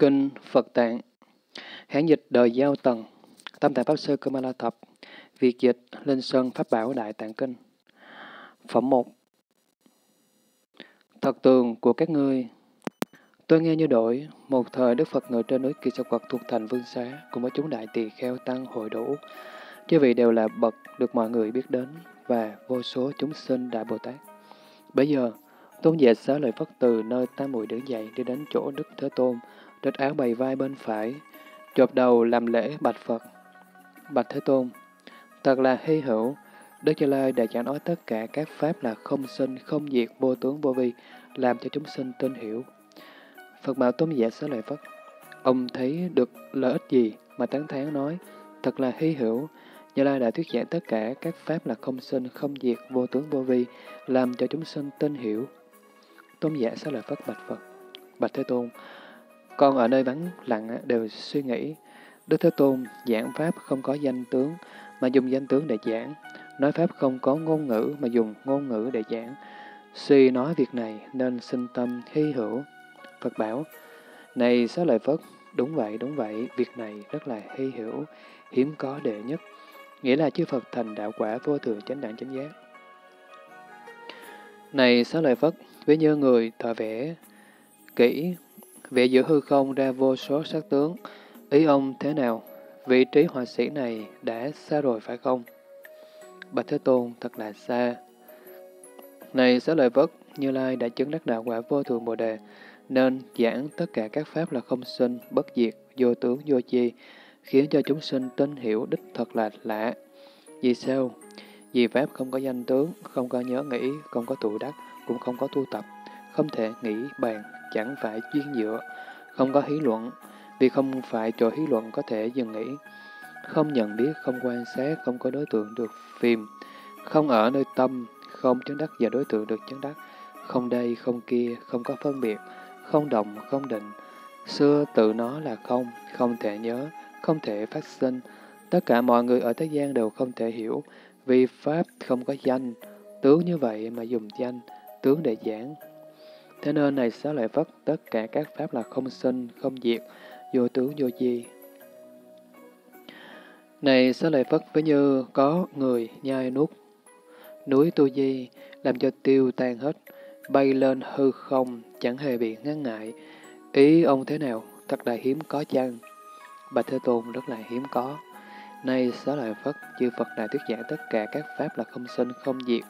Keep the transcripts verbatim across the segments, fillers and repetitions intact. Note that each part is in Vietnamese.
Kinh Phật Tạng, Hán dịch Đời Giao Tần, Tam Tạng Pháp Sư Kumala Thập, Việt dịch Linh Sơn Pháp Bảo Đại Tạng Kinh. Phẩm một. Thật tường của các ngươi. Tôi nghe như đổi, một thời Đức Phật ngồi trên núi Kỳ Sa Quật thuộc thành Vương Xá, cùng với chúng đại tỳ kheo tăng hội đủ. Chư vị đều là bậc được mọi người biết đến, và vô số chúng sinh Đại Bồ Tát. Bây giờ, Tôn giả Xá Lợi Phất từ nơi Tam Muội đứng dậy đi đến chỗ Đức Thế Tôn, rách áo bày vai bên phải, chộp đầu làm lễ bạch Phật. Bạch Thế Tôn, thật là hy hữu, Đức Như Lai đã giảng nói tất cả các pháp là không sinh, không diệt, vô tướng, vô vi, làm cho chúng sinh tin hiểu. Phật bảo Tôn giả Xá Lợi Phất, ông thấy được lợi ích gì mà tán thán nói, thật là hy hữu, Như Lai đã thuyết giảng tất cả các pháp là không sinh, không diệt, vô tướng, vô vi, làm cho chúng sinh tin hiểu. Tôn giả Xá Lợi Phất bạch Phật, bạch Thế Tôn, con ở nơi vắng lặng đều suy nghĩ, Đức Thế Tôn giảng pháp không có danh tướng mà dùng danh tướng để giảng, nói pháp không có ngôn ngữ mà dùng ngôn ngữ để giảng, suy nói việc này nên sinh tâm hy hữu. Phật bảo, này Xá Lợi Phất, đúng vậy, đúng vậy, việc này rất là hy hữu, hiếm có đệ nhất, nghĩa là chư Phật thành đạo quả vô thường chánh đẳng chánh giác. Này Xá Lợi Phất, ví như người thợ vẽ kỹ, vẽ giữa hư không ra vô số sắc tướng, ý ông thế nào? Vị trí họa sĩ này đã xa rồi phải không? Bạch Thế Tôn, thật là xa. Này Xá Lợi Phất, Như Lai đã chứng đắc đạo quả vô thường Bồ Đề, nên giảng tất cả các pháp là không sinh, bất diệt, vô tướng, vô chi, khiến cho chúng sinh tin hiểu đích thật là lạ. Vì sao? Vì pháp không có danh tướng, không có nhớ nghĩ, không có tụ đắc, cũng không có tu tập, không thể nghĩ bàn, chẳng phải chuyên dựa, không có hí luận, vì không phải chỗ hí luận có thể dừng nghĩ, không nhận biết, không quan sát, không có đối tượng được phìm, không ở nơi tâm, không chứng đắc và đối tượng được chứng đắc, không đây, không kia, không có phân biệt, không động, không định, xưa tự nó là không, không thể nhớ, không thể phát sinh, tất cả mọi người ở thế gian đều không thể hiểu, vì pháp không có danh, tướng như vậy mà dùng danh, tướng để giảng. Thế nên này Xá Lợi Phất, tất cả các pháp là không sinh, không diệt, vô tướng, vô chi. Này Xá Lợi Phất, ví như có người nhai nuốt núi Tu Di, làm cho tiêu tan hết, bay lên hư không, chẳng hề bị ngăn ngại. Ý ông thế nào? Thật là hiếm có chăng? Bạch Thế Tôn, rất là hiếm có. Nay Xá Lợi Phất, chư Phật đã thuyết giảng tất cả các pháp là không sinh, không diệt,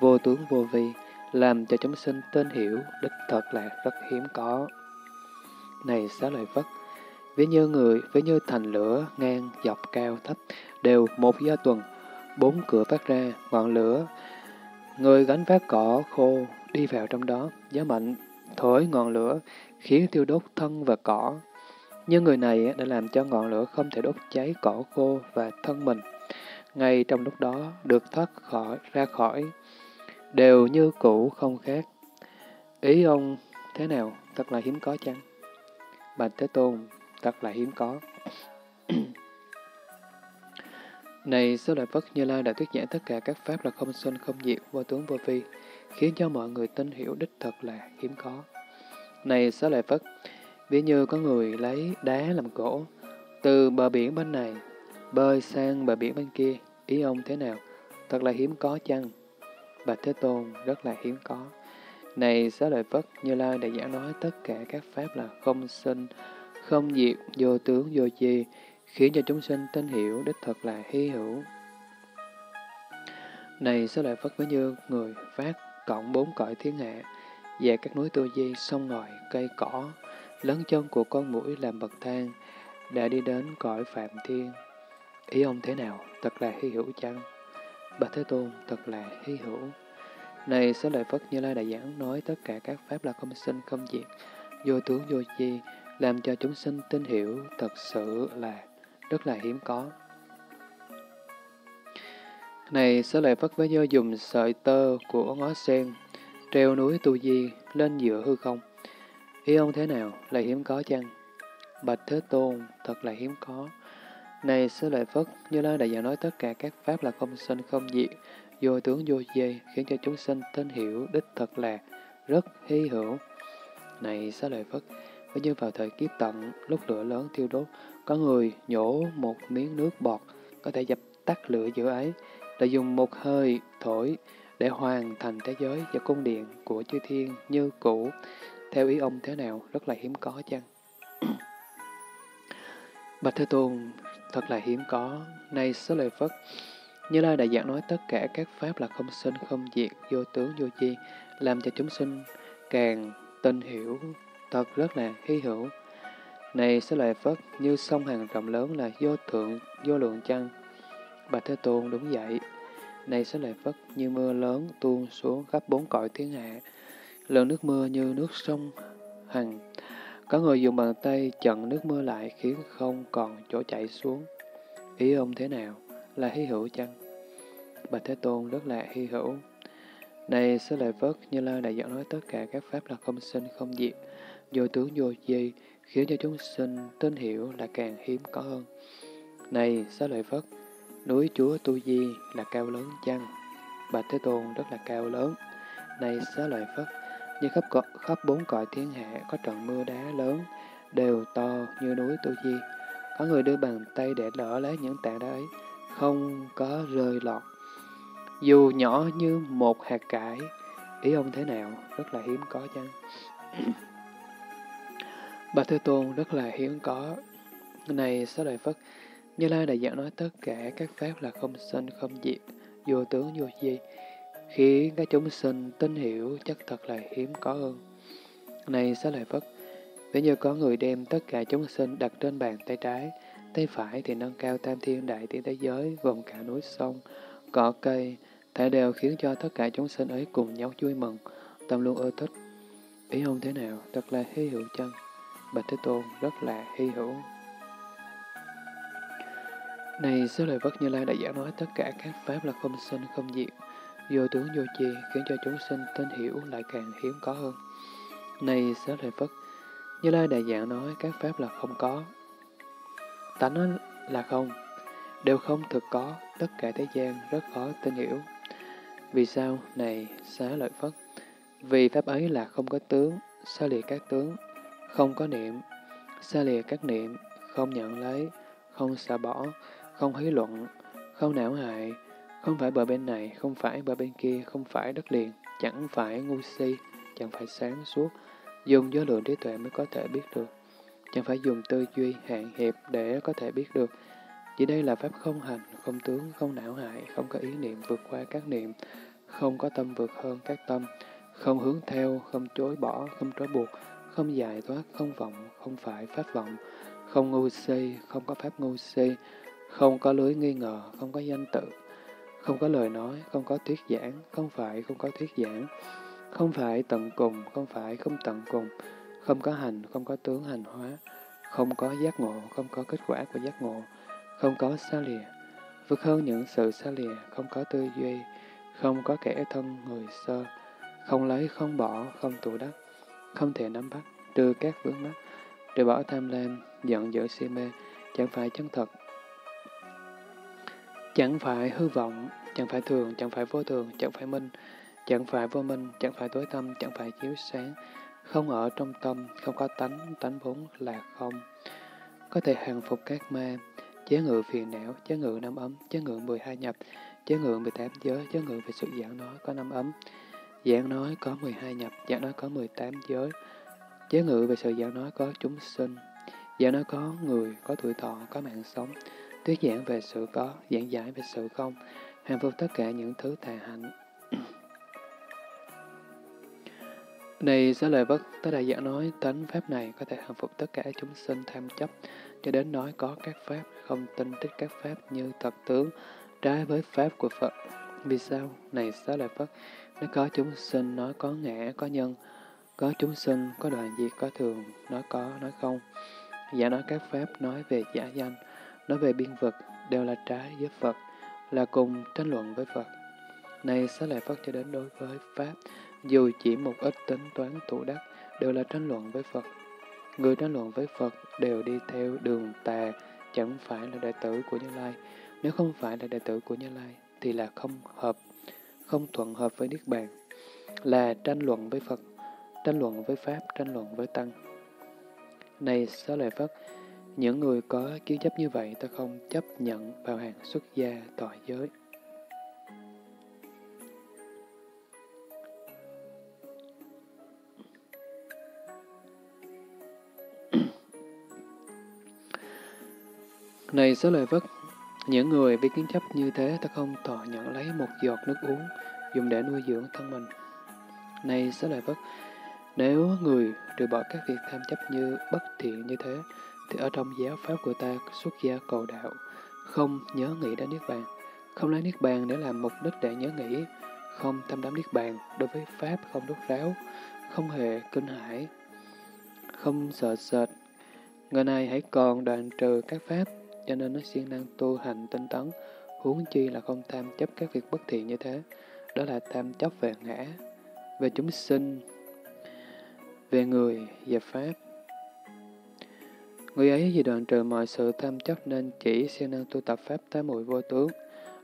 vô tướng, vô vi, làm cho chúng sinh tin hiểu, đích thật là rất hiếm có. Này Xá Lợi Phất, ví như người, ví như thành lửa ngang, dọc, cao, thấp, đều một do tuần, bốn cửa phát ra, ngọn lửa, người gánh vác cỏ khô, đi vào trong đó, gió mạnh thổi ngọn lửa, khiến tiêu đốt thân và cỏ. Nhưng người này đã làm cho ngọn lửa không thể đốt cháy cỏ khô và thân mình. Ngay trong lúc đó, được thoát khỏi, ra khỏi, đều như cũ không khác. Ý ông thế nào? Thật là hiếm có chăng? Bạch Thế Tôn, thật là hiếm có. Này Xá Lợi Phất, Như Lai đã thuyết giảng tất cả các pháp là không sinh, không diệt, vô tướng, vô vi, khiến cho mọi người tin hiểu đích thật là hiếm có. Này Xá Lợi Phất, ví như có người lấy đá làm cỗ, từ bờ biển bên này bơi sang bờ biển bên kia, ý ông thế nào? Thật là hiếm có chăng? Bạch Thế Tôn, rất là hiếm có. Này Xá Lợi Phất, Như Lai đã giảng nói tất cả các pháp là không sinh, không diệt, vô tướng, vô chi, khiến cho chúng sinh tin hiểu đích thật là hy hữu. Này Xá Lợi Phất, ví như người phát cộng bốn cõi thiên hạ, và các núi Tu Di, sông ngòi, cây cỏ, lấn chân của con muỗi làm bậc thang, đã đi đến cõi Phạm Thiên. Ý ông thế nào? Thật là hy hữu chăng? Bạch Thế Tôn, thật là hy hữu. Này Xá Lợi Phất, Như Lai đã giảng nói tất cả các pháp là không sinh, không diệt, vô tướng, vô chi, làm cho chúng sinh tin hiểu, thật sự là rất là hiếm có. Này Xá Lợi Phất, với như dùng sợi tơ của ngó sen treo núi Tu Di lên giữa hư không, ý ông thế nào? Là hiếm có chăng? Bạch Thế Tôn, thật là hiếm có. Này Xá Lợi Phất, Như Lai đã giảng nói tất cả các pháp là không sinh, không diệt, vô tướng, vô vi, khiến cho chúng sinh tin hiểu đích thật là rất hy hữu. Này Xá Lợi Phất, Và như vào thời kiếp tận, lúc lửa lớn thiêu đốt, có người nhổ một miếng nước bọt, có thể dập tắt lửa giữa ấy, rồi dùng một hơi thổi để hoàn thành thế giới và cung điện của chư thiên như cũ. Theo ý ông thế nào, rất là hiếm có chăng? Bạch Thế Tôn, thật là hiếm có. Nay Xá Lợi Phất, Như Lai đã giảng nói tất cả các pháp là không sinh, không diệt, vô tướng, vô chi, làm cho chúng sinh càng tin hiểu, thật rất là hy hữu. Này Xá Lợi Phất, như sông hàng rộng lớn là vô thượng, vô lượng chăng? Bạch Thế Tôn, đúng vậy. Này Xá Lợi Phất, như mưa lớn tuôn xuống khắp bốn cõi thiên hạ, lượng nước mưa như nước sông hằng. Có người dùng bàn tay chặn nước mưa lại khiến không còn chỗ chảy xuống. Ý ông thế nào? Là hy hữu chăng? Bạch Thế Tôn, rất là hy hữu. Này Xá Lợi Phất, Như Lai đã giảng nói tất cả các pháp là không sinh, không diệt, vô tướng, vô chi, khiến cho chúng sinh tín hiểu là càng hiếm có hơn. Này Xá Lợi Phất, núi Chúa Tu Di là cao lớn chăng? Bạch Thế Tôn, rất là cao lớn. Này Xá Lợi Phất, như khắp cỏ, khắp bốn cõi thiên hạ có trận mưa đá lớn, đều to như núi Tu Di. Có người đưa bàn tay để đỡ lấy những tảng đá ấy, không có rơi lọt, dù nhỏ như một hạt cải. Ý ông thế nào? Rất là hiếm có chăng? Bạch Thế Tôn, rất là hiếm có. Này Xá Lợi Phất, Như Lai đã giảng nói tất cả các pháp là không sinh, không diệt, vô tướng, vô vi, khiến các chúng sinh tín hiểu chắc thật là hiếm có hơn. Này Xá Lợi Phất, ví như có người đem tất cả chúng sinh đặt trên bàn tay trái, tay phải thì nâng cao tam thiên đại thiên thế giới, gồm cả núi sông, cỏ cây, thảy đều khiến cho tất cả chúng sinh ấy cùng nhau vui mừng, tâm luôn ưa thích. Ý ông thế nào? Thật là hy hữu chăng? Bạch Thế Tôn, rất là hy hữu. Này Xá Lợi Phất, Như Lai đã giảng nói tất cả các pháp là không sinh, không diệt, vô tướng, vô chi, khiến cho chúng sinh tin hiểu lại càng hiếm có hơn. Này Xá Lợi Phất, Như Lai đã giảng nói các pháp là không có, tánh là không, đều không thực có, tất cả thế gian rất khó tin hiểu. Vì sao? Này Xá Lợi Phất, vì pháp ấy là không có tướng, xa lìa các tướng, không có niệm, xa lìa các niệm, không nhận lấy, không xả bỏ, không hí luận, không não hại, không phải bờ bên này, không phải bờ bên kia, không phải đất liền, chẳng phải ngu si, chẳng phải sáng suốt, dùng với lượng trí tuệ mới có thể biết được, chẳng phải dùng tư duy hạn hẹp để có thể biết được. Chỉ đây là pháp không hành, không tướng, không não hại, không có ý niệm vượt qua các niệm, không có tâm vượt hơn các tâm, không hướng theo, không chối bỏ, không trói buộc, không giải thoát, không vọng, không phải pháp vọng, không ngu si, không có pháp ngu si, không có lưới nghi ngờ, không có danh tự, không có lời nói, không có thuyết giảng, không phải không có thuyết giảng, không phải tận cùng, không phải không tận cùng, không có hành, không có tướng hành hóa, không có giác ngộ, không có kết quả của giác ngộ, không có xa lìa, vượt hơn những sự xa lìa, không có tư duy, không có kẻ thân người sơ, không lấy, không bỏ, không tụ đắc, không thể nắm bắt, trừ các vướng mắc, trừ bỏ tham lam, giận dữ si mê, chẳng phải chân thật, chẳng phải hư vọng, chẳng phải thường, chẳng phải vô thường, chẳng phải minh, chẳng phải vô minh, chẳng phải tối tâm, chẳng phải chiếu sáng, không ở trong tâm, không có tánh, tánh vốn là không, có thể hàng phục các ma, chế ngự phiền não, chế ngự năm ấm, chế ngự mười hai nhập, chế ngự mười tám giới, chế ngự về sự giảng nói có năm ấm, giảng nói có mười hai nhập, giảng nói có mười tám giới, chế ngự về sự giảng nói có chúng sinh, giảng nói có người, có tuổi thọ, có mạng sống, thuyết giảng về sự có, giảng giải về sự không, hàng phục tất cả những thứ tà hạnh. Này Xá Lợi Phất, ta đã giảng nói tánh pháp này có thể hàng phục tất cả chúng sinh tham chấp, cho đến nói có các pháp, không tin tích các pháp như thật tướng, trái với pháp của Phật. Vì sao? Này Xá Lợi Phất, nó có chúng sinh nói có ngã, có nhân, có chúng sinh, có đoạn diệt, có thường, nói có, nói không. Giả nói các pháp nói về giả danh, nói về biên vực, đều là trái với Phật, là cùng tranh luận với Phật. Này Xá Lợi Phất, cho đến đối với pháp, dù chỉ một ít tính toán thủ đắc, đều là tranh luận với Phật. Người tranh luận với Phật đều đi theo đường tà, chẳng phải là đệ tử của Như Lai. Nếu không phải là đệ tử của Như Lai, thì là không hợp, không thuận hợp với Niết Bàn, là tranh luận với Phật, tranh luận với Pháp, tranh luận với Tăng. Này Xá Lợi Phất, những người có kiến chấp như vậy ta không chấp nhận vào hàng xuất gia tội giới. Này Xá Lợi Phất, những người bị kiến chấp như thế ta không thọ nhận lấy một giọt nước uống dùng để nuôi dưỡng thân mình. Này Xá Lợi Phất, nếu người trừ bỏ các việc tham chấp như bất thiện như thế, thì ở trong giáo pháp của ta xuất gia cầu đạo, không nhớ nghĩ đến Niết Bàn, không lấy Niết Bàn để làm mục đích để nhớ nghĩ, không tâm đắm Niết Bàn, đối với pháp không đốt ráo, không hề kinh hãi, không sợ sệt. Người này hãy còn đoạn trừ các pháp, cho nên nó siêng năng tu hành tinh tấn, huống chi là không tham chấp các việc bất thiện như thế, đó là tham chấp về ngã, về chúng sinh, về người, về pháp. Người ấy vì đoạn trừ mọi sự tham chấp nên chỉ siêng năng tu tập pháp tam muội vô tướng.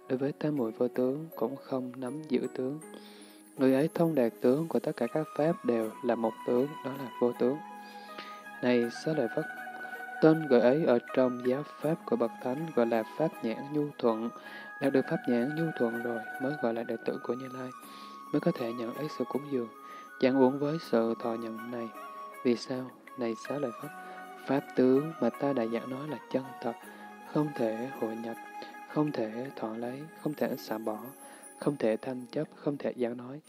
Đối với tam muội vô tướng cũng không nắm giữ tướng. Người ấy thông đạt tướng của tất cả các pháp đều là một tướng, đó là vô tướng. Này Xá Lợi Phất, tên người ấy ở trong giáo pháp của bậc thánh gọi là pháp nhãn nhu thuận. Đạt được pháp nhãn nhu thuận rồi mới gọi là đệ tử của Như Lai, mới có thể nhận lấy sự cúng dường. Chẳng uổng với sự thọ nhận này. Vì sao? Này Xá Lợi Phất, pháp tướng mà ta đã giảng nói là chân thật, không thể hội nhập, không thể thọ lấy, không thể xả bỏ, không thể tham chấp, không thể giảng nói,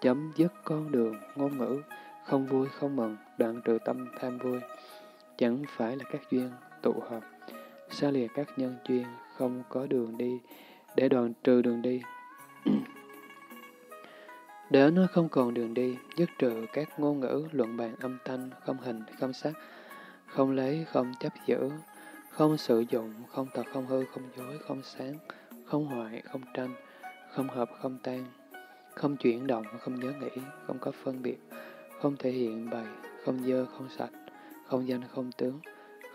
chấm dứt con đường ngôn ngữ, không vui không mừng, đoạn trừ tâm tham vui, chẳng phải là các duyên tụ hợp, xa lìa các nhân duyên, không có đường đi để đoạn trừ đường đi. Để nó không còn đường đi, dứt trừ các ngôn ngữ, luận bàn âm thanh, không hình, không sắc, không lấy, không chấp giữ, không sử dụng, không thật, không hư, không dối, không sáng, không hoại, không tranh, không hợp, không tan, không chuyển động, không nhớ nghĩ, không có phân biệt, không thể hiện bày, không dơ, không sạch, không danh, không tướng,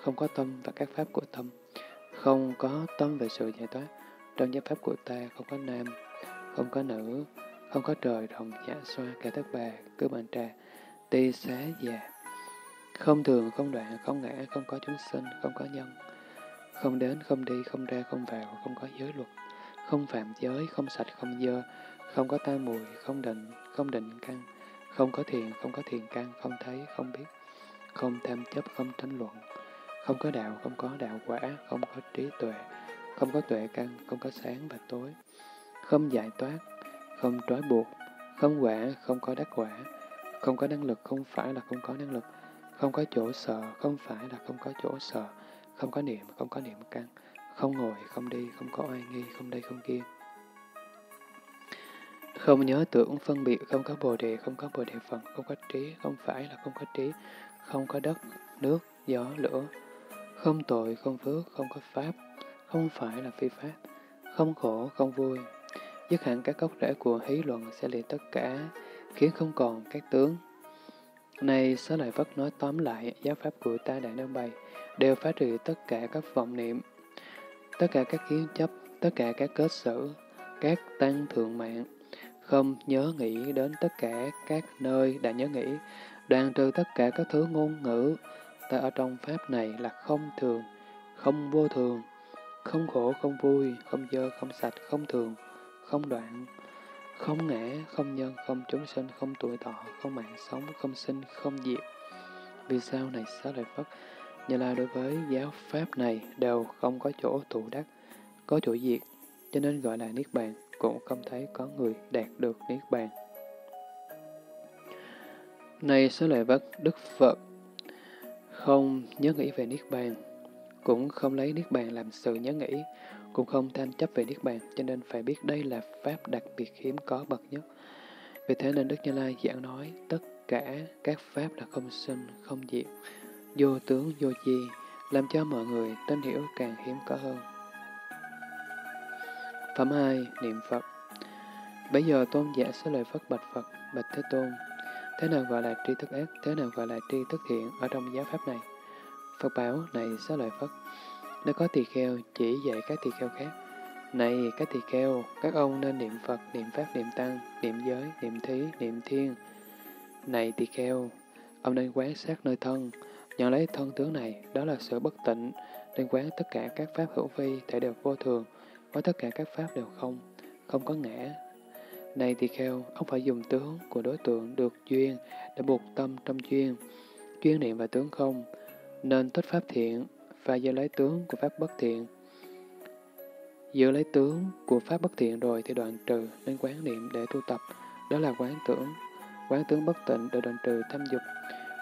không có tâm và các pháp của tâm, không có tâm về sự giải thoát. Trong giáo pháp của ta không có nam, không có nữ, không có trời, rồng, dạ xoa, cả thất bà, cứ bàn trà, ti xá già. Không thường, không đoạn, không ngã, không có chúng sinh, không có nhân, không đến, không đi, không ra, không vào, không có giới luật, không phạm giới, không sạch, không dơ, không có tam muội, không định, không định căn, không có thiền, không có thiền căn, không thấy, không biết, không tham chấp, không tranh luận, không có đạo, không có đạo quả, không có trí tuệ, không có tuệ căn, không có sáng và tối, không giải thoát, không trói buộc, không quả, không có đắc quả, không có năng lực, không phải là không có năng lực, không có chỗ sợ, không phải là không có chỗ sợ, không có niệm, không có niệm căn, không ngồi, không đi, không có oai nghi, không đây, không kia, không nhớ tưởng phân biệt, không có bồ đề, không có bồ đề phần, không có trí, không phải là không có trí, không có đất, nước, gió, lửa, không tội, không phước, không có pháp, không phải là phi pháp, không khổ, không vui. Dứt hẳn các gốc rễ của hí luận sẽ lìa tất cả, khiến không còn các tướng. Này Xá Lợi Phất, nói tóm lại, giáo pháp của ta đã nêu bày, đều phá trừ tất cả các vọng niệm, tất cả các kiến chấp, tất cả các kết xử, các tăng thượng mạng, không nhớ nghĩ đến tất cả các nơi đã nhớ nghĩ, đoạn trừ tất cả các thứ ngôn ngữ. Ta ở trong pháp này là không thường, không vô thường, không khổ, không vui, không dơ, không sạch, không thường, không đoạn, không ngã, không nhân, không chúng sinh, không tuổi thọ, không mạng sống, không sinh, không diệt. Vì sao? Này Xá Lợi Phất, Như Lai đối với giáo pháp này đều không có chỗ tụ đắc, có chỗ diệt, cho nên gọi là Niết Bàn, cũng không thấy có người đạt được Niết Bàn. Này Xá Lợi Phất, Đức Phật không nhớ nghĩ về Niết Bàn, cũng không lấy Niết Bàn làm sự nhớ nghĩ, cũng không tham chấp về Niết Bàn, cho nên phải biết đây là pháp đặc biệt hiếm có bậc nhất. Vì thế nên Đức Như Lai giảng nói, tất cả các pháp là không sinh, không diệt, vô tướng, vô di, làm cho mọi người tin hiểu càng hiếm có hơn. Phẩm hai. Niệm Phật. Bây giờ tôn giả Xá Lợi Phất bạch Phật, bạch Thế Tôn, thế nào gọi là tri thức ác, thế nào gọi là tri thức thiện ở trong giáo pháp này? Phật bảo, này Xá Lợi Phất, nếu có tỳ kheo chỉ dạy các tỳ kheo khác. Này các tỳ kheo, các ông nên niệm Phật, niệm Pháp, niệm Tăng, niệm giới, niệm thí, niệm thiên. Này tỳ kheo, ông nên quán sát nơi thân, Nhận lấy thân tướng này, đó là sự bất tịnh, liên quán tất cả các pháp hữu vi, thể đều vô thường, và tất cả các pháp đều không, không có ngã. Này thì kheo, ông phải dùng tướng của đối tượng được duyên để buộc tâm trong duyên, duyên niệm và tướng không, nên thích pháp thiện và giữ lấy tướng của pháp bất thiện. Giữ lấy tướng của pháp bất thiện rồi thì đoạn trừ nên quán niệm để tu tập, đó là quán tưởng. Quán tướng bất tịnh để đoạn trừ tham dục,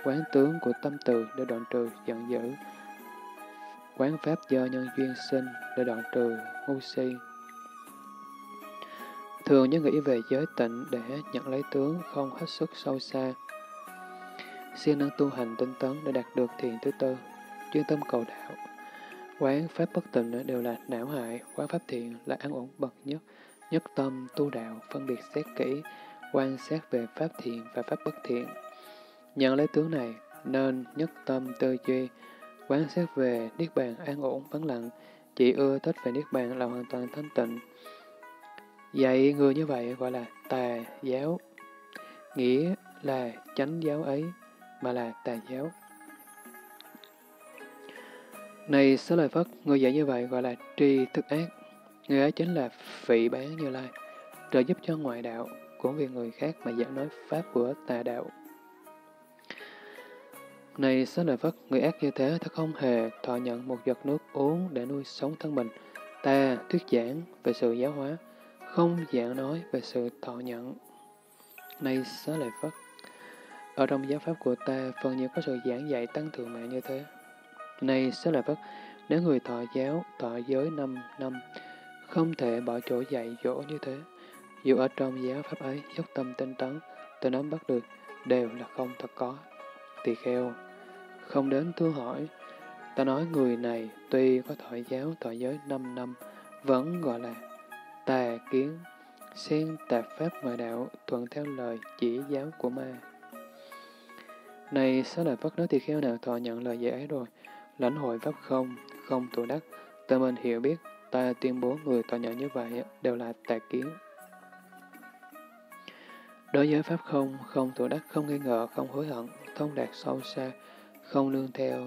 quán tướng của tâm từ để đoạn trừ giận dữ, quán pháp do nhân duyên sinh để đoạn trừ ngu si. Thường những nghĩ về giới tịnh để nhận lấy tướng không hết sức sâu xa. Siêng năng tu hành tinh tấn để đạt được thiền thứ tư, chuyên tâm cầu đạo. Quán pháp bất tịnh đều là não hại, quán pháp thiện là an ổn bậc nhất, nhất tâm tu đạo, phân biệt xét kỹ, quan sát về pháp thiện và pháp bất thiện. Nhận lấy tướng này nên nhất tâm tư duy, quán sát về niết bàn an ổn vắng lặng, chỉ ưa thích về niết bàn là hoàn toàn thanh tịnh. Dạy người như vậy gọi là tà giáo, nghĩa là chánh giáo ấy mà là tà giáo. Này Xá Lợi Phất, người dạy như vậy gọi là tri thức ác, người ấy chính là phỉ bán Như Lai, trợ giúp cho ngoại đạo của việc người khác mà giảng nói pháp của tà đạo. Này Xá Lợi Phất, người ác như thế thật không hề thọ nhận một giọt nước uống để nuôi sống thân mình. Ta thuyết giảng về sự giáo hóa, không giảng nói về sự thọ nhận. Này Xá Lợi Phất, ở trong giáo pháp của ta phần nhiều có sự giảng dạy tăng thượng mạng như thế. Này Xá Lợi Phất, nếu người thọ giáo, thọ giới năm năm, không thể bỏ chỗ dạy dỗ như thế, dù ở trong giáo pháp ấy, dốc tâm tinh tấn, tự nắm bắt được, đều là không thật có. Tỳ kheo, không đến thưa hỏi, ta nói người này tuy có thọ giáo, thọ giới năm năm, vẫn gọi là tà kiến, xen tạp pháp ngoại đạo, thuận theo lời chỉ giáo của ma. Này Xá Lợi Phất, nói tỳ kheo nào thọ nhận lời dạy ấy rồi, lãnh hội pháp không, không tụ đắc, tự mình hiểu biết, ta tuyên bố người thọ nhận như vậy đều là tà kiến. Đối với pháp không, không tụ đắc, không nghi ngờ, không hối hận, thông đạt sâu xa, không nương theo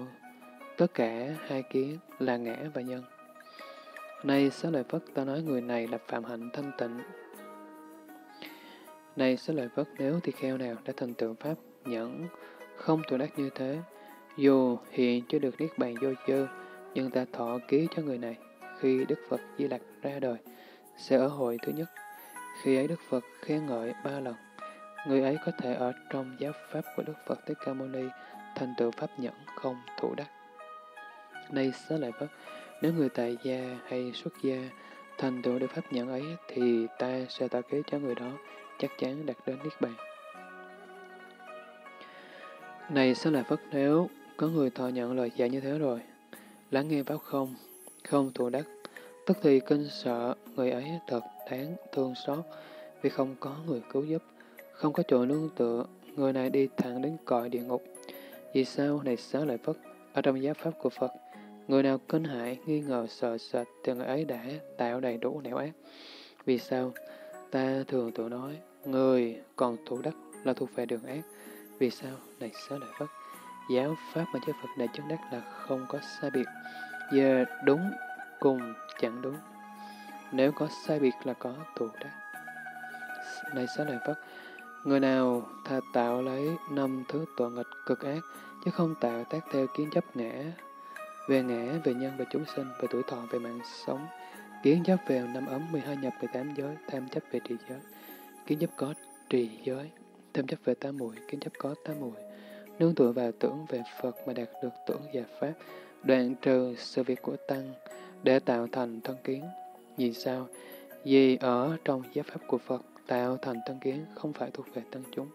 tất cả hai kiến là ngã và nhân. Này Xá Lợi Phất, ta nói người này là phạm hạnh thanh tịnh. Này Xá Lợi Phất, nếu tỳ kheo nào đã thành tựu pháp nhẫn, không tụ đắc như thế, dù hiện chưa được niết bàn vô dư, nhưng ta thọ ký cho người này, khi Đức Phật Di Lặc ra đời, sẽ ở hội thứ nhất. Khi ấy Đức Phật khen ngợi ba lần, người ấy có thể ở trong giáo pháp của Đức Phật Thích Ca Mâu Ni thành tựu pháp nhẫn không thủ đắc. Này Xá Lợi Phất, nếu người tại gia hay xuất gia thành tựu được pháp nhẫn ấy thì ta sẽ tạo kế cho người đó chắc chắn đạt đến niết bàn. Này Xá Lợi Phất, nếu có người thọ nhận lời dạy như thế rồi, lắng nghe pháp không, không thủ đắc, tức thì kinh sợ, người ấy thật đáng thương xót vì không có người cứu giúp, không có chỗ nương tựa, người này đi thẳng đến cõi địa ngục. Vì sao? Này Xá Lợi Phất, ở trong giáo pháp của Phật, người nào kinh hãi, nghi ngờ, sợ sệt thì người ấy đã tạo đầy đủ nẻo ác. Vì sao? Ta thường tự nói, người còn thủ đắc là thuộc về đường ác. Vì sao? Này Xá Lợi Phật, giáo pháp mà chư Phật đã chứng đắc là không có sai biệt, giờ đúng cùng chẳng đúng. Nếu có sai biệt là có thù đắc. Này Xá Lợi Phất, người nào thà tạo lấy năm thứ tội nghịch cực ác, chứ không tạo tác theo kiến chấp ngã, về ngã, về nhân, về chúng sinh, về tuổi thọ, về mạng sống, kiến chấp về năm ấm, mười hai nhập, về tám giới, tham chấp về trì giới, kiến chấp có trì giới, tham chấp về tam muội, kiến chấp có tam muội, nương tựa vào tưởng về Phật mà đạt được tưởng và pháp, đoạn trừ sự việc của tăng để tạo thành thân kiến. Vì sao? Vì ở trong giáo pháp của Phật, tạo thành thân kiến không phải thuộc về tăng chúng.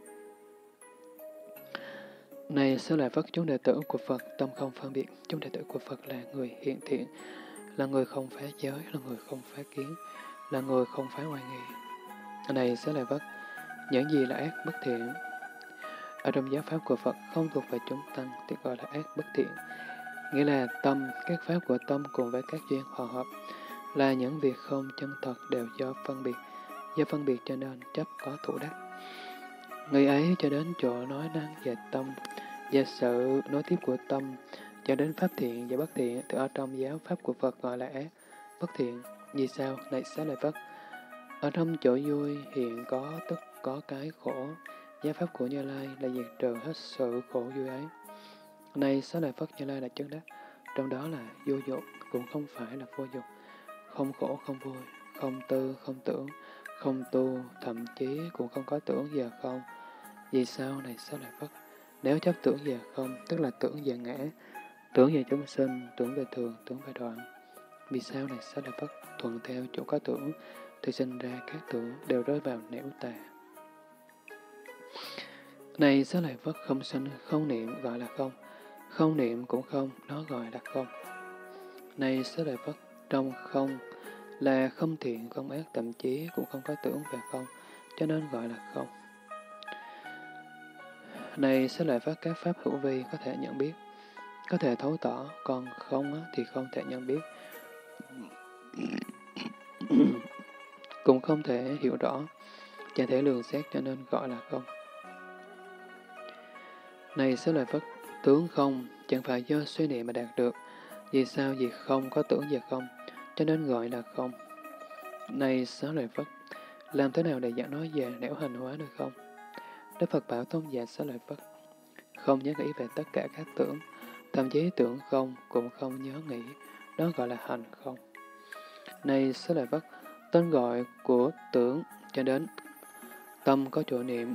Này Xá Lợi Phất, chúng đệ tử của Phật tâm không phân biệt. Chúng đệ tử của Phật là người hiện thiện, là người không phá giới, là người không phá kiến, là người không phá ngoại nghi. Này Xá Lợi Phất, những gì là ác bất thiện ở trong giáo pháp của Phật không thuộc về chúng tăng thì gọi là ác bất thiện, nghĩa là tâm, các pháp của tâm cùng với các duyên hòa hợp là những việc không chân thật đều do phân biệt, do phân biệt cho nên chấp có thủ đắc. Người ấy cho đến chỗ nói năng về tâm, Và sự nối tiếp của tâm cho đến pháp thiện và bất thiện từ ở trong giáo pháp của Phật gọi là ác, bất thiện. Vì sao? Này xá lợi Phất, ở trong chỗ vui hiện có tức có cái khổ, giáo pháp của Như Lai là diệt trừ hết sự khổ vui ấy. Này xá lợi Phất, Như Lai là chứng đắc, trong đó là vô dục cũng không phải là vô dục, không khổ không vui, không tư không tưởng, không tu, thậm chí cũng không có tưởng và không. Vì sao? Này xá lợi Phất, nếu chấp tưởng về không, tức là tưởng về ngã, tưởng về chúng sinh, tưởng về thường, tưởng về đoạn. Vì sao? Này xá lợi Phất, thuận theo chỗ có tưởng, thì sinh ra các tưởng đều rơi vào nẻo tà. Này xá lợi Phất, không sinh, không niệm gọi là không, không niệm cũng không, nó gọi là không. Này xá lợi Phất, trong không là không thiện, không ác, thậm chí cũng không có tưởng về không, cho nên gọi là không. Này xá lợi Phất, các pháp hữu vi có thể nhận biết, có thể thấu tỏ, còn không thì không thể nhận biết, cũng không thể hiểu rõ, chẳng thể lường xét, cho nên gọi là không. Này xá lợi Phất, tướng không chẳng phải do suy niệm mà đạt được. Vì sao? Vì không có tưởng và không, cho nên gọi là không. Này xá lợi Phất, làm thế nào để giảng nói về nẻo hành hóa được không? Đức Phật bảo tôn giả xá lợi Phất, không nhớ nghĩ về tất cả các tưởng, thậm chí tưởng không cũng không nhớ nghĩ, đó gọi là hành không. Này xá lợi Phất, tên gọi của tưởng cho đến tâm có chỗ niệm,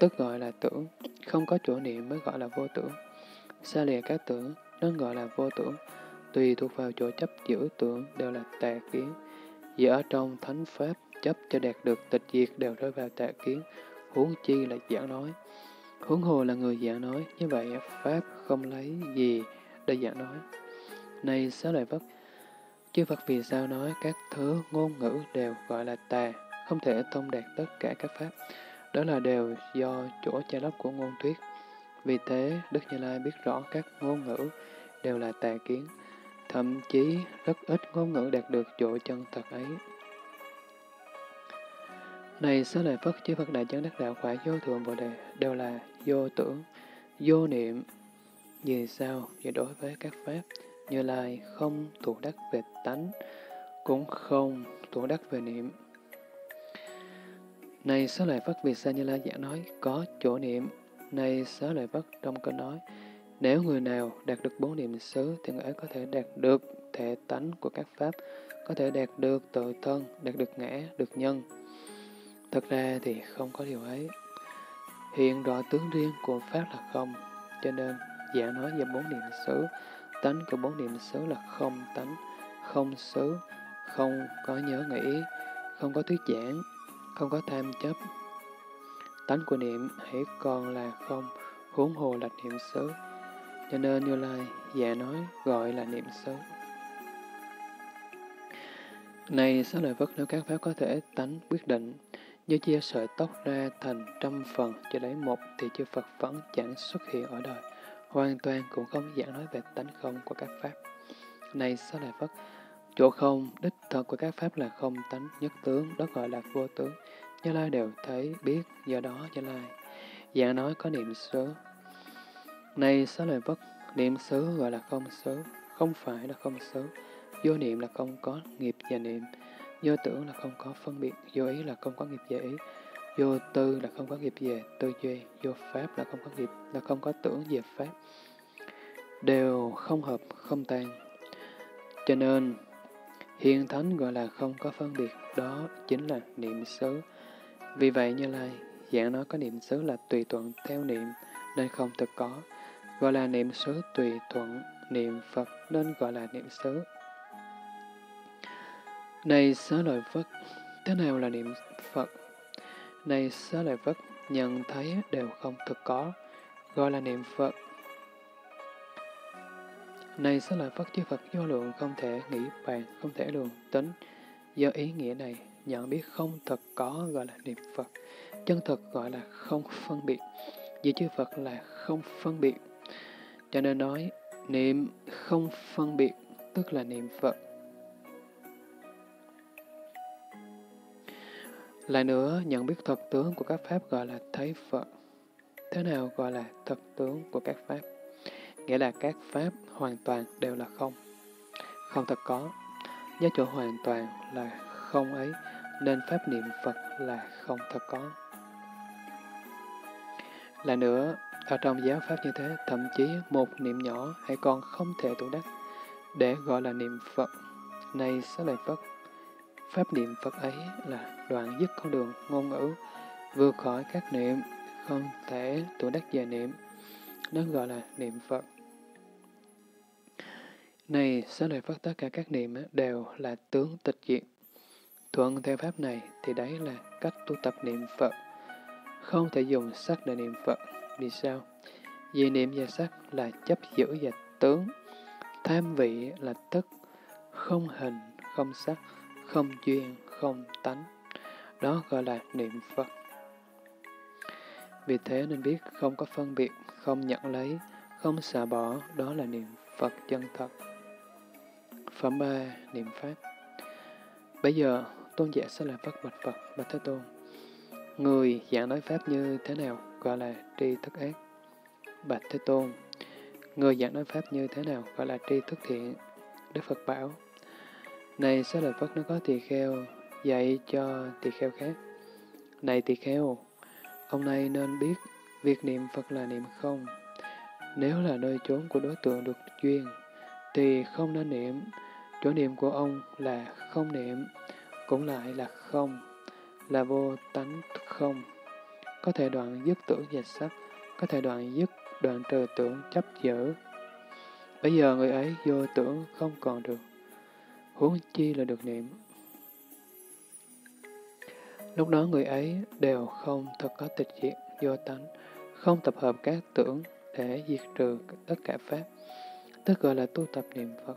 tức gọi là tưởng, không có chỗ niệm mới gọi là vô tưởng. Xa lìa các tưởng, nên gọi là vô tưởng, tùy thuộc vào chỗ chấp giữ tưởng đều là tà kiến. Vì ở trong thánh pháp chấp cho đạt được tịch diệt đều rơi vào tà kiến, huống chi là giảng nói, huống hồ là người giảng nói. Như vậy pháp không lấy gì để giảng nói. Này xá lợi Phất, chư Phật vì sao nói các thứ ngôn ngữ đều gọi là tà, không thể thông đạt tất cả các pháp? Đó là đều do chỗ che lấp của ngôn thuyết. Vì thế Đức Như Lai biết rõ các ngôn ngữ đều là tà kiến, thậm chí rất ít ngôn ngữ đạt được chỗ chân thật ấy. Này xá lợi Phất, chư Phật đại chứng đắc đạo quả vô thượng Bồ Đề đều là vô tưởng, vô niệm. Vì sao? Vì đối với các pháp, Như Lai không thủ đắc về tánh, cũng không thủ đắc về niệm. Này xá lợi Phất, vì sao Như Lai giảng nói có chỗ niệm? Này xá lợi Phất, trong câu nói, nếu người nào đạt được bốn niệm xứ thì người ấy có thể đạt được thể tánh của các pháp, có thể đạt được tự thân, đạt được ngã, được nhân. Thật ra thì không có điều ấy. Hiện rõ tướng riêng của pháp là không, cho nên giảng nói về bốn niệm xứ. Tánh của bốn niệm xứ là không tánh, không xứ, không có nhớ nghĩ, không có thuyết giảng, không có tham chấp. Tánh của niệm hãy còn là không, huống hồ là niệm xứ, cho nên Như Lai dạ nói gọi là niệm xứ. Này xá lợi Phất, nếu các pháp có thể tánh quyết định, như chia sợi tóc ra thành trăm phần cho lấy một, thì chư Phật vẫn chẳng xuất hiện ở đời, hoàn toàn cũng không giảng nói về tánh không của các pháp. Này xá lợi Phất, chỗ không đích thực của các pháp là không tánh nhất tướng, đó gọi là vô tướng. Như Lai đều thấy biết, do đó Như Lai giảng nói có niệm xứ. Này xá lợi Phất, niệm xứ gọi là không xứ, không phải là không xứ. Vô niệm là không có nghiệp và niệm, vô tưởng là không có phân biệt, vô ý là không có nghiệp và ý, vô tư là không có nghiệp về tư duy, vô pháp là không có nghiệp, là không có tưởng về pháp, đều không hợp không tan. Cho nên hiền thánh gọi là không có phân biệt, đó chính là niệm xứ. Vì vậy Như Lai giảng nói có niệm xứ là tùy thuận theo niệm nên không thực có, gọi là niệm xứ. Tùy thuận niệm Phật nên gọi là niệm xứ. Này xá lợi Phất, thế nào là niệm Phật? Này xá lợi Phất, nhận thấy đều không thực có, gọi là niệm Phật. Này xá lợi Phất, chư Phật vô lượng không thể nghĩ bàn, không thể lường tính. Do ý nghĩa này, nhận biết không thực có gọi là niệm Phật, chân thực gọi là không phân biệt. Vì chư Phật là không phân biệt, cho nên nói niệm không phân biệt tức là niệm Phật. Lại nữa, nhận biết thật tướng của các pháp gọi là thấy Phật. Thế nào gọi là thực tướng của các pháp? Nghĩa là các pháp hoàn toàn đều là không, không thật có. Giá chỗ hoàn toàn là không ấy, nên pháp niệm Phật là không thật có. Là nữa, ở trong giáo pháp như thế, thậm chí một niệm nhỏ hay còn không thể tu đắc để gọi là niệm Phật. Này Xá Lợi Phất, pháp niệm Phật ấy là đoạn dứt con đường ngôn ngữ, vượt khỏi các niệm, không thể tu đắc về niệm, nó gọi là niệm Phật. Này Xá Lợi Phất, tất cả các niệm đều là tướng tịch diệt. Thuận theo pháp này thì đấy là cách tu tập niệm Phật. Không thể dùng sắc để niệm Phật. Vì sao? Vì niệm và sắc là chấp giữ và tướng. Tham vị là tức, không hình, không sắc, không duyên, không tánh. Đó gọi là niệm Phật. Vì thế nên biết không có phân biệt, không nhận lấy, không xả bỏ, đó là niệm Phật chân thật. Phẩm ba. Niệm Pháp. Bây giờ, tôn giả Xá Lợi Phất bạch Phật, bạch Thế Tôn. Người giảng nói Pháp như thế nào gọi là tri thức ác? Bạch Thế Tôn. Người giảng nói Pháp như thế nào gọi là tri thức thiện? Đức Phật bảo. Này Xá Lợi Phất, nó có tỳ kheo, dạy cho tỳ kheo khác. Này tỳ kheo, ông này nên biết việc niệm Phật là niệm không. Nếu là nơi chốn của đối tượng được duyên, thì không nên niệm. Chỗ niệm của ông là không niệm, cũng lại là không, là vô tánh không. Có thể đoạn dứt tưởng và sắc, có thể đoạn dứt đoạn trừ tưởng chấp giữ. Bây giờ người ấy vô tưởng không còn được, huống chi là được niệm. Lúc đó người ấy đều không thật có tịch diệt, vô tánh, không tập hợp các tưởng để diệt trừ tất cả pháp, tức gọi là tu tập niệm Phật.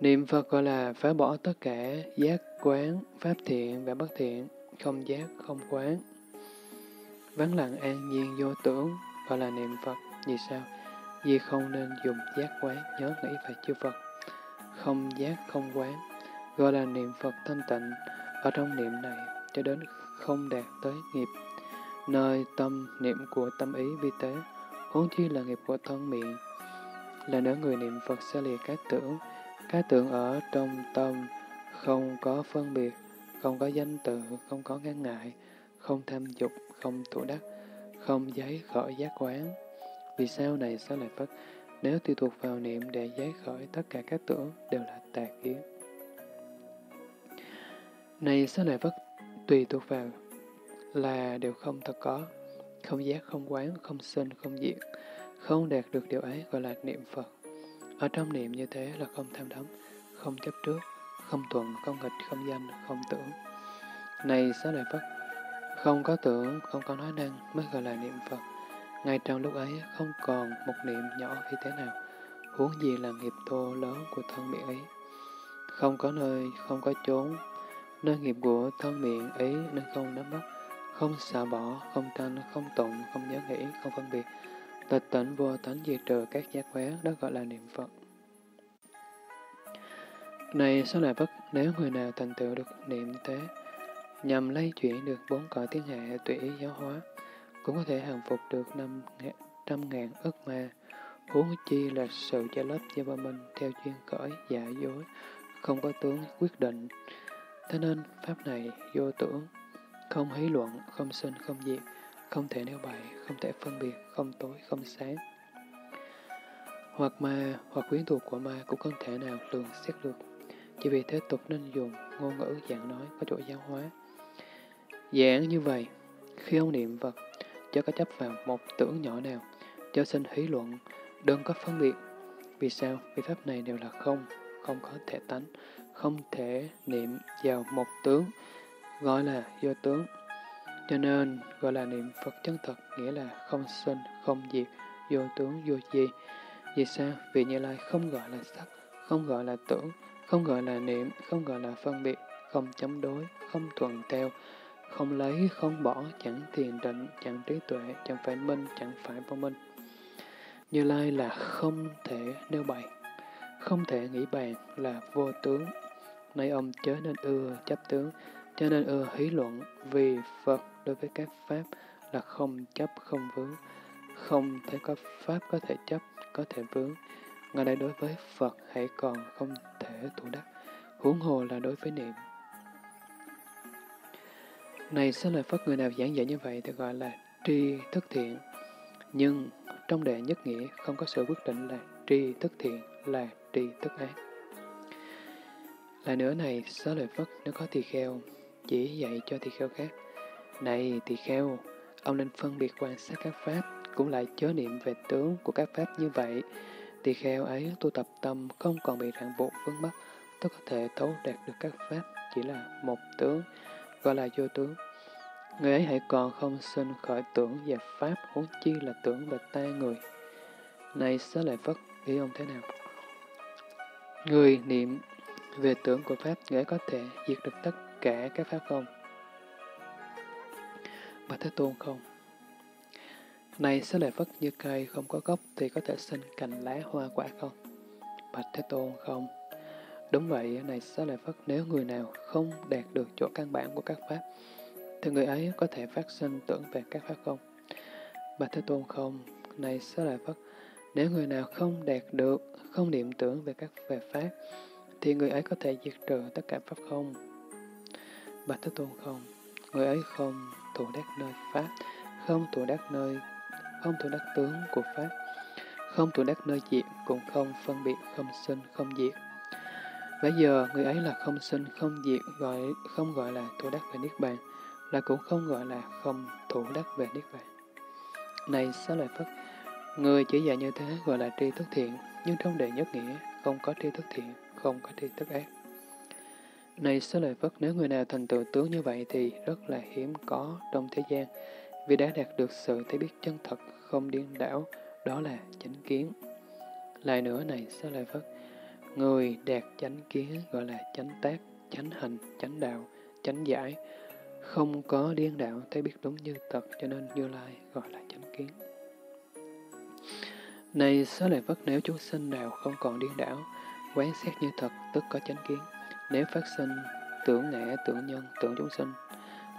Niệm Phật gọi là phá bỏ tất cả giác quán, pháp thiện và bất thiện, không giác, không quán. Vắng lặng an nhiên vô tưởng gọi là niệm Phật. Vì sao? Vì không nên dùng giác quán, nhớ nghĩ và chư Phật. Không giác, không quán gọi là niệm Phật thanh tịnh. Ở trong niệm này cho đến không đạt tới nghiệp, nơi tâm niệm của tâm ý vi tế, huống chi là nghiệp của thân miệng. Là nữa người niệm Phật sẽ lìa các tưởng. Các tưởng ở trong tâm không có phân biệt, không có danh tự, không có ngăn ngại, không tham dục, không thủ đắc, không giấy khỏi giác quán. Vì sao này Xá Lợi Phất? Nếu tùy thuộc vào niệm để giấy khỏi tất cả các tưởng đều là tà kiến. Này Xá Lợi Phất, tùy thuộc vào là đều không thật có, không giác, không quán, không sinh, không diệt. Không đạt được điều ấy gọi là niệm Phật. Ở trong niệm như thế là không tham đắm, không chấp trước, không thuận, không nghịch, không danh, không tưởng. Này Xá Lợi Phất, không có tưởng, không có nói năng mới gọi là niệm Phật. Ngay trong lúc ấy không còn một niệm nhỏ khi thế nào, huống gì là nghiệp thô lớn của thân miệng ấy. Không có nơi, không có chốn, nơi nghiệp của thân miệng ấy nên không nắm bắt, không xả bỏ, không tranh, không tụng, không nhớ nghĩ, không phân biệt. Tịch tỉnh vô tánh diệt trừ các giác quán, đó gọi là niệm Phật. Này Xá Lợi Phất, nếu người nào thành tựu được niệm thế, nhằm lay chuyển được bốn cõi tiếng hạ tùy ý giáo hóa, cũng có thể hàng phục được năm trăm ngàn ức ma, huống chi là sự che lấp do ba mình theo chuyên cõi giả dối, không có tướng quyết định. Thế nên pháp này vô tưởng, không hí luận, không sinh, không diệt, không thể nêu bày, không thể phân biệt, không tối, không sáng. Hoặc ma, hoặc quyến thuộc của ma cũng không thể nào lường xét được. Chỉ vì thế tục nên dùng ngôn ngữ dạng nói có chỗ giáo hóa. Dạng như vậy, khi ông niệm Phật, chớ có chấp vào một tưởng nhỏ nào, chớ sinh hí luận, đừng có phân biệt. Vì sao? Vì pháp này đều là không, không có thể tánh, không thể niệm vào một tướng, gọi là vô tướng. Cho nên gọi là niệm Phật chân thật, nghĩa là không sinh, không diệt, vô tướng, vô di. Vì sao? Vì Như Lai không gọi là sắc, không gọi là tưởng, không gọi là niệm, không gọi là phân biệt, không chống đối, không thuận theo, không lấy, không bỏ, chẳng thiền định, chẳng trí tuệ, chẳng phải minh, chẳng phải vô minh. Như Lai là không thể nêu bày, không thể nghĩ bàn, là vô tướng. Nay ông chớ nên ưa chấp tướng, Cho nên ưa hí luận vì Phật đối với các pháp là không chấp không vướng, không thể có pháp có thể chấp, có thể vướng. Ngài này đối với Phật hãy còn không thể thủ đắc, huống hồ là đối với niệm. Này sẽ lời Phật, người nào giảng dạy như vậy thì gọi là tri thức thiện. Nhưng trong đệ nhất nghĩa không có sự quyết định là tri thức thiện, là tri thức ác. Lại nữa này, xá lợi Phất nếu có tỳ kheo, chỉ dạy cho tỳ kheo khác. Này tỳ kheo, ông nên phân biệt quan sát các pháp, cũng lại chớ niệm về tướng của các pháp như vậy. Tỳ kheo ấy tu tập tâm không còn bị ràng buộc vướng mắc, tất có thể thấu đạt được các pháp chỉ là một tướng, gọi là vô tướng. Người ấy hãy còn không sinh khỏi tưởng và pháp, huống chi là tưởng về tai người. Này xá lợi Phất, ý ông thế nào? Người niệm về tưởng của pháp, người ấy có thể diệt được tất cả các pháp không? Bạch Thế Tôn, không. Này xá lợi Phất, như cây không có gốc thì có thể sinh cành lá hoa quả không? Bạch Thế Tôn, không. Đúng vậy, này xá lợi Phất, nếu người nào không đạt được chỗ căn bản của các pháp, thì người ấy có thể phát sinh tưởng về các pháp không? Bạch Thế Tôn, không. Này xá lợi Phất, nếu người nào không đạt được, không niệm tưởng về các về pháp, thì người ấy có thể diệt trừ tất cả pháp không? Bạch Thế Tôn, không. Người ấy không thủ đắc nơi pháp, không thủ đắc nơi, không thủ đắc tướng của pháp, không thủ đắc nơi diệt, cũng không phân biệt, không sinh, không diệt. Bây giờ người ấy là không sinh, không diệt, gọi không gọi là thủ đắc về niết bàn, là cũng không gọi là không thủ đắc về niết bàn. Này xá lợi Phất, người chỉ dạy như thế gọi là tri thức thiện, nhưng trong đệ nhất nghĩa không có tri thức thiện, không có tri thức ác. Này xá lợi Phất, nếu người nào thành tựu tướng như vậy thì rất là hiếm có trong thế gian, vì đã đạt được sự thấy biết chân thật, không điên đảo, đó là chánh kiến. Lại nữa này xá lợi Phất, người đạt chánh kiến gọi là chánh tác, chánh hành, chánh đạo, chánh giải, không có điên đảo, thấy biết đúng như thật, cho nên Như Lai gọi là chánh kiến. Này xá lợi Phất, nếu chúng sinh nào không còn điên đảo, quán xét như thật, tức có chánh kiến. Nếu phát sinh tưởng ngã, tưởng nhân, tưởng chúng sinh,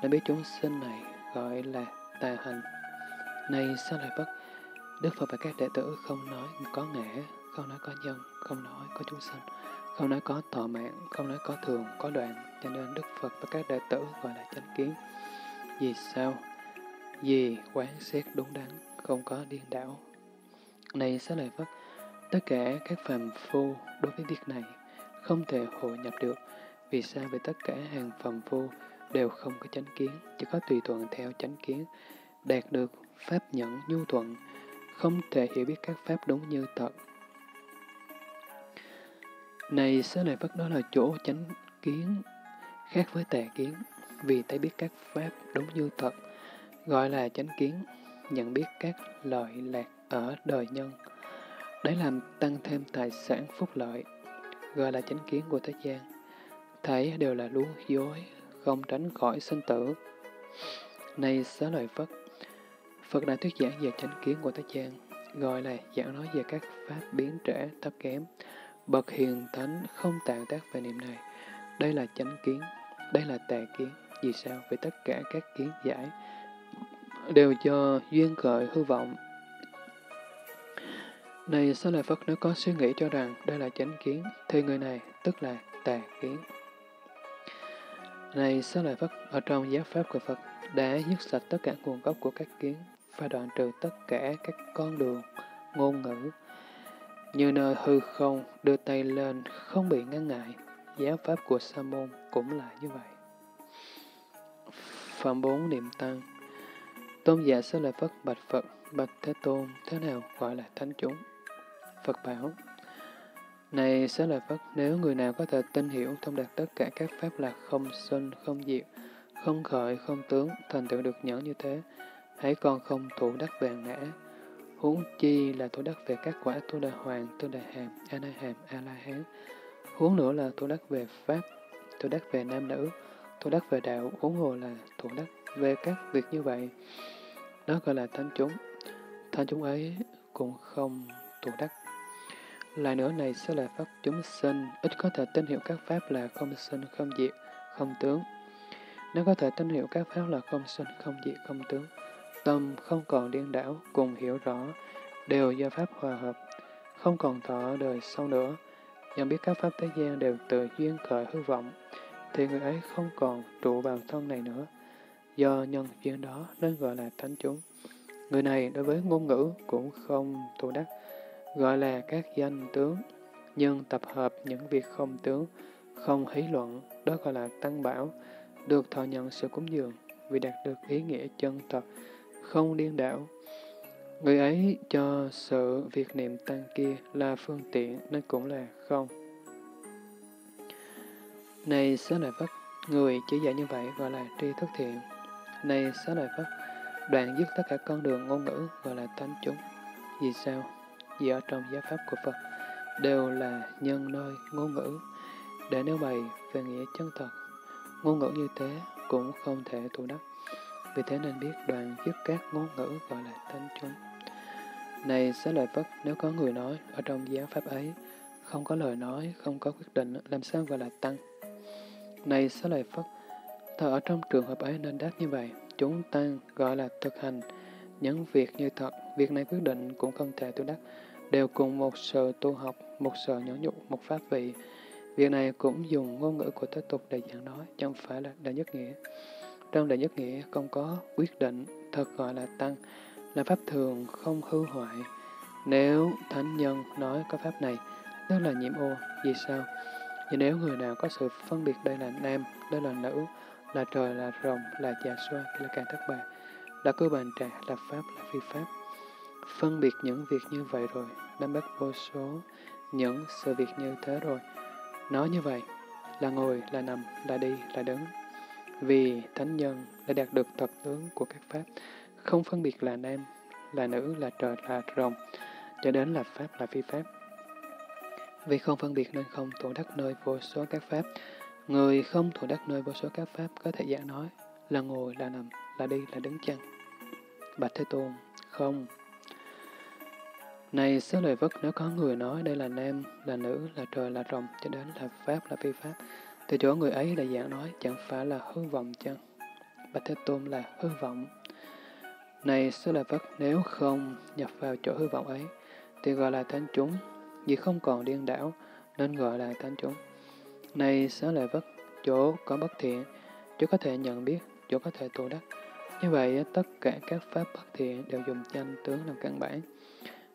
nên biết chúng sinh này gọi là tà hành. Này xá lợi Phất, Đức Phật và các đệ tử không nói có ngã, không nói có nhân, không nói có chúng sinh, không nói có thọ mạng, không nói có thường, có đoạn, cho nên Đức Phật và các đệ tử gọi là chánh kiến. Vì sao? Vì quán xét đúng đắn, không có điên đảo. Này xá lợi Phất, tất cả các phàm phu đối với việc này không thể hội nhập được. Vì sao? Vì tất cả hàng phàm phu đều không có chánh kiến, chỉ có tùy thuận theo chánh kiến, đạt được pháp nhẫn nhu thuận, không thể hiểu biết các pháp đúng như thật. Này xá lợi Phất, đó là chỗ chánh kiến khác với tà kiến, vì thấy biết các pháp đúng như thật, gọi là chánh kiến, nhận biết các lợi lạc ở đời nhân, để làm tăng thêm tài sản phúc lợi, gọi là chánh kiến của thế gian. Thấy đều là lúa dối, không tránh khỏi sinh tử. Này xá lợi Phất, Phật đã thuyết giảng về chánh kiến của thế gian, gọi là giảng nói về các pháp biến trễ thấp kém. Bậc hiền thánh không tạo tác về niệm này. Đây là chánh kiến, đây là tà kiến. Vì sao? Vì tất cả các kiến giải đều do duyên khởi hư vọng. Này xá lợi Phất, nếu có suy nghĩ cho rằng đây là chánh kiến, thì người này tức là tà kiến. Này xá lợi Phất, ở trong giáo pháp của Phật đã dứt sạch tất cả nguồn gốc của các kiến và đoạn trừ tất cả các con đường, ngôn ngữ. Như nơi hư không, đưa tay lên, không bị ngăn ngại. Giáo pháp của Sa Môn cũng là như vậy. Phẩm bốn niệm tăng. Tôn giả xá lợi Phất bạch Phật, bạch Thế Tôn, thế nào gọi là thánh chúng? Phật bảo, này xá lợi Phất, nếu người nào có thể tin hiểu thông đạt tất cả các pháp là không sinh, không diệt, không khởi, không tướng, thành tựu được nhẫn như thế, hãy còn không thủ đắc về ngã, huống chi là thủ đắc về các quả Tu Đà Hoàng, Tu Đà Hàm, A Na Hàm, A La Hán, huống nữa là thủ đắc về pháp, thủ đắc về nam nữ, thủ đắc về đạo, huống hồ là thủ đắc về các việc như vậy. Đó gọi là thánh chúng. Thánh chúng ấy cũng không thủ đắc. Lại nữa này sẽ là pháp, chúng sinh ít có thể tin hiểu các pháp là không sinh, không diệt, không tướng. Nếu có thể tín hiểu các pháp là không sinh, không diệt, không tướng, tâm không còn điên đảo, cùng hiểu rõ, đều do pháp hòa hợp, không còn thọ đời sau nữa, nhận biết các pháp thế gian đều tự duyên khởi hư vọng, thì người ấy không còn trụ vào thân này nữa. Do nhân duyên đó nên gọi là thánh chúng. Người này đối với ngôn ngữ cũng không tu đắc, gọi là các danh tướng, nhưng tập hợp những việc không tướng, không hí luận, đó gọi là tăng bảo, được thọ nhận sự cúng dường, vì đạt được ý nghĩa chân thật, không điên đảo. Người ấy cho sự việc niệm tăng kia là phương tiện nên cũng là không. Này Xá Lợi Phất, người chỉ dạy như vậy gọi là tri thức thiện. Này Xá Lợi Phất, đoạn dứt tất cả con đường ngôn ngữ gọi là thánh chúng. Vì sao? Vì ở trong giáo pháp của Phật đều là nhân nơi ngôn ngữ để nêu bày về nghĩa chân thật. Ngôn ngữ như thế cũng không thể tu đắc, vì thế nên biết đoạn dứt các ngôn ngữ gọi là thánh chúng. Này Xá Lợi Phất, nếu có người nói ở trong giáo pháp ấy không có lời nói, không có quyết định, làm sao gọi là tăng? Này Xá Lợi Phất, thờ ở trong trường hợp ấy nên đáp như vậy: chúng tăng gọi là thực hành những việc như thật, việc này quyết định cũng không thể tu đắc, đều cùng một sự tu học, một sự nhẫn nhục, một pháp vị. Việc này cũng dùng ngôn ngữ của thế tục để giảng nói, chẳng phải là đại nhất nghĩa. Trong đại nhất nghĩa không có quyết định, thật gọi là tăng, là pháp thường không hư hoại. Nếu thánh nhân nói có pháp này, tức là nhiễm ô. Vì sao? Vì nếu người nào có sự phân biệt đây là nam, đây là nữ, là trời, là rồng, là già xoa, là càng thất bại, là cư bàn trà, là pháp, là phi pháp, phân biệt những việc như vậy rồi, nắm bắt vô số những sự việc như thế rồi, nói như vậy là ngồi, là nằm, là đi, là đứng. Vì thánh nhân đã đạt được thập tướng của các pháp, không phân biệt là nam, là nữ, là trời, là rồng, cho đến là pháp, là phi pháp. Vì không phân biệt nên không thủ đắc nơi vô số các pháp. Người không thủ đắc nơi vô số các pháp có thể giảng nói là ngồi, là nằm, là đi, là đứng chăng? Bạch Thế Tôn, không. Này Xá Lợi Phất, nếu có người nói đây là nam, là nữ, là trời, là rồng, cho đến là pháp, là phi pháp, từ chỗ người ấy là giảng nói chẳng phải là hư vọng chăng? Bạch Thế Tôn, là hư vọng. Này Xá Lợi Phất, nếu không nhập vào chỗ hư vọng ấy thì gọi là thánh chúng, vì không còn điên đảo nên gọi là thánh chúng. Này Xá Lợi Phất, chỗ có bất thiện, chỗ có thể nhận biết, chỗ có thể tu đắc, như vậy tất cả các pháp bất thiện đều dùng danh tướng làm căn bản.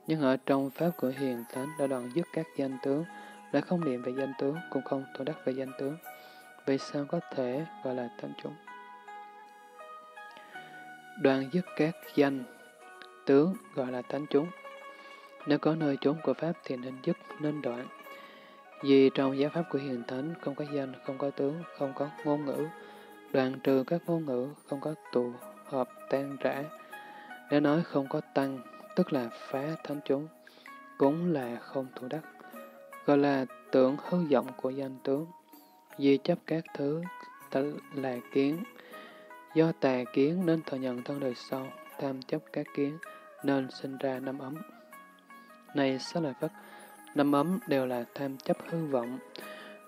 Nhưng ở trong pháp của hiền thánh đã đoạn dứt các danh tướng, lại không niệm về danh tướng, cũng không tu đắc về danh tướng, vì sao có thể gọi là thánh chúng? Đoạn dứt các danh tướng gọi là thánh chúng. Nếu có nơi chốn của pháp thì nên dứt, nên đoạn. Vì trong giáo pháp của hiền thánh không có danh, không có tướng, không có ngôn ngữ, đoạn trừ các ngôn ngữ, không có tụ hợp tan rã. Nếu nói không có tăng, tức là phá thánh chúng, cũng là không thủ đắc, gọi là tưởng hư vọng của danh tướng. Vì chấp các thứ là kiến, do tà kiến nên thừa nhận thân đời sau, tham chấp các kiến nên sinh ra năm ấm. Này Xá Lợi Phất, năm ấm đều là tham chấp hư vọng,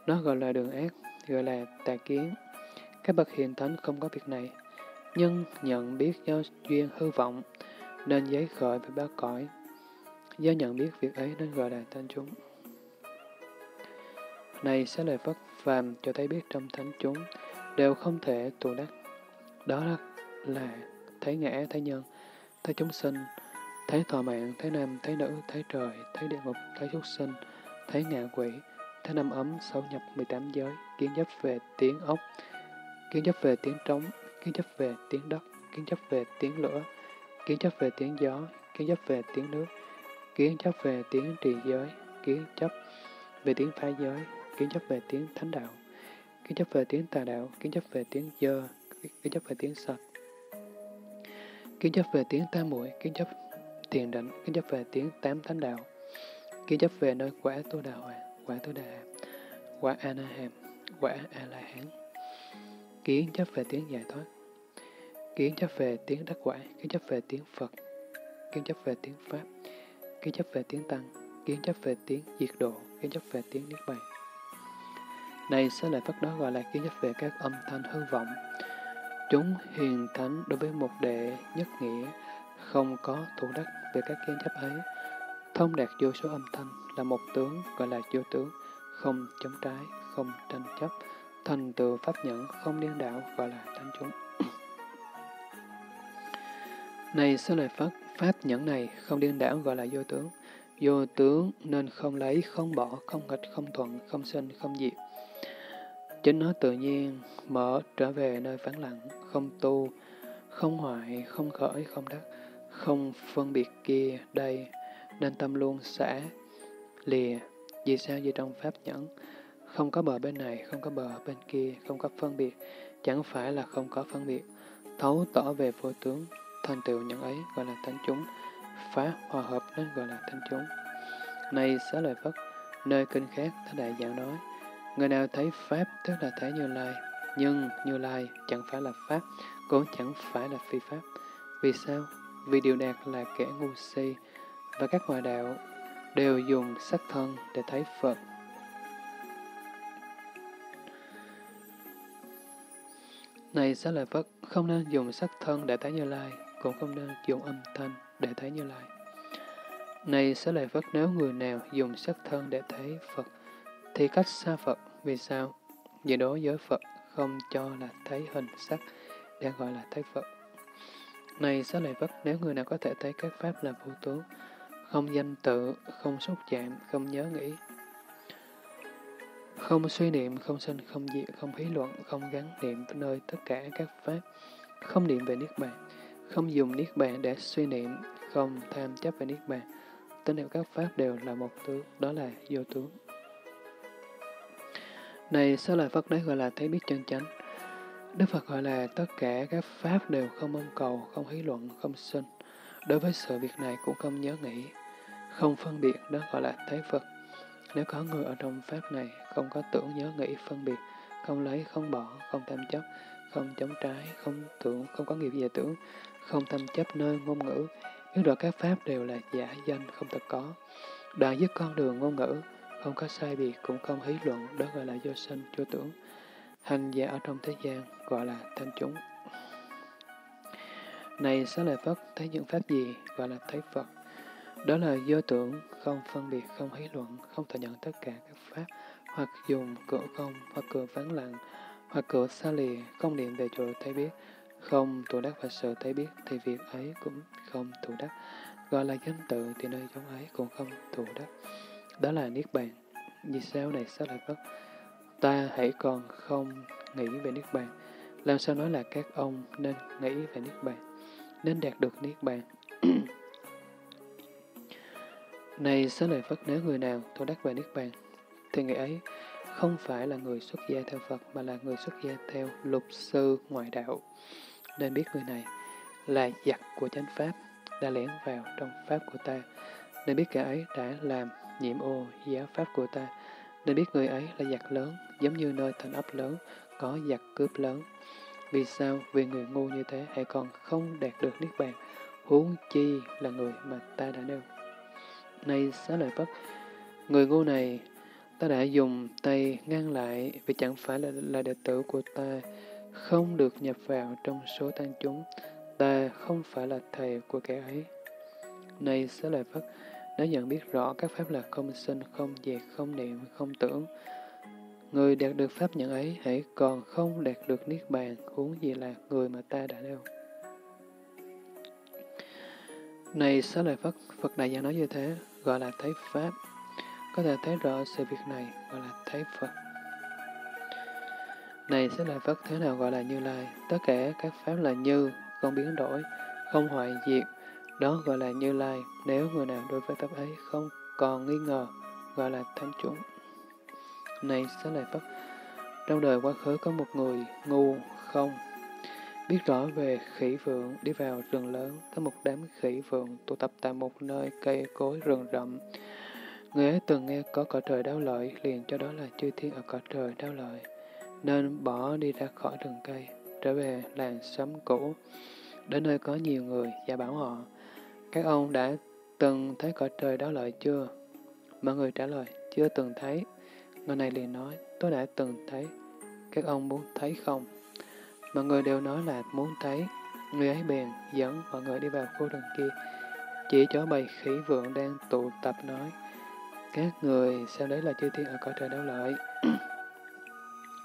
nó gọi là đường ác, gọi là tà kiến. Các bậc hiền thánh không có việc này, nhưng nhận biết do duyên hư vọng nên giấy khởi về ba cõi, do nhận biết việc ấy nên gọi là thánh chúng. Này Xá Lợi Phất, phàm cho thấy biết trong thánh chúng đều không thể tu đắc, đó là, là thấy ngã, thấy nhân, thấy chúng sinh, thấy thọ mạng, thấy nam, thấy nữ, thấy trời, thấy địa ngục, thấy súc sinh, thấy ngạ quỷ, thấy năm ấm, sáu nhập, mười tám giới, kiến chấp về tiếng ốc, kiến chấp về tiếng trống, kiến chấp về tiếng đất, kiến chấp về tiếng lửa, kiến chấp về tiếng gió, kiến chấp về tiếng nước, kiến chấp về tiếng trì giới, kiến chấp về tiếng phá giới, kiến chấp về tiếng thánh đạo, kiến chấp về tiếng tà đạo, kiến chấp về tiếng dơ, kiến chấp về tiếng sạch, kiến chấp về tiếng tam muội, kiến chấp thiền định, kiến chấp về tiếng tám thánh đạo, kiến chấp về nơi quả tu đà hoàn, quả tu đà hàm, quả a na hàm, quả a la hán, kiến chấp về tiếng giải thoát, kiến chấp về tiếng đắc quả, kiến chấp về tiếng Phật, kiến chấp về tiếng pháp, kiến chấp về tiếng tăng, kiến chấp về tiếng diệt độ, kiến chấp về tiếng niết bàn. Này Xá Lợi Phất, đó gọi là kiến chấp về các âm thanh hư vọng. Chúng hiền thánh đối với một đệ nhất nghĩa, không có thủ đắc về các kiến chấp ấy. Thông đạt vô số âm thanh là một tướng, gọi là vô tướng, không chống trái, không tranh chấp. Thành tựu pháp nhẫn, không điên đảo, gọi là thánh chúng. Này Xá Lợi Phất, pháp nhẫn này không điên đảo gọi là vô tướng. Vô tướng nên không lấy, không bỏ, không nghịch, không thuận, không sinh, không diệt. Chính nó tự nhiên mở trở về nơi vắng lặng, không tu, không hoại, không khởi, không đắc, không phân biệt kia, đây, nên tâm luôn xả, lìa. Vì sao? Vì trong pháp nhẫn không có bờ bên này, không có bờ bên kia, không có phân biệt, chẳng phải là không có phân biệt. Thấu tỏ về vô tướng, thành tựu nhẫn ấy gọi là thánh chúng, phá hòa hợp nên gọi là thánh chúng. Này Xá Lợi Phất, nơi kinh khác Thế Đại Giảng nói, người nào thấy pháp tức là thấy Như Lai, nhưng Như Lai chẳng phải là pháp, cũng chẳng phải là phi pháp. Vì sao? Vì Điều Đạt là kẻ ngu si, và các ngoại đạo đều dùng sắc thân để thấy Phật. Này Xá Lợi Phất, không nên dùng sắc thân để thấy Như Lai, cũng không nên dùng âm thanh để thấy Như Lai. Này Xá Lợi Phất, nếu người nào dùng sắc thân để thấy Phật, thì cách xa Phật. Vì sao? Vì đối với Phật không cho là thấy hình sắc, đã gọi là thấy Phật. Này Xá Lợi Phất, nếu người nào có thể thấy các pháp là vô tướng, không danh tự, không xúc chạm, không nhớ nghĩ, không suy niệm, không sinh, không diệt, không hí luận, không gắn niệm nơi tất cả các pháp, không niệm về Niết Bàn, không dùng Niết Bàn để suy niệm, không tham chấp về Niết Bàn, tính hiệu các pháp đều là một tướng, đó là vô tướng. Này Xá Lợi Phất, đấy gọi là thấy biết chân chánh. Đức Phật gọi là tất cả các pháp đều không mong cầu, không hí luận, không sinh. Đối với sự việc này cũng không nhớ nghĩ, không phân biệt, đó gọi là thấy Phật. Nếu có người ở trong pháp này không có tưởng nhớ nghĩ phân biệt, không lấy, không bỏ, không tham chấp, không chống trái, không tưởng, không có nghiệp về tưởng, không tham chấp nơi ngôn ngữ, biết rõ các pháp đều là giả danh không thật có, đoạn dứt con đường ngôn ngữ, không có sai biệt, cũng không hí luận, đó gọi là vô sinh, vô tưởng. Hành giả ở trong thế gian gọi là thánh chúng. Này Xá Lợi Phất, thấy những pháp gì gọi là thấy Phật? Đó là vô tưởng, không phân biệt, không hí luận, không thừa nhận tất cả các pháp, hoặc dùng cửa không, hoặc cửa vắng lặng, hoặc cửa xa lìa, không niệm về chỗ thấy biết, không tụ đắc và sự thấy biết, thì việc ấy cũng không tụ đắc. Gọi là danh tự thì nơi giống ấy cũng không tụ đắc. Đó là Niết Bàn. Vì sao? Này Xá Lợi Phất, ta hãy còn không nghĩ về Niết Bàn, làm sao nói là các ông nên nghĩ về Niết Bàn, nên đạt được Niết Bàn. Này Xá Lợi Phất, nếu người nào tu đắc về Niết Bàn, thì người ấy không phải là người xuất gia theo Phật, mà là người xuất gia theo lục sư ngoại đạo. Nên biết người này là giặc của chánh pháp, đã lẻn vào trong pháp của ta. Nên biết kẻ ấy đã làm nhiễm ô giáo pháp của ta. Nên biết người ấy là giặc lớn, giống như nơi thành ấp lớn có giặc cướp lớn. Vì sao? Vì người ngu như thế hãy còn không đạt được Niết Bàn, huống chi là người mà ta đã nêu. Này Xá Lợi Phất, người ngu này ta đã dùng tay ngăn lại, vì chẳng phải là, là đệ tử của ta, không được nhập vào trong số tăng chúng. Ta không phải là thầy của kẻ ấy. Này Xá Lợi Phất, nếu nhận biết rõ các pháp là không sinh, không diệt, không niệm, không tưởng, người đạt được pháp nhận ấy hãy còn không đạt được Niết Bàn, huống gì là người mà ta đã nêu. Này Xá Lợi Phất, Phật Đại Giảng nói như thế gọi là thấy pháp. Có thể thấy rõ sự việc này gọi là thấy Phật. Này Xá Lợi Phất, thế nào gọi là Như Lai? Tất cả các pháp là như, không biến đổi, không hoại diệt, đó gọi là Như Lai. Nếu người nào đối với pháp ấy không còn nghi ngờ, gọi là thánh chúng. Này Xá Lợi Phất, trong đời quá khứ có một người ngu không biết rõ về khỉ vượng, đi vào rừng lớn, có một đám khỉ vượng tụ tập tại một nơi cây cối rừng rậm. Người ấy từng nghe có cõi trời đau lợi, liền cho đó là chư thiên ở cõi trời đau lợi, nên bỏ đi ra khỏi rừng cây, trở về làng xóm cũ, đến nơi có nhiều người, và bảo họ: các ông đã từng thấy cõi trời đau lợi chưa? Mọi người trả lời: chưa từng thấy. Người này liền nói: tôi đã từng thấy, các ông muốn thấy không? Mọi người đều nói là muốn thấy. Người ấy bèn dẫn mọi người đi vào khu rừng kia, chỉ chỗ bầy khỉ vượn đang tụ tập nói: các người sao đấy là chư thiên ở cõi trời Đau Lợi?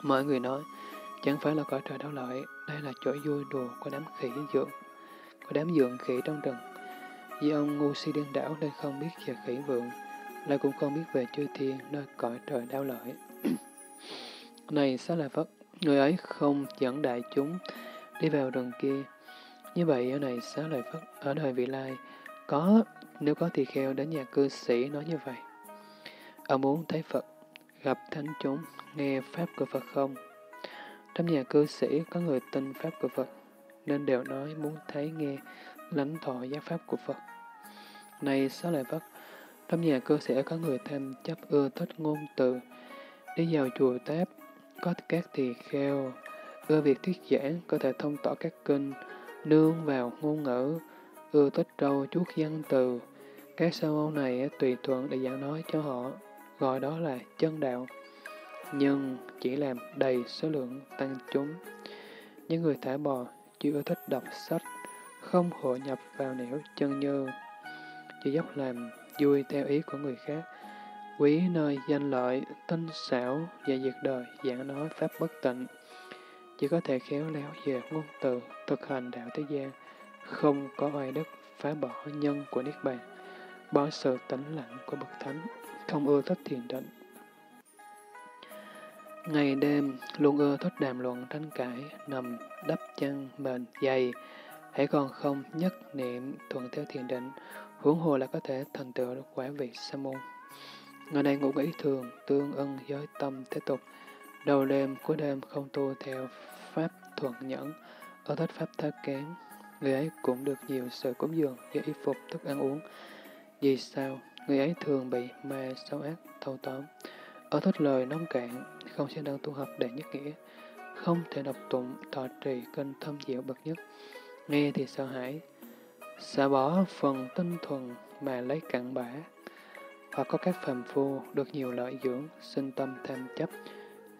Mọi người nói: chẳng phải là cõi trời Đau Lợi, đây là chỗ vui đùa của đám khỉ vượn, của đám vượn khỉ trong rừng. Vì ông ngu si điên đảo nên không biết về khỉ vượn, lại cũng không biết về chư thiên nơi cõi trời Đau Lợi. Này Xá Lợi Phất, người ấy không dẫn đại chúng đi vào rừng kia. Như vậy ở này Xá Lợi Phất, ở đời vị lai, có nếu có tỳ kheo đến nhà cư sĩ nói như vậy: ông muốn thấy Phật, gặp thánh chúng, nghe pháp của Phật không? Trong nhà cư sĩ có người tin pháp của Phật, nên đều nói muốn thấy nghe lãnh thọ giáo pháp của Phật. Này Xá Lợi Phất, trong nhà cư sĩ có người tham chấp ưa thích ngôn từ, đi vào chùa táp, có các tỳ kheo ưa việc thuyết giảng, có thể thông tỏ các kinh, nương vào ngôn ngữ, ưa thích râu chuốt văn từ. Các sa môn này tùy thuận để giảng nói cho họ, gọi đó là chân đạo, nhưng chỉ làm đầy số lượng tăng chúng. Những người thả bò, chỉ ưa thích đọc sách, không hội nhập vào nẻo chân như, chỉ dốc làm vui theo ý của người khác, quý nơi danh lợi, tinh xảo và diệt đời, giảng nói pháp bất tịnh, chỉ có thể khéo léo về ngôn từ, thực hành đạo thế gian, không có oai đức, phá bỏ nhân của niết bàn, bỏ sự tĩnh lặng của bậc thánh, không ưa thích thiền định. Ngày đêm luôn ưa thích đàm luận tranh cãi, nằm đắp chăn mền dày, hãy còn không nhất niệm thuận theo thiền định, huống hồ là có thể thành tựu quả vị sa môn. Người này ngụ ý thường tương ưng với tâm thế tục, đầu đêm cuối đêm không tu theo pháp thuận nhẫn, ở thích pháp thơ kén. Người ấy cũng được nhiều sự cúng dường với y phục, thức ăn uống. Vì sao? Người ấy thường bị ma xấu ác thâu tóm, ở thích lời nông cạn, không siêng năng tu học để nhất nghĩa, không thể đọc tụng thọ trì kinh thâm diệu bậc nhất, nghe thì sợ hãi, xả bỏ phần tinh thuần mà lấy cặn bã. Hoặc có các phàm phu được nhiều lợi dưỡng, sinh tâm tham chấp,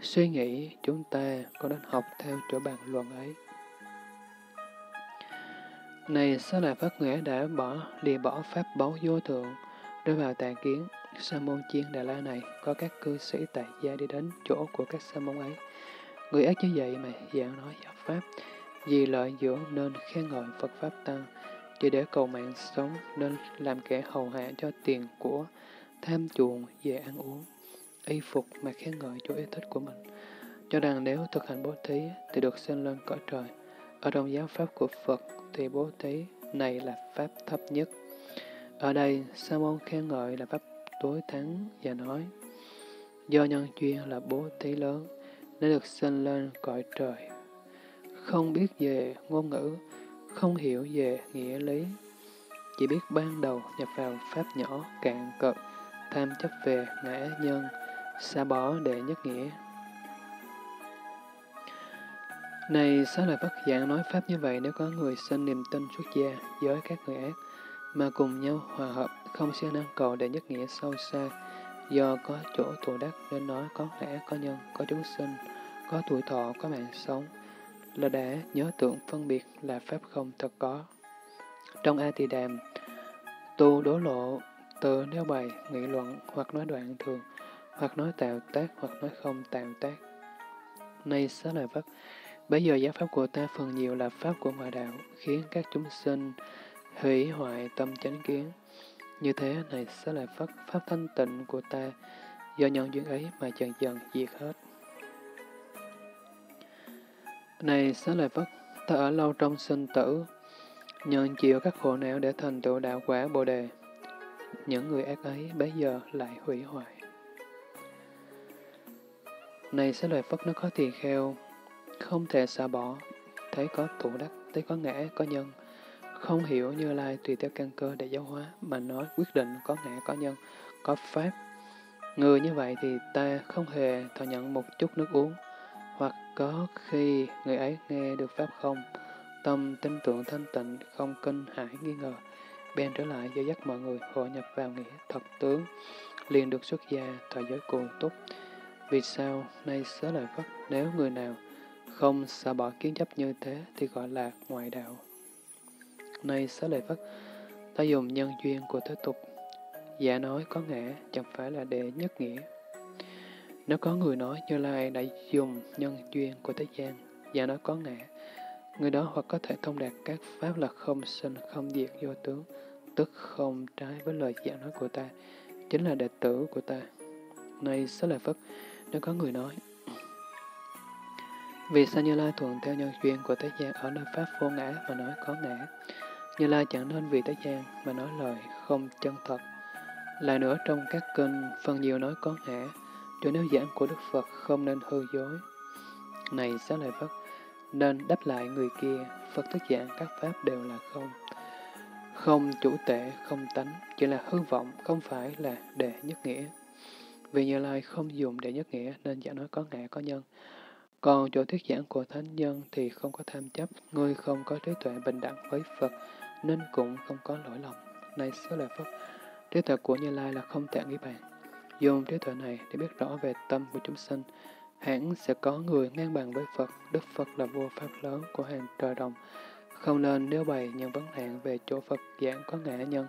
suy nghĩ chúng ta có nên học theo chỗ bàn luận ấy. Này Xá Lợi Phất, người đã bỏ lìa bỏ pháp báu vô thượng, rơi vào tà kiến. Sa môn Chiên Đà La này có các cư sĩ tại gia đi đến chỗ của các sa môn ấy. Người ác như vậy mà giảng nói giáo pháp, vì lợi dưỡng nên khen ngợi Phật pháp tăng, chỉ để cầu mạng sống nên làm kẻ hầu hạ cho tiền của, tham chuộng về ăn uống, y phục mà khen ngợi chỗ ý thích của mình, cho rằng nếu thực hành bố thí thì được sinh lên cõi trời. Ở trong giáo pháp của Phật thì bố thí này là pháp thấp nhất. Ở đây sa môn khen ngợi là pháp tối thắng và nói: do nhân duyên là bố thí lớn nên được sinh lên cõi trời. Không biết về ngôn ngữ, không hiểu về nghĩa lý, chỉ biết ban đầu nhập vào pháp nhỏ cạn cợt, tham chấp về ngã nhân, xa bỏ để nhất nghĩa. Này Xá Lợi Phất, giảng nói pháp như vậy nếu có người sinh niềm tin xuất gia với các người ác, mà cùng nhau hòa hợp, không siêng năng cầu để nhất nghĩa sâu xa, do có chỗ tụ đắc nên nói có ngã, có nhân, có chúng sinh, có tuổi thọ, có mạng sống, là đã nhớ tưởng phân biệt là pháp không thật có. Trong A Tỳ Đàm, tu đố lộ, tự nêu bày, nghị luận, hoặc nói đoạn thường, hoặc nói tạo tác, hoặc nói không tạo tác. Nay Xá Lợi Phất, bây giờ giáo pháp của ta phần nhiều là pháp của ngoại đạo, khiến các chúng sinh hủy hoại tâm chánh kiến. Như thế này Xá Lợi Phất, pháp thanh tịnh của ta do nhân duyên ấy mà dần dần diệt hết. Này Xá Lợi Phất, ta ở lâu trong sinh tử, nhận chịu các khổ não để thành tựu đạo quả Bồ Đề. Những người ác ấy bấy giờ lại hủy hoại. Này Xá Lợi Phất, nó có tỳ kheo không thể xả bỏ, thấy có tụ đắc, thấy có ngã, có nhân, không hiểu Như Lai tùy theo căn cơ để giáo hóa mà nói quyết định có ngã, có nhân, có pháp. Người như vậy thì ta không hề thừa nhận một chút nước uống. Hoặc có khi người ấy nghe được pháp không, tâm tin tưởng thanh tịnh, không kinh hãi nghi ngờ, bèn trở lại do dắt mọi người hội nhập vào nghĩa thật tướng, liền được xuất gia thọ giới cù túc. Vì sao? Nay Xá Lợi Phất, nếu người nào không xả bỏ kiến chấp như thế thì gọi là ngoại đạo. Nay Xá Lợi Phất, ta dùng nhân duyên của thế tục, giả nói có ngã chẳng phải là để nhất nghĩa. Nếu có người nói Như Lai đã dùng nhân duyên của thế gian, giả nói có ngã, người đó hoặc có thể thông đạt các pháp là không sinh, không diệt, vô tướng, tức không trái với lời giả nói của ta, chính là đệ tử của ta. Này Xá Lợi Phất, nếu có người nói, vì sao Như Lai thuận theo nhân duyên của thế gian ở nơi pháp vô ngã mà nói có ngã? Như Lai chẳng nên vì thế gian mà nói lời không chân thật. Lại nữa, trong các kinh phần nhiều nói có ngã, chỗ nếu giảng của Đức Phật không nên hư dối. Này Xá Lợi Phất, nên đáp lại người kia, Phật thuyết giảng các pháp đều là không, không chủ tể, không tánh, chỉ là hư vọng, không phải là để nhất nghĩa. Vì Như Lai không dùng để nhất nghĩa nên giảng nói có ngã có nhân. Còn chỗ thuyết giảng của thánh nhân thì không có tham chấp, người không có trí tuệ bình đẳng với Phật nên cũng không có lỗi lầm. Này Xá Lợi Phất, trí tuệ của Như Lai là không thể nghĩ bàn. Dùng trí tuệ này để biết rõ về tâm của chúng sinh, hẳn sẽ có người ngang bằng với Phật. Đức Phật là vua pháp lớn của hàng trời đồng, không nên nêu bày những vấn hạn về chỗ Phật giảng có ngã nhân.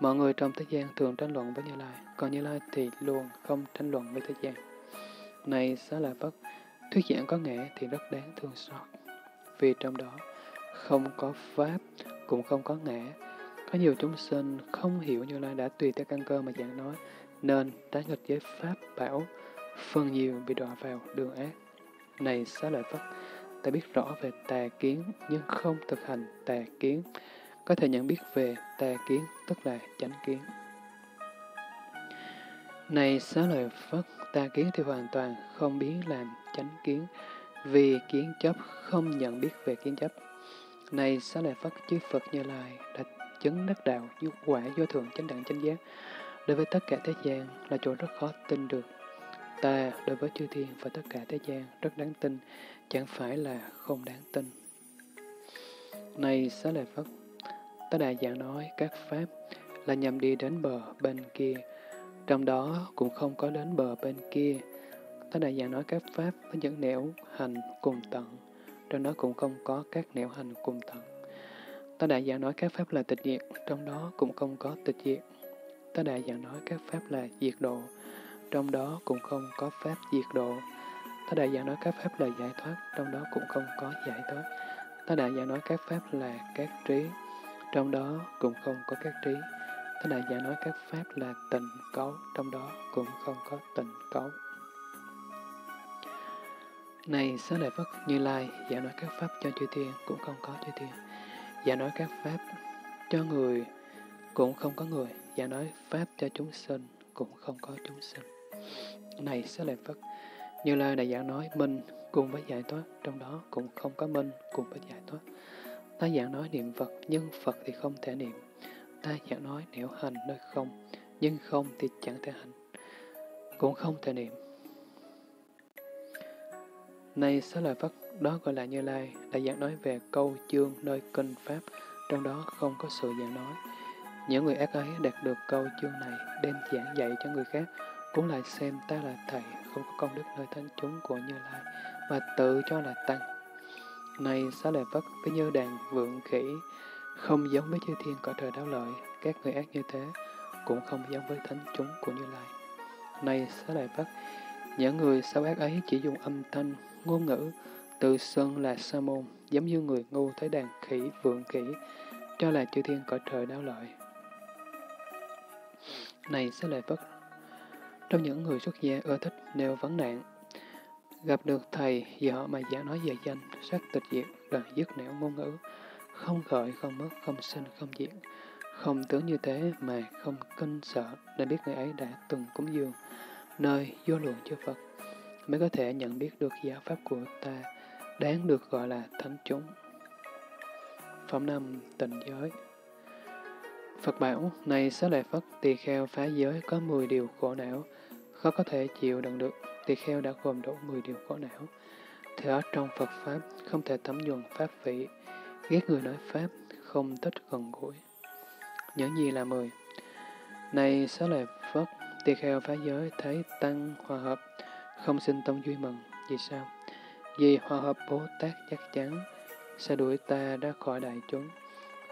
Mọi người trong thế gian thường tranh luận với Như Lai, còn Như Lai thì luôn không tranh luận với thế gian. Này Xá Lợi Phất, thuyết giảng có ngã thì rất đáng thương xót, vì trong đó không có pháp cũng không có ngã. Có nhiều chúng sinh không hiểu Như Lai đã tùy theo căn cơ mà giảng nói, nên trái nghịch với pháp bảo, phần nhiều bị đọa vào đường ác. Này Xá Lợi Phất, ta biết rõ về tà kiến nhưng không thực hành tà kiến, có thể nhận biết về tà kiến tức là chánh kiến. Này Xá Lợi Phất, tà kiến thì hoàn toàn không biến làm chánh kiến, vì kiến chấp không nhận biết về kiến chấp. Này Xá Lợi Phất, chư Phật Như Lai đã chứng đắc đạo vô quả vô thượng chánh đẳng chánh giác, đối với tất cả thế gian là chỗ rất khó tin được. Ta đối với chư thiên và tất cả thế gian rất đáng tin, chẳng phải là không đáng tin. Này Xá Lợi Phất, ta đã giảng nói các pháp là nhằm đi đến bờ bên kia, trong đó cũng không có đến bờ bên kia. Ta đã giảng nói các pháp với những nẻo hành cùng tận, trong đó cũng không có các nẻo hành cùng tận. Ta đã giảng nói các pháp là tịch diệt, trong đó cũng không có tịch diệt. Ta đã giảng nói các pháp là diệt độ, trong đó cũng không có pháp diệt độ. Ta đã giảng nói các pháp là giải thoát, trong đó cũng không có giải thoát. Ta đã giảng nói các pháp là các trí, trong đó cũng không có các trí. Ta đã giảng nói các pháp là tịnh cấu, trong đó cũng không có tịnh cấu. Này Xá Lợi Phất, Như Lai giảng nói các pháp cho chư thiên cũng không có chư thiên, giảng nói các pháp cho người cũng không có người, giảng nói pháp cho chúng sinh cũng không có chúng sinh. Này Xá Lợi Phất, Như Lai đã giảng nói minh cùng với giải thoát, trong đó cũng không có minh cùng với giải thoát. Ta giảng nói niệm Phật, nhưng Phật thì không thể niệm. Ta giảng nói nẻo hành nơi không, nhưng không thì chẳng thể hành, cũng không thể niệm. Này Xá Lợi Phất, đó gọi là Như Lai đã giảng nói về câu chương nơi kinh pháp, trong đó không có sự giảng nói. Những người ác ấy đạt được câu chương này, đem giảng dạy cho người khác, cũng lại xem ta là thầy, không có công đức nơi thánh chúng của Như Lai, mà tự cho là tăng. Này Xá Lợi Phất, cứ như đàn vượng khỉ, không giống với chư thiên cõi trời đáo lợi, các người ác như thế, cũng không giống với thánh chúng của Như Lai. Này Xá Lợi Phất, những người xấu ác ấy chỉ dùng âm thanh, ngôn ngữ, tự xưng là sa môn, giống như người ngu thấy đàn khỉ vượng khỉ, cho là chư thiên cõi trời đáo lợi. Này Xá Lợi Phất, trong những người xuất gia ưa thích nêu vấn nạn, gặp được thầy vì họ mà giả nói về danh, sắc tịch diệt, là dứt nẻo ngôn ngữ, không khởi, không mất, không sinh, không diệt, không tướng như thế mà không kinh sợ, đã biết người ấy đã từng cúng dường nơi vô lượng chư Phật, mới có thể nhận biết được giáo pháp của ta, đáng được gọi là thánh chúng. Phẩm năm Tịnh giới. Phật bảo, này Xá Lợi Phất, tỳ kheo phá giới có mười điều khổ não, khó có thể chịu đựng được. Tỳ kheo đã gồm đủ mười điều khổ não. Thì ở trong Phật Pháp, không thể thấm nhuần Pháp vị, ghét người nói Pháp, không thích gần gũi. Những gì là mười? Này Xá Lợi Phất, tỳ kheo phá giới thấy tăng hòa hợp, không xin tâm duy mừng. Vì sao? Vì Hòa Hợp Bồ Tát chắc chắn sẽ đuổi ta ra khỏi đại chúng.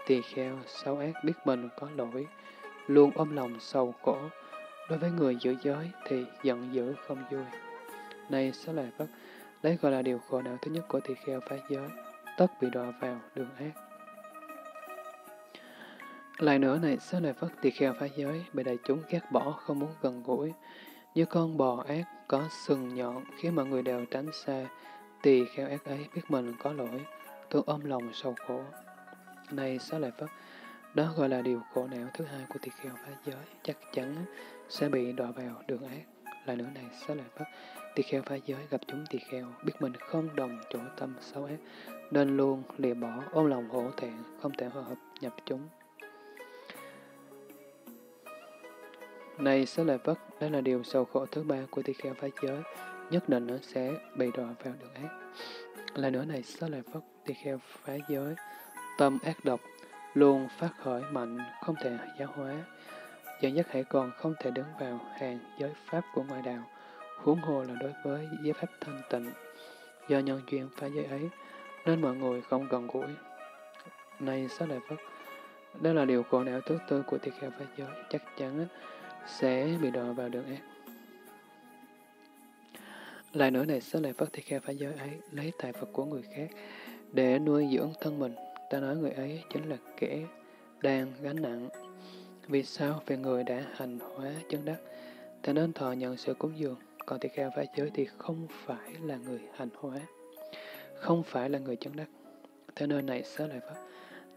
Tỳ kheo xấu ác biết mình có lỗi, luôn ôm lòng sầu khổ. Đối với người giữ giới thì giận dữ không vui. Này Xá Lợi Phất, đấy gọi là điều khổ não thứ nhất của tỳ kheo phá giới, tất bị đọa vào đường ác. Lại nữa này Xá Lợi Phất, tỳ kheo phá giới bị đại chúng ghét bỏ, không muốn gần gũi. Như con bò ác có sừng nhọn khiến mọi người đều tránh xa, tỳ kheo ác ấy biết mình có lỗi, thường ôm lòng sầu khổ. Này Xá Lợi Phất, đó gọi là điều khổ não thứ hai của tỳ kheo phá giới, chắc chắn sẽ bị đọa vào đường ác. Lại nữa này Xá Lợi Phất, tỳ kheo phá giới gặp chúng tỳ kheo biết mình không đồng chỗ tâm xấu ác, nên luôn lìa bỏ, ôm lòng hổ thẹn, không thể hòa hợp nhập chúng. Này Xá Lợi Phất, đó là điều sầu khổ thứ ba của tỳ kheo phá giới, nhất định nó sẽ bị đọa vào đường ác. Lại nữa này Xá Lợi Phất, tỳ kheo phá giới tâm ác độc, luôn phát khởi mạnh, không thể giáo hóa. Dẫn dắt hãy còn không thể đứng vào hàng giới pháp của ngoại đạo, huống hồ là đối với giới pháp thanh tịnh. Do nhân duyên phá giới ấy, nên mọi người không gần gũi. Này Xá Lợi Phất, đó là điều khổ não thứ tư của tỳ kheo phá giới, chắc chắn sẽ bị đọa vào đường ác. Lại nữa này Xá Lợi Phất, tỳ kheo phá giới ấy lấy tài vật của người khác để nuôi dưỡng thân mình. Ta nói người ấy chính là kẻ đang gánh nặng. Vì sao? Về người đã hành hóa chân đắc, ta nên thọ nhận sự cúng dường. Còn tỳ kheo phá giới thì không phải là người hành hóa, không phải là người chân đắc. Thế nên này Xá Lợi Phất,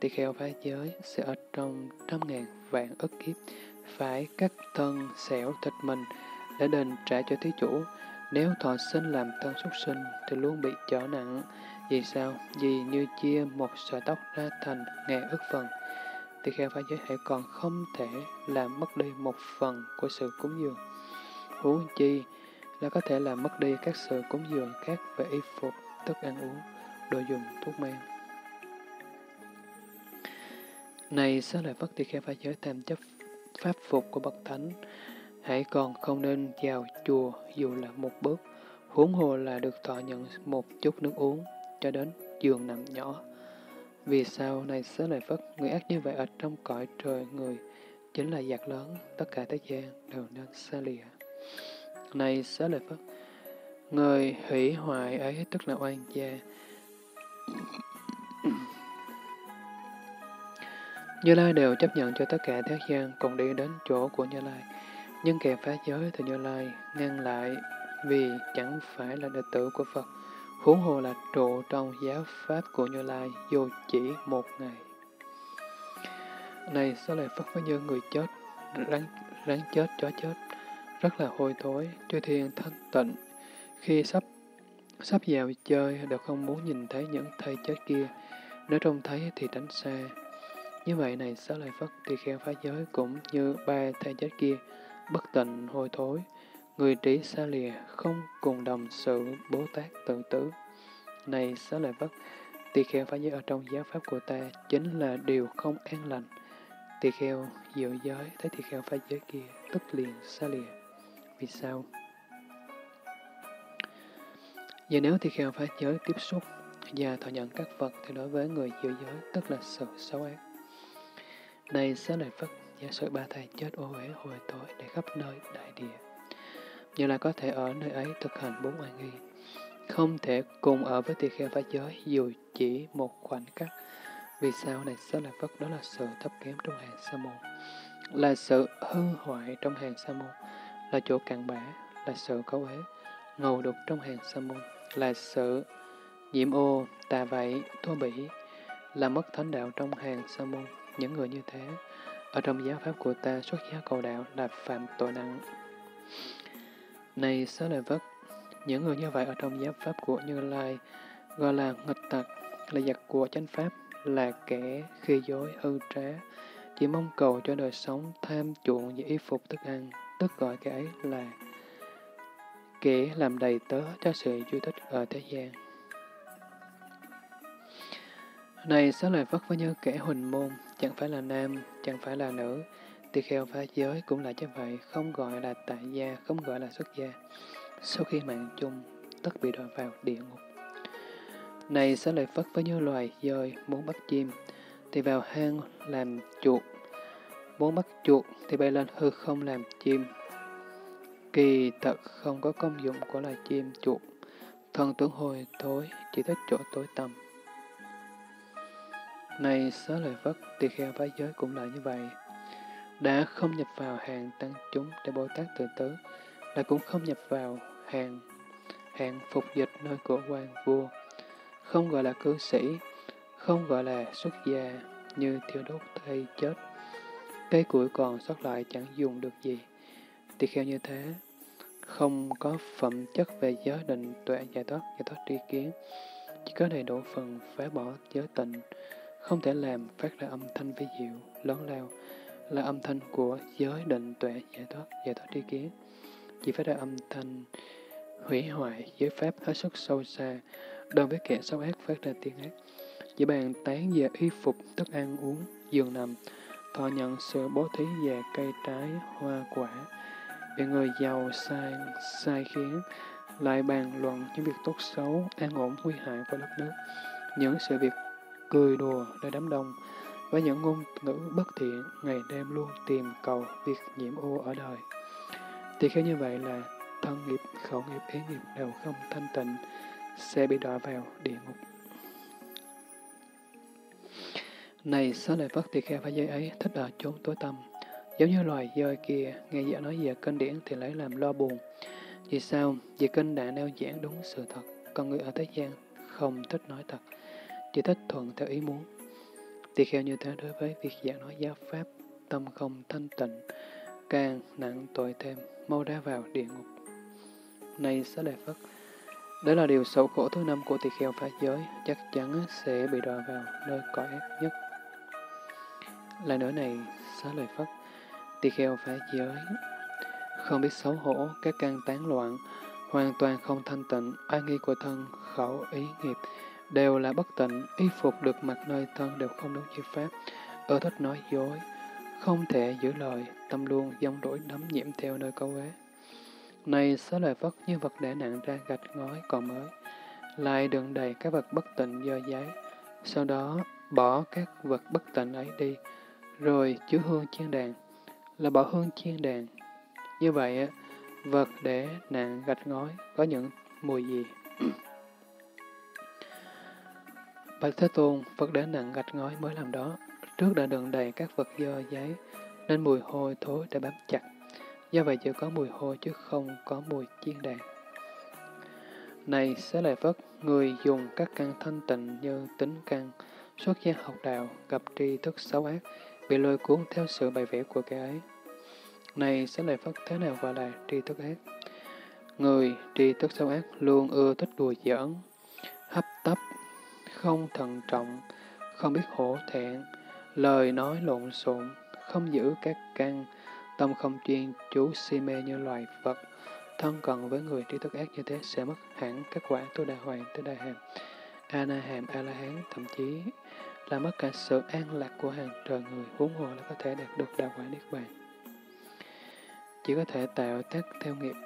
tỳ kheo phá giới sẽ ở trong trăm ngàn vạn ức kiếp, phải cắt thân xẻo thịt mình để đền trả cho thí chủ. Nếu thọ sinh làm thân súc sinh thì luôn bị trở nặng. Vì sao? Vì như chia một sợi tóc ra thành ngàn ức phần. Tỳ kheo phá giới hãy còn không thể làm mất đi một phần của sự cúng dường, huống chi là có thể làm mất đi các sự cúng dường khác về y phục, thức ăn uống, đồ dùng, thuốc men. Này Xá Lợi Phất, tỳ kheo phá giới tam chấp pháp phục của bậc thánh, hãy còn không nên vào chùa dù là một bước, huống hồ là được thọ nhận một chút nước uống cho đến giường nằm nhỏ. Vì sao? Này Xá Lợi Phất, người ác như vậy ở trong cõi trời người chính là giặc lớn, tất cả thế gian đều nên xa lìa. Này Xá Lợi Phất, người hủy hoại ấy tức là oan gia. Như Lai đều chấp nhận cho tất cả thế gian còn đi đến chỗ của Như Lai, nhưng kẻ phá giới thì Như Lai ngăn lại, vì chẳng phải là đệ tử của Phật, huống hồ là trụ trong giáo pháp của Như Lai dù chỉ một ngày. Này Xá Lợi Phất, với như người chết, rắn, rắn chết, chó chết, rất là hôi thối, chư thiên thanh tịnh khi sắp sắp vào chơi đều không muốn nhìn thấy những thây chết kia, nếu trông thấy thì tránh xa. Như vậy này Xá Lợi Phất, tỳ kheo phá giới cũng như ba thây chết kia, bất tịnh hôi thối, người trí xa lìa, không cùng đồng sự Bồ Tát tự tử. Này Xá Lợi Phất, tỳ kheo phá giới ở trong giáo pháp của ta chính là điều không an lành. Tỳ kheo giữ giới thấy tỳ kheo phá giới kia tức liền xa lìa. Vì sao? Và nếu tỳ kheo phá giới tiếp xúc và thọ nhận các vật thì đối với người giữ giới tức là sự xấu ác. Này Xá Lợi Phất, giả sử ba thầy chết ô uế hồi tối để khắp nơi đại địa, như là có thể ở nơi ấy thực hành bốn oai nghi, không thể cùng ở với tỳ kheo phá giới dù chỉ một khoảnh khắc. Vì sao? Này Xá Lợi Phất, đó là sự thấp kém trong hàng sa môn, là sự hư hoại trong hàng sa môn, là chỗ cặn bã, là sự cấu uế, ngầu đục trong hàng sa môn, là sự nhiễm ô, tà vậy, thô bỉ, là mất thánh đạo trong hàng sa môn. Những người như thế ở trong giáo pháp của ta xuất gia cầu đạo là phạm tội nặng. Này Xá Lợi Phất, những người như vậy ở trong giáo pháp của Như Lai gọi là nghịch tặc, là giặc của chánh pháp, là kẻ khi dối hư trá, chỉ mong cầu cho đời sống tham chuộng về y phục thức ăn, tức gọi kẻ ấy là kẻ làm đầy tớ cho sự vui thích ở thế gian. Này Xá Lợi Phất, với như kẻ huỳnh môn, chẳng phải là nam, chẳng phải là nữ, tỳ kheo phá giới cũng là như vậy, không gọi là tại gia, không gọi là xuất gia. Sau khi mạng chung, tất bị đọa vào địa ngục. Này sẽ lại phất với như loài dơi muốn bắt chim, thì vào hang làm chuột, muốn bắt chuột thì bay lên hư không làm chim. Kỳ thật không có công dụng của loài chim chuột, thần tướng hồi thối, chỉ thích chỗ tối tăm. Này xá lợi Phất, tỳ kheo phá giới cũng là như vậy, đã không nhập vào hàng tăng chúng để Bồ Tát tự tứ, lại cũng không nhập vào hàng hàng phục dịch nơi của quan vua, không gọi là cư sĩ, không gọi là xuất gia, như thiêu đốt thay chết, cây củi còn sót lại chẳng dùng được gì. Tỳ kheo như thế không có phẩm chất về giới định, tuệ, giải thoát, giải thoát tri kiến, chỉ có đầy đủ phần phá bỏ giới tịnh, không thể làm phát ra âm thanh vi diệu lớn lao là âm thanh của giới định, tuệ, giải thoát, giải thoát tri kiến, chỉ phát ra âm thanh hủy hoại giới pháp hết sức sâu xa, đồng với kẻ xấu ác phát ra tiếng ác, chỉ bàn tán về y phục, thức ăn uống, giường nằm, thọ nhận sự bố thí về cây trái, hoa quả. Bị người giàu sai sai khiến, lại bàn luận những việc tốt xấu, an ổn, nguy hại của đất nước, những sự việc cười đùa nơi đám đông, và những ngôn ngữ bất thiện, ngày đêm luôn tìm cầu việc nhiễm ô ở đời. Thì khi như vậy là thân nghiệp, khẩu nghiệp, ý nghiệp đều không thanh tịnh, sẽ bị đọa vào địa ngục. Này xá lợi Phất, tỳ kheo phá giới ấy thích ở chốn tối tăm, giống như loài dơi kia, nghe giả nói về kinh điển thì lấy làm lo buồn. Vì sao? Vì kinh đã nêu giảng đúng sự thật, còn người ở thế gian không thích nói thật, chỉ thích thuận theo ý muốn. Tỳ kheo như thế đối với việc giảng nói giáo pháp, tâm không thanh tịnh, càng nặng tội thêm, mau ra vào địa ngục. Này xá lợi Phất, đó là điều sầu khổ thứ năm của tỳ kheo phá giới, chắc chắn sẽ bị đọa vào nơi cõi ác nhất. Lại nữa này xá lợi Phất, tỳ kheo phá giới không biết xấu hổ, các căn tán loạn, hoàn toàn không thanh tịnh, oai nghi của thân, khẩu, ý nghiệp đều là bất tịnh, y phục được mặc nơi thân đều không đúng chi pháp, ở thích nói dối, không thể giữ lời, tâm luôn dông đổi đắm nhiễm theo nơi câu ế. Này xá lợi Phất, như vật đã nặng ra gạch ngói còn mới, lại đựng đầy các vật bất tịnh do giấy, sau đó bỏ các vật bất tịnh ấy đi, rồi chứa hương chiên đàn, là bỏ hương chiên đàn. Như vậy, vật để nặng gạch ngói có những mùi gì? Bạch Thế Tôn, vật để nặng gạch ngói mới làm đó, trước đã đựng đầy các vật do giấy, nên mùi hôi thối đã bám chặt. Do vậy chỉ có mùi hôi chứ không có mùi chiên đàn. Này xá lợi Phất, người dùng các căn thanh tịnh như tính căn, xuất gia học đạo, gặp tri thức xấu ác, bị lôi cuốn theo sự bày vẽ của cái ấy. Này xá lợi Phất, thế nào gọi là tri thức ác? Người tri thức xấu ác luôn ưa thích đùa giỡn, hấp tấp, không thận trọng, không biết hổ thẹn, lời nói lộn xộn, không giữ các căn, tâm không chuyên chú si mê như loài vật. Thân cận với người tri thức ác như thế sẽ mất hẳn các quả tu Đại Hoàng, tu Đại Hàm, A-na Hàm, A-la-hán, thậm chí là mất cả sự an lạc của hàng trời người, huống hồ là có thể đạt được đạo quả Niết Bàn. Chỉ có thể tạo tác theo nghiệp,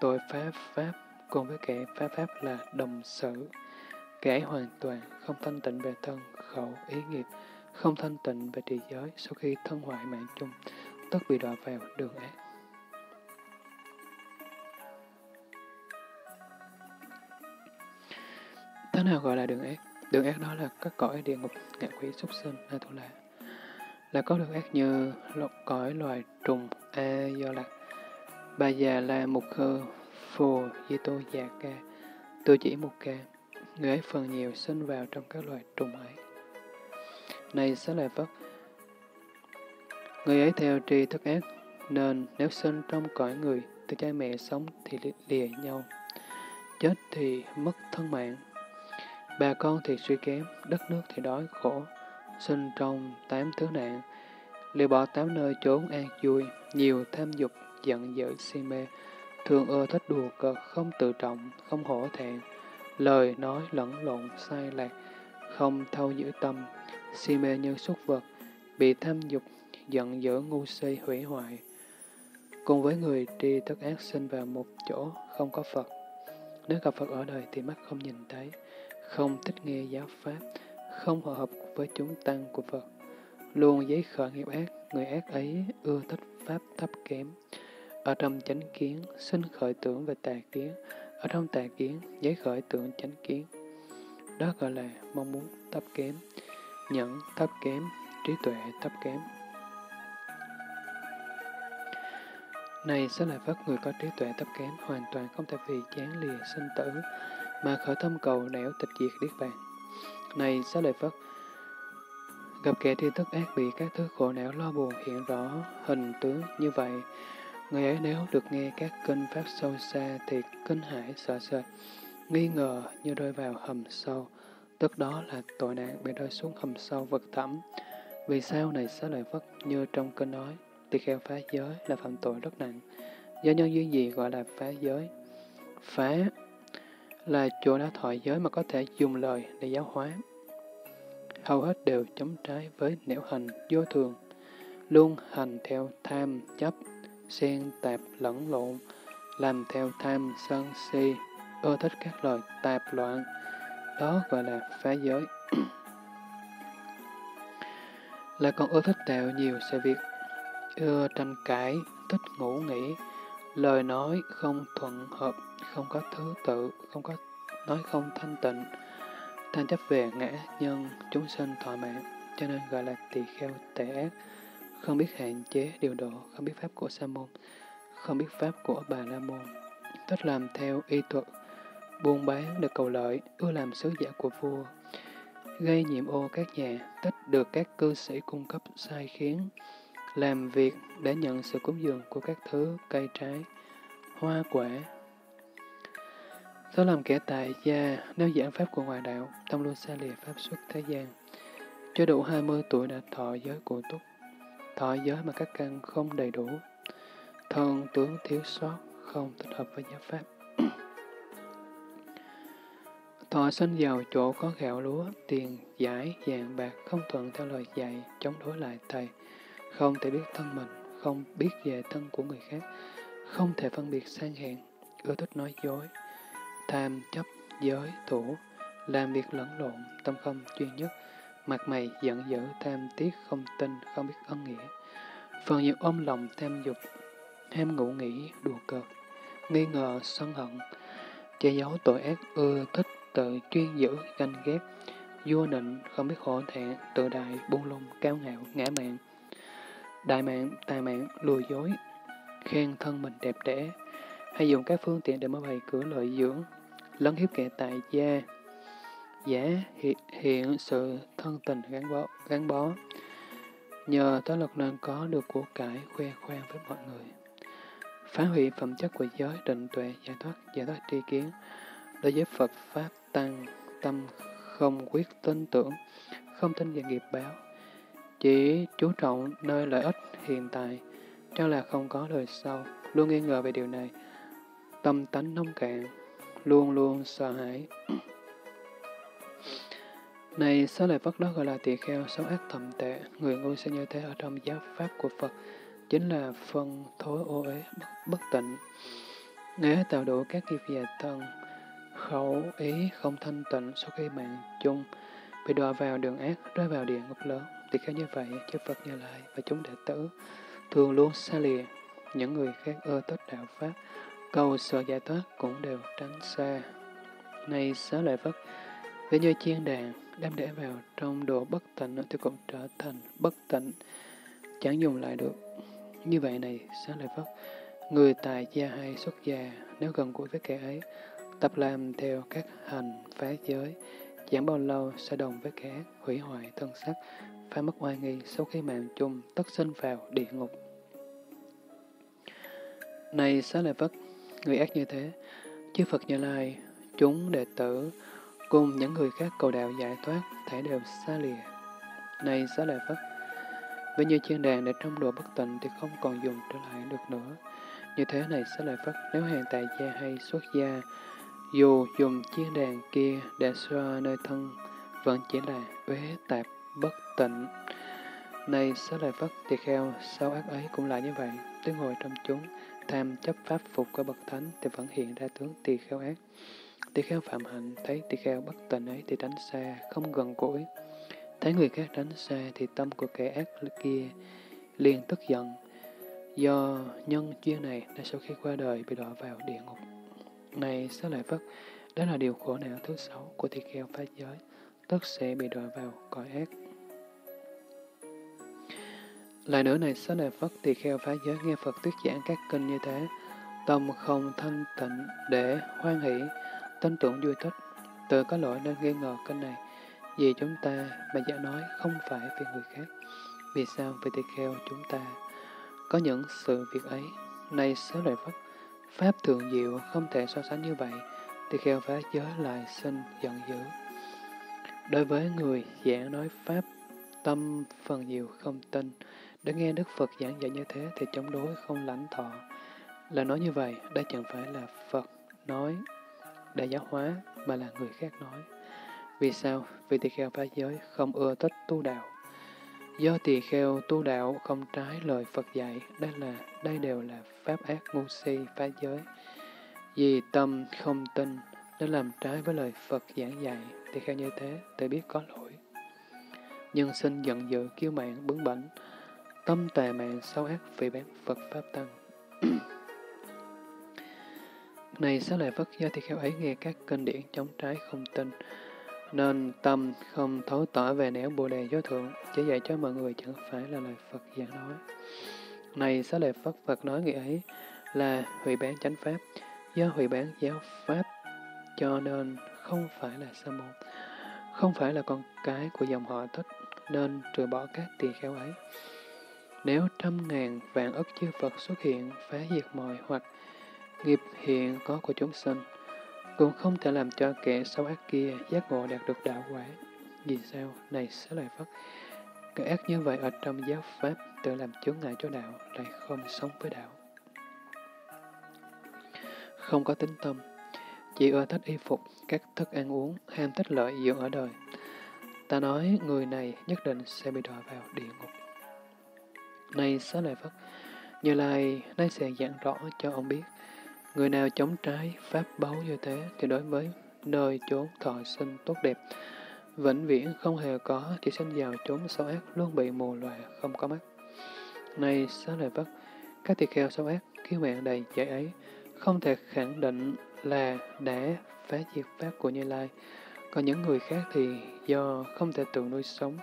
tội phá pháp cùng với kẻ phá pháp là đồng sự. Kẻ hoàn toàn không thanh tịnh về thân, khẩu, ý nghiệp, không thanh tịnh về trì giới, sau khi thân hoại mạng chung, tất bị đọa vào đường ác. Thế nào gọi là đường ác? Đường ác đó là các cõi địa ngục, ngạ quỷ, súc sinh, A-tu-la. Là có đường ác như lọc cõi loài trùng, A-do-lạc, Bà-già-la, Mục-khơ, Phù-di-tô-già-ca, Tư-chỉ-mục-ca. Người ấy phần nhiều sinh vào trong các loài trùng ấy. Này xá lợi Phất, người ấy theo tri thức ác, nên nếu sinh trong cõi người, từ cha mẹ sống thì lìa nhau, chết thì mất thân mạng, bà con thì suy kém, đất nước thì đói khổ, sinh trong tám thứ nạn, liều bỏ tám nơi trốn an vui, nhiều tham dục, giận dữ, si mê, thường ưa thích đùa cợt, không tự trọng, không hổ thẹn, lời nói lẫn lộn, sai lạc, không thâu giữ tâm, si mê như súc vật, bị tham dục, giận dữ, ngu si, hủy hoại. Cùng với người tri thức ác sinh vào một chỗ, không có Phật. Nếu gặp Phật ở đời thì mắt không nhìn thấy, không thích nghe giáo pháp, không hòa hợp với chúng tăng của Phật, luôn giấy khởi nghiệp ác, người ác ấy ưa thích pháp thấp kém. Ở trong chánh kiến, sinh khởi tưởng về tà kiến, ở trong tà kiến, giấy khởi tưởng chánh kiến. Đó gọi là mong muốn thấp kém, nhẫn thấp kém, trí tuệ thấp kém. Này sẽ là pháp người có trí tuệ thấp kém, hoàn toàn không thể vì chán lìa sinh tử mà khởi tâm cầu nẻo tịch diệt Niết Bàn. Này xá lợi Phất, gặp kẻ tri thức ác bị các thứ khổ não lo buồn hiện rõ hình tướng như vậy, người ấy nếu được nghe các kinh pháp sâu xa thì kinh hãi sợ sệt, nghi ngờ như rơi vào hầm sâu, tức đó là tội nạn bị rơi xuống hầm sâu vực thẳm. Vì sao này xá lợi Phất? Như trong kinh nói, tỳ kheo phá giới là phạm tội rất nặng. Do nhân duyên gì gọi là phá giới? Phá là chỗ đã thọ giới mà có thể dùng lời để giáo hóa. Hầu hết đều chống trái với nẻo hành vô thường, luôn hành theo tham chấp, xen tạp lẫn lộn, làm theo tham sân si, ưa thích các lời tạp loạn. Đó gọi là phá giới. Là còn ưa thích tạo nhiều sự việc, ưa tranh cãi, thích ngủ nghỉ, lời nói không thuận hợp, không có thứ tự, không có nói không thanh tịnh, tham chấp về ngã nhân, chúng sinh thọ mạng, cho nên gọi là tỳ kheo tệ ác, không biết hạn chế điều độ, không biết pháp của sa môn, không biết pháp của bà la môn, thích làm theo y thuật, buôn bán được cầu lợi, ưa làm sứ giả của vua, gây nhiễm ô các nhà, thích được các cư sĩ cung cấp sai khiến, làm việc để nhận sự cúng dường của các thứ cây trái, hoa quả. Thứ làm kẻ tại gia, nếu giảng pháp của ngoại đạo, tâm luôn xa lìa pháp xuất thế gian. Chưa đủ hai mươi tuổi đã thọ giới của túc, thọ giới mà các căn không đầy đủ, thân tướng thiếu sót, không thích hợp với giáo pháp. Thọ sinh vào chỗ có gạo lúa, tiền giải, vàng bạc, không thuận theo lời dạy, chống đối lại thầy, không thể biết thân mình, không biết về thân của người khác, không thể phân biệt sang hèn, ưa thích nói dối, tham chấp giới thủ, làm việc lẫn lộn, tâm không chuyên nhất, mặt mày giận dữ, tham tiếc, không tin, không biết ân nghĩa, phần nhiều ôm lòng tham dục, ham ngủ nghỉ, đùa cợt, nghi ngờ, sân hận, che giấu tội ác, ưa thích tự chuyên giữ, ganh ghét, vua nịnh, không biết hổ thẹn, tự đại, buông lung, cao ngạo, ngã mạn, đại mạn, tài mạn, lừa dối, khen thân mình đẹp đẽ, hay dùng các phương tiện để mở bày cửa lợi dưỡng, lấn hiếp kẻ tại gia, giả hiện, hiện sự thân tình gắn bó, gắn bó. Nhờ tới lực nên có được của cải, khoe khoang với mọi người. Phá hủy phẩm chất của giới, định tuệ, giải thoát, giải thoát tri kiến, đối với Phật Pháp Tăng, tâm không quyết tin tưởng, không tin về nghiệp báo, chỉ chú trọng nơi lợi ích hiện tại, cho là không có đời sau, luôn nghi ngờ về điều này, tâm tánh nông cạn, luôn luôn sợ hãi. Này xá lợi Phất, đó gọi là tỳ kheo xấu ác thầm tệ. Người ngu sẽ như thế ở trong giáo pháp của Phật, chính là phân thối ô uế bất, bất tịnh. Người ấy tạo đủ các nghiệp về thân, khẩu ý không thanh tịnh, sau khi mạng chung bị đọa vào đường ác, rơi vào địa ngục lớn. Tỳ kheo như vậy, chư Phật Như Lai và chúng đệ tử thường luôn xa lìa. Những người khác ưa thích đạo pháp, cầu sợ giải thoát cũng đều tránh xa. Này xá lợi Phất, ví như chiên đàn, đem để vào trong độ bất tịnh thì cũng trở thành bất tịnh, chẳng dùng lại được. Như vậy này xá lợi Phất, người tại gia hay xuất gia, nếu gần gũi với kẻ ấy, tập làm theo các hành phá giới, chẳng bao lâu sẽ đồng với kẻ hủy hoại thân xác, phá mất oai nghi, sau khi mạng chung tất sinh vào địa ngục. Này xá lợi Phất, người ác như thế, chư Phật Như Lai, chúng đệ tử cùng những người khác cầu đạo giải thoát, thảy đều xa lìa. Này xá lợi Phất, ví như chiên đàn để trong độ bất tịnh thì không còn dùng trở lại được nữa. Như thế này xá lợi Phất, nếu hàng tại gia hay xuất gia, dù dùng chiên đàn kia để xoa nơi thân, vẫn chỉ là uế tạp bất tịnh. Này xá lợi Phất, tỳ kheo xấu ác ấy cũng là như vậy, tiếng ngồi trong chúng, tham chấp pháp phục của bậc thánh thì vẫn hiện ra tướng tỳ kheo ác. Tỳ kheo phạm hạnh, thấy tỳ kheo bất tình ấy thì tránh xa, không gần gũi. Thấy người khác tránh xa thì tâm của kẻ ác kia liền tức giận. Do nhân duyên này đã sau khi qua đời bị đọa vào địa ngục. Này Xá Lợi Phất, đó là điều khổ não thứ sáu của tỳ kheo phá giới, tức sẽ bị đọa vào cõi ác. Lại nữa này Xá Lợi Phất, tỳ kheo phá giới nghe Phật thuyết giảng các kinh như thế, tâm không thanh tịnh để hoan hỷ, tin tưởng vui thích, tự có lỗi nên nghi ngờ kinh này. Vì chúng ta mà giả nói không phải vì người khác, vì sao? Vì tỳ kheo chúng ta có những sự việc ấy. Này Xá Lợi Phất, pháp thượng diệu không thể so sánh như vậy. Tỳ kheo phá giới lại sinh giận dữ. Đối với người giảng nói pháp tâm phần nhiều không tin, để nghe Đức Phật giảng dạy như thế thì chống đối không lãnh thọ. Là nói như vậy, đã chẳng phải là Phật nói đại giáo hóa, mà là người khác nói. Vì sao? Vì tỳ kheo phá giới không ưa thích tu đạo. Do tỳ kheo tu đạo không trái lời Phật dạy, đây là đây đều là pháp ác ngu si phá giới. Vì tâm không tin đã làm trái với lời Phật giảng dạy, tỳ kheo như thế tự biết có lỗi, nhưng sinh giận dữ, kiêu mạn, bướng bỉnh, tâm tà mạn sâu ác, phỉ báng Phật pháp tăng. Này Xá Lợi Phất, do tỳ kheo ấy nghe các kinh điển chống trái không tin, nên tâm không thấu tỏ về nẻo Bồ Đề Giới Thượng, chỉ dạy cho mọi người chẳng phải là lời Phật giảng nói. Này Xá Lợi Phất, Phật nói người ấy là hủy bán chánh pháp, do hủy bán giáo pháp cho nên không phải là sa môn, không phải là con cái của dòng họ Thích, nên trừ bỏ các tỳ kheo ấy. Nếu trăm ngàn vạn ức chư Phật xuất hiện phá diệt mọi hoặc nghiệp hiện có của chúng sinh, cũng không thể làm cho kẻ xấu ác kia giác ngộ đạt được đạo quả. Vì sao? Này Xá Lợi Phất, cái ác như vậy ở trong giáo pháp tự làm chướng ngại cho đạo, lại không sống với đạo, không có tính tâm, chỉ ưa thích y phục, các thức ăn uống, ham thích lợi dưỡng ở đời. Ta nói người này nhất định sẽ bị đọa vào địa ngục. Này Xá Lợi Phất, Như Lai nay sẽ giảng rõ cho ông biết, người nào chống trái pháp báu như thế thì đối với nơi chốn thọ sinh tốt đẹp, vĩnh viễn không hề có, chỉ sinh vào chốn xấu ác, luôn bị mù lòa, không có mắt. Này Xá Lợi Phất, các tỳ kheo xấu ác, kiêu mạn đầy dạy ấy, không thể khẳng định là đã phá diệt pháp của Như Lai. Còn những người khác thì do không thể tự nuôi sống,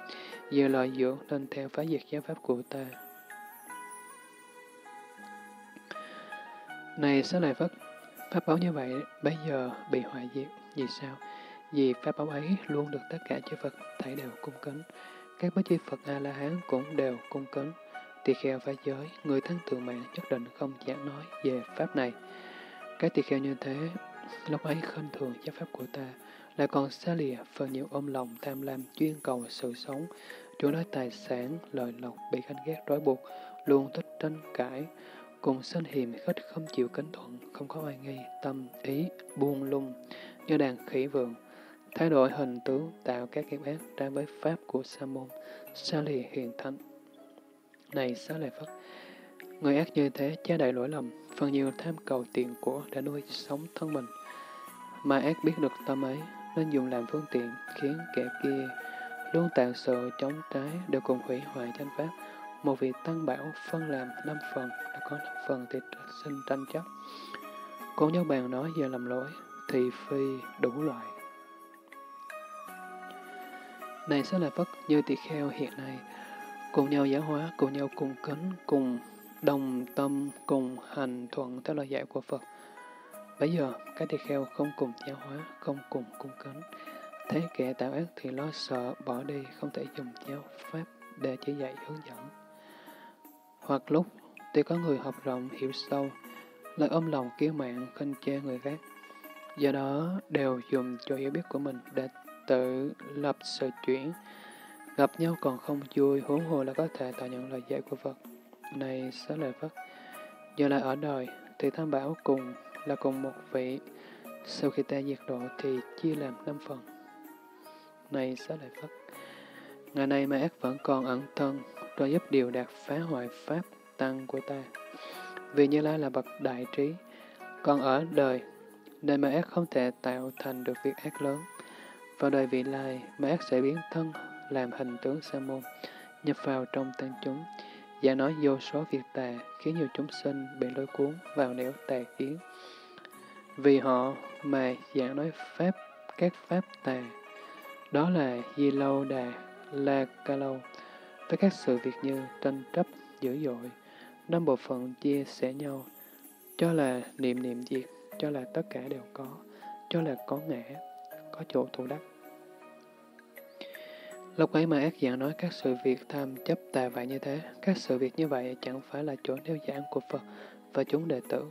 giờ lợi dưỡng nên theo phá diệt giáo pháp của ta. Này Xá Lợi Phất, pháp báu như vậy bây giờ bị hoại diệt. Vì sao? Vì pháp báu ấy luôn được tất cả chư Phật thảy đều cung kính, các báu chư Phật A-la-hán cũng đều cung kính. Tỳ kheo phá giới, người thân tự mạng nhất định không giảng nói về pháp này. Các tỳ kheo như thế, lúc ấy khinh thường giáo pháp của ta, lại còn xa lìa, phần nhiều ôm lòng tham lam, chuyên cầu sự sống, chủ nói tài sản, lợi lộc, bị ganh ghét trói buộc, luôn thích tranh cãi, cùng sinh hiềm khích, không chịu kính thuận, không có oai nghi, tâm ý buông lung như đàn khỉ vườn, thay đổi hình tướng, tạo các nghiệp ác trái với pháp của sa môn, xa lìa hiền thánh. Này Xá Lợi Phất, người ác như thế che đậy lỗi lầm, phần nhiều tham cầu tiền của đã nuôi sống thân mình. Mà ác biết được tâm ấy nên dùng làm phương tiện, khiến kẻ kia luôn tạo sự chống trái, đều cùng hủy hoại chánh pháp. Một vị tăng bảo phân làm năm phần, đã có năm phần thì sinh tranh chấp, còn nhau bàn nói giờ làm lỗi, thị phi đủ loại. Này Xá Lợi Phất, như tỳ kheo hiện nay cùng nhau giáo hóa, cùng nhau cung kính, cùng đồng tâm, cùng hành thuận theo lời dạy của Phật. Bây giờ các tỳ kheo không cùng giáo hóa, không cùng cung kính, thấy kẻ tạo ác thì lo sợ bỏ đi, không thể dùng giáo pháp để chỉ dạy hướng dẫn. Hoặc lúc tuy có người học rộng hiểu sâu, lại ôm lòng kiêu mạn, khinh chê người khác, do đó đều dùng cho hiểu biết của mình để tự lập sự chuyển, gặp nhau còn không vui, huống hồ là có thể tạo nhận lời dạy của Phật. Này Xá Lợi Phất, giờ lại ở đời thì tam bảo cùng là cùng một vị, sau khi ta diệt độ thì chia làm năm phần. Này Xá Lợi Phất, ngày nay mà ác vẫn còn ẩn thân, trợ giúp điều đạt phá hoại pháp tăng của ta. Vì Như Lai là bậc đại trí, còn ở đời nên mà ác không thể tạo thành được việc ác lớn. Vào đời vị lai, mà ác sẽ biến thân làm hình tướng sa môn, nhập vào trong tăng chúng, giả nói vô số việc tà, khiến nhiều chúng sinh bị lôi cuốn vào nẻo tà kiến. Vì họ mà giả nói pháp, các pháp tà, đó là Di Lâu Đà La Ca Lâu, với các sự việc như tranh chấp dữ dội, năm bộ phận chia sẻ nhau, cho là niệm niệm diệt, cho là tất cả đều có, cho là có ngã, có chỗ thủ đắc. Lúc ấy mà ác dạng nói các sự việc tham chấp tà vậy như thế, các sự việc như vậy chẳng phải là chỗ nêu giảng của Phật và chúng đệ tử.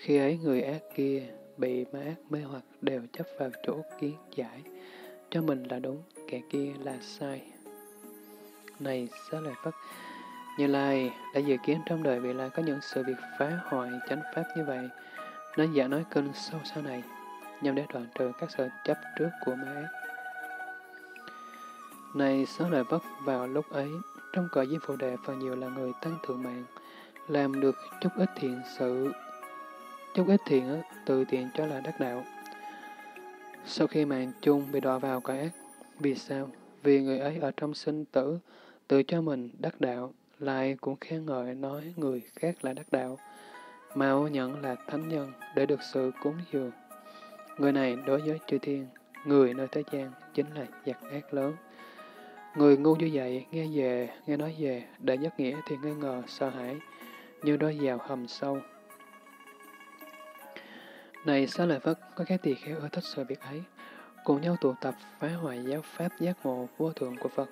Khi ấy người ác kia bị ma ác mê hoặc đều chấp vào chỗ kiến giải, cho mình là đúng, kẻ kia là sai. Này Xá Lợi Phất, Như Lai đã dự kiến trong đời vị lai có những sự việc phá hoại chánh pháp như vậy, nên giả nói kinh sâu sau này, nhằm để đoạn trừ các sự chấp trước của ma ác. Này Xá Lợi Phất, vào lúc ấy, trong cõi Diêm Phù Đề phần nhiều là người tăng thượng mạng, làm được chút ít thiện sự, chút ít thiện từ thiện cho là đắc đạo. Sau khi mạng chung bị đọa vào cõi ác, vì sao? Vì người ấy ở trong sinh tử, tự cho mình đắc đạo, lại cũng khen ngợi nói người khác là đắc đạo, mạo nhận là thánh nhân để được sự cúng dường. Người này đối với chư thiên, người nơi thế gian chính là giặc ác lớn. Người ngu như vậy, nghe về, nghe nói về, đã giác nghĩa thì nghi ngờ, sợ hãi, như đôi vào hầm sâu. Này Xá Lợi Phất, có các tỳ kheo ưa thích sự việc ấy, cùng nhau tụ tập phá hoại giáo pháp giác ngộ vô thượng của Phật.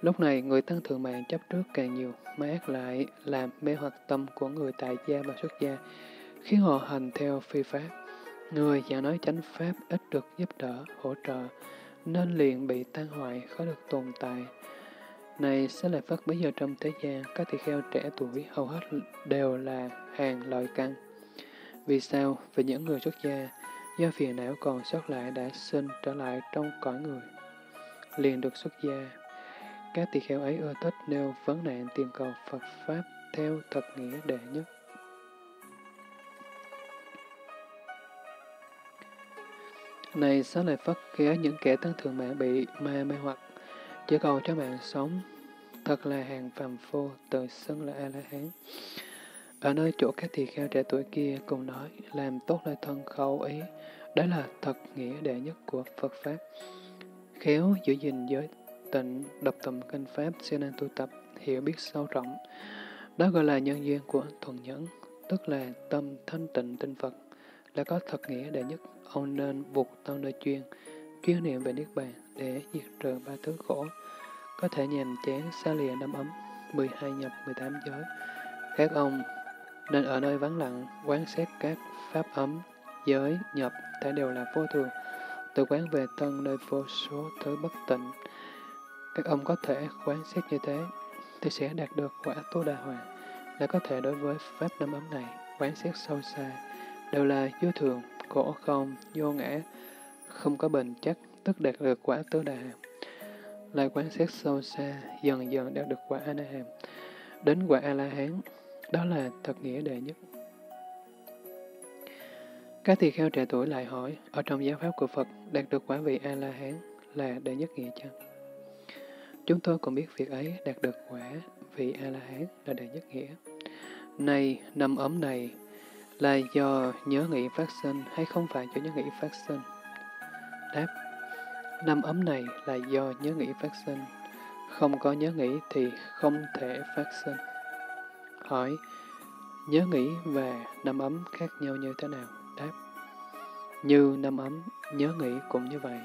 Lúc này, người tăng thượng mạng chấp trước càng nhiều, mà ác lại làm mê hoặc tâm của người tại gia và xuất gia, khiến họ hành theo phi pháp. Người giả nói chánh pháp ít được giúp đỡ, hỗ trợ, nên liền bị tan hoại, khó được tồn tại. Này Xá Lợi Phất, bây giờ trong thế gian, các tỳ kheo trẻ tuổi hầu hết đều là hàng lợi căn. Vì sao? Vì những người xuất gia, do phiền não còn sót lại đã sinh trở lại trong cõi người, liền được xuất gia. Các tỳ kheo ấy ưa thích nêu vấn nạn tìm cầu Phật Pháp theo thật nghĩa đệ nhất. Này Xá Lợi Phất, khi ấy những kẻ tăng thượng mạng bị ma mê hoặc, chỉ cầu cho mạng sống, thật là hàng phàm phu, tự xưng là A-la-hán. Ở nơi chỗ các tỳ kheo trẻ tuổi kia cùng nói, làm tốt lời thân khẩu ý, đó là thật nghĩa đệ nhất của Phật Pháp. Khéo giữ gìn giới tịnh, đọc tụng kinh Pháp, siêng năng tu tập, hiểu biết sâu rộng. Đó gọi là nhân duyên của thuần nhẫn, tức là tâm thanh tịnh tinh Phật, là có thật nghĩa đệ nhất. Ông nên buộc tâm nơi chuyên, chuyên niệm về Niết Bàn để diệt trừ ba thứ khổ, có thể nhàm chán xa lìa năm ấm, mười hai nhập, mười tám giới. Các ông nên ở nơi vắng lặng, quán xét các pháp ấm, giới, nhập, thể đều là vô thường, tự quán về thân nơi vô số thứ bất tịnh. Các ông có thể quán xét như thế, thì sẽ đạt được quả Tu Đà Hoàng, là có thể đối với pháp năm ấm này, quán xét sâu xa, đều là vô thường, khổ không, vô ngã, không có bền chắc, tức đạt được quả Tứ Đà Hàm. Lại quán xét sâu xa, dần dần đạt được quả A Na Hàm, đến quả A La Hán, đó là thật nghĩa đệ nhất. Các tỳ kheo trẻ tuổi lại hỏi, ở trong giáo pháp của Phật đạt được quả vị A La Hán là đệ nhất nghĩa chăng? Chúng tôi cũng biết việc ấy, đạt được quả vị A La Hán là đệ nhất nghĩa. Này, năm ấm này là do nhớ nghĩ phát sinh hay không phải do nhớ nghĩ phát sinh? Đáp, năm ấm này là do nhớ nghĩ phát sinh, không có nhớ nghĩ thì không thể phát sinh. Hỏi, nhớ nghĩ và năm ấm khác nhau như thế nào? Đáp, như năm ấm, nhớ nghĩ cũng như vậy.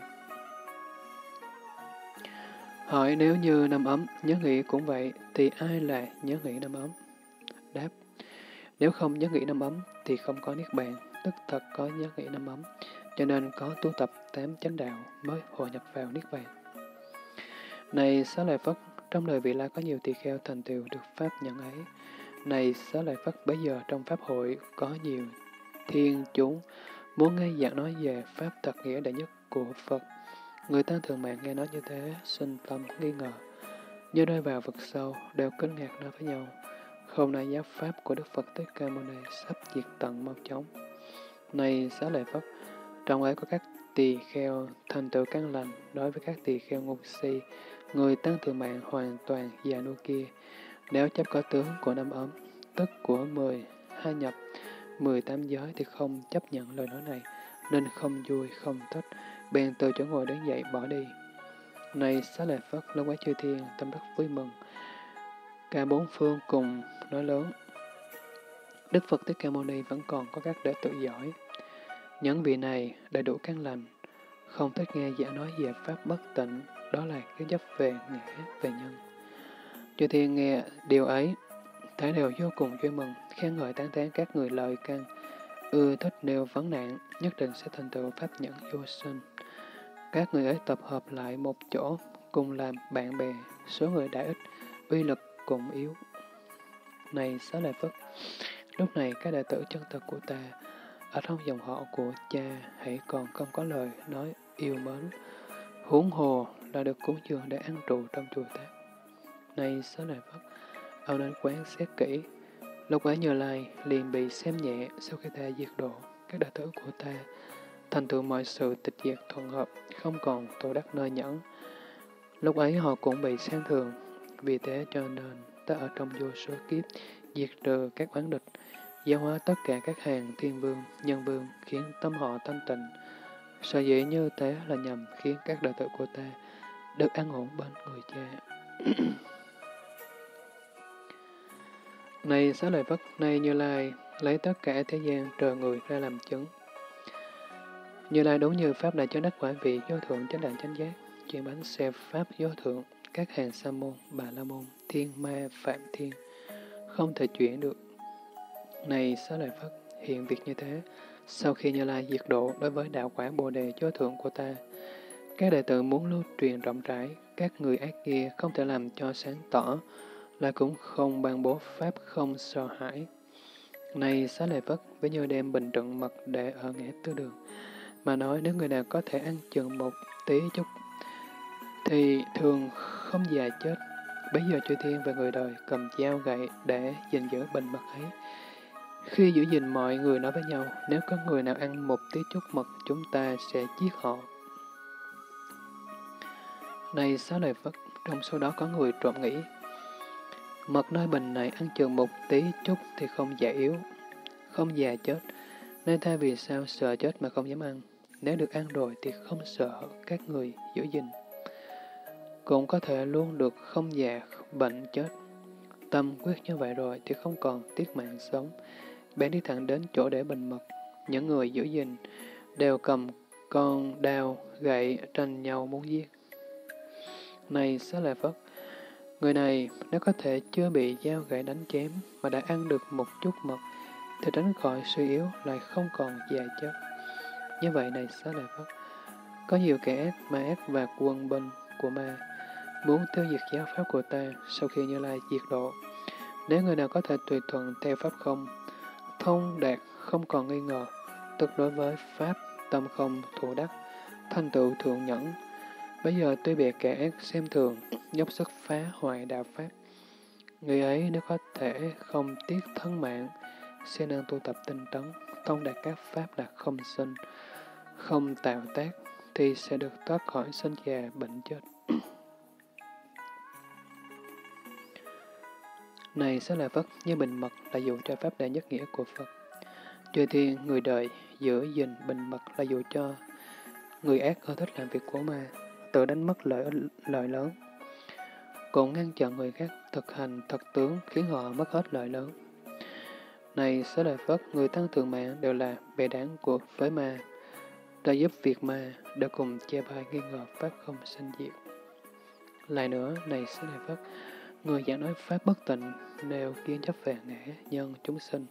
Hỏi, nếu như năm ấm, nhớ nghĩ cũng vậy, thì ai là nhớ nghĩ năm ấm? Đáp, nếu không nhớ nghĩ năm ấm, thì không có Niết Bàn, tức thật có nhớ nghĩ năm ấm, cho nên có tu tập tám chánh đạo mới hòa nhập vào Niết Bàn. Này Xá Lợi Phất, trong đời vị lai có nhiều tỳ kheo thành tựu được pháp nhận ấy. Này Xá Lợi Phất, bấy giờ trong pháp hội có nhiều thiên chúng muốn nghe giảng nói về pháp thật nghĩa đại nhất của Phật. Người ta thường mạng nghe nói như thế, sinh tâm nghi ngờ, như rơi vào vực sâu, đều kinh ngạc nói với nhau, hôm nay giáo pháp của Đức Phật Thích Ca Mâu Ni sắp diệt tận mau chóng. Nay Xá Lợi Phất, trong ấy có các tỳ kheo thành tựu căn lành đối với các tỳ kheo ngu si, người tăng thượng mạng hoàn toàn già nu kia, nếu chấp có tướng của năm ấm, tức của mười hai nhập, mười tám giới thì không chấp nhận lời nói này, nên không vui không thích, bèn từ chỗ ngồi đến dậy bỏ đi. Này Xá Lợi Phất, Lão Quái Chư Thiên tâm đắc vui mừng, cả bốn phương cùng nói lớn: Đức Phật Thích Ca Mâu Ni vẫn còn có các đệ tử giỏi, những vị này đầy đủ căn lành, không thích nghe giả nói về pháp bất tịnh, đó là cái chấp về nghĩa về nhân. Chư Thiên nghe điều ấy, thấy đều vô cùng vui mừng, khen ngợi tán thán các người lợi căn, ưa thích nêu vấn nạn, nhất định sẽ thành tựu pháp nhẫn vô sinh. Các người ấy tập hợp lại một chỗ, cùng làm bạn bè, số người đã ít, uy lực cũng yếu. Này Xá Lợi Phất, lúc này các đệ tử chân thật của ta, ở trong dòng họ của cha, hãy còn không có lời nói yêu mến, huống hồ là được cúng dường để ăn trụ trong chùa ta. Này Xá Lợi Phất, ông nên quán xét kỹ. Lúc ấy Như Lai liền bị xem nhẹ sau khi ta diệt độ các đệ tử của ta, thành tựu mọi sự tịch diệt thuận hợp, không còn tổ đắc nơi nhẫn. Lúc ấy họ cũng bị xem thường, vì thế cho nên ta ở trong vô số kiếp diệt trừ các oán địch, giáo hóa tất cả các hàng thiên vương, nhân vương, khiến tâm họ thanh tịnh. Sở dĩ như thế là nhằm khiến các đệ tử của ta được an ổn bên người cha. Này Xá Lợi Phất, nay Như Lai lấy tất cả thế gian trời người ra làm chứng. Như Lai đúng như pháp đã chứng đắc quả vị vô thượng chánh đẳng chánh giác, chuyển bánh xe pháp vô thượng, các hàng sa môn, bà la môn, thiên ma phạm thiên, không thể chuyển được. Này Xá Lợi Phất, hiện việc như thế, sau khi Như Lai diệt độ đối với đạo quả Bồ đề vô thượng của ta, các đệ tử muốn lưu truyền rộng rãi, các người ác kia không thể làm cho sáng tỏ, là cũng không ban bố pháp không sợ hãi. Này Xá Lợi Phất, với Như đem bình trận mật để ở ngã tư đường, mà nói nếu người nào có thể ăn chừng một tí chút, thì thường không già chết. Bây giờ Chư Thiên và người đời cầm dao gậy để gìn giữ bình mật ấy. Khi giữ gìn mọi người nói với nhau, nếu có người nào ăn một tí chút mật, chúng ta sẽ giết họ. Này Xá Lợi Phất, trong số đó có người trộm nghĩ, mật nơi bình này ăn chừng một tí chút thì không già yếu, không già chết, nên thay vì sao sợ chết mà không dám ăn, nếu được ăn rồi thì không sợ các người giữ gìn, cũng có thể luôn được không già bệnh chết. Tâm quyết như vậy rồi thì không còn tiếc mạng sống, bèn đi thẳng đến chỗ để bình mật. Những người giữ gìn đều cầm con đao gậy tranh nhau muốn giết. Này Xá Lợi Phất, người này nếu có thể chưa bị dao gậy đánh chém mà đã ăn được một chút mật, thì tránh khỏi suy yếu lại không còn già chết. Như vậy này Xá Lợi Phất, có nhiều kẻ ác, ma ác và quân binh của ma muốn tiêu diệt giáo pháp của ta sau khi Như Lai diệt độ. Nếu người nào có thể tùy thuận theo pháp không, thông đạt không còn nghi ngờ, tức đối với pháp tâm không thủ đắc, thành tựu thượng nhẫn. Bây giờ tuy bị kẻ ác xem thường, dốc sức phá hoại đạo pháp, người ấy nếu có thể không tiếc thân mạng, sẽ nên tu tập tinh tấn, thông đạt các pháp là không sinh, không tạo tác, thì sẽ được thoát khỏi sinh già bệnh chết. Này Xá Lợi Phất, như bình mật là dụ cho pháp đại nhất nghĩa của Phật. Chư Thiên người đời giữ gìn bình mật là dụ cho người ác ưa thích làm việc của ma, tự đánh mất lợi lợi lớn, cũng ngăn chặn người khác thực hành thật tướng, khiến họ mất hết lợi lớn. Này Xá Lợi Phất, người tăng thượng mạng đều là bè đảng của với ma, đã giúp việc ma, đã cùng che vai nghi ngờ pháp không sinh diệt. Lại nữa, này Xá Lợi Phất, người giảng nói pháp bất tịnh đều kiến chấp về ngã nhân chúng sinh,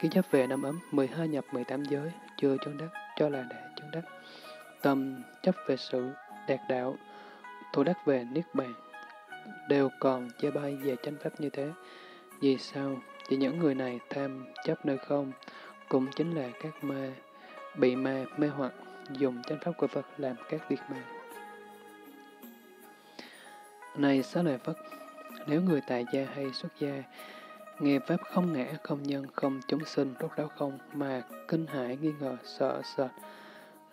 kiến chấp về năm ấm, mười hai nhập, mười tám giới chưa chứng đắc cho là đã chứng đắc, tâm chấp về sự đạt đạo, thủ đắc về niết bàn, đều còn che bay về chánh pháp như thế. Vì sao? Vì những người này tham chấp nơi không, cũng chính là các ma, bị ma mê hoặc, dùng chánh pháp của Phật làm các việc ma. Này Xá Lợi Phất, nếu người tại gia hay xuất gia Nghe Pháp không ngã, không nhân, không chúng sinh, rốt ráo không, mà kinh hãi nghi ngờ, sợ sệt,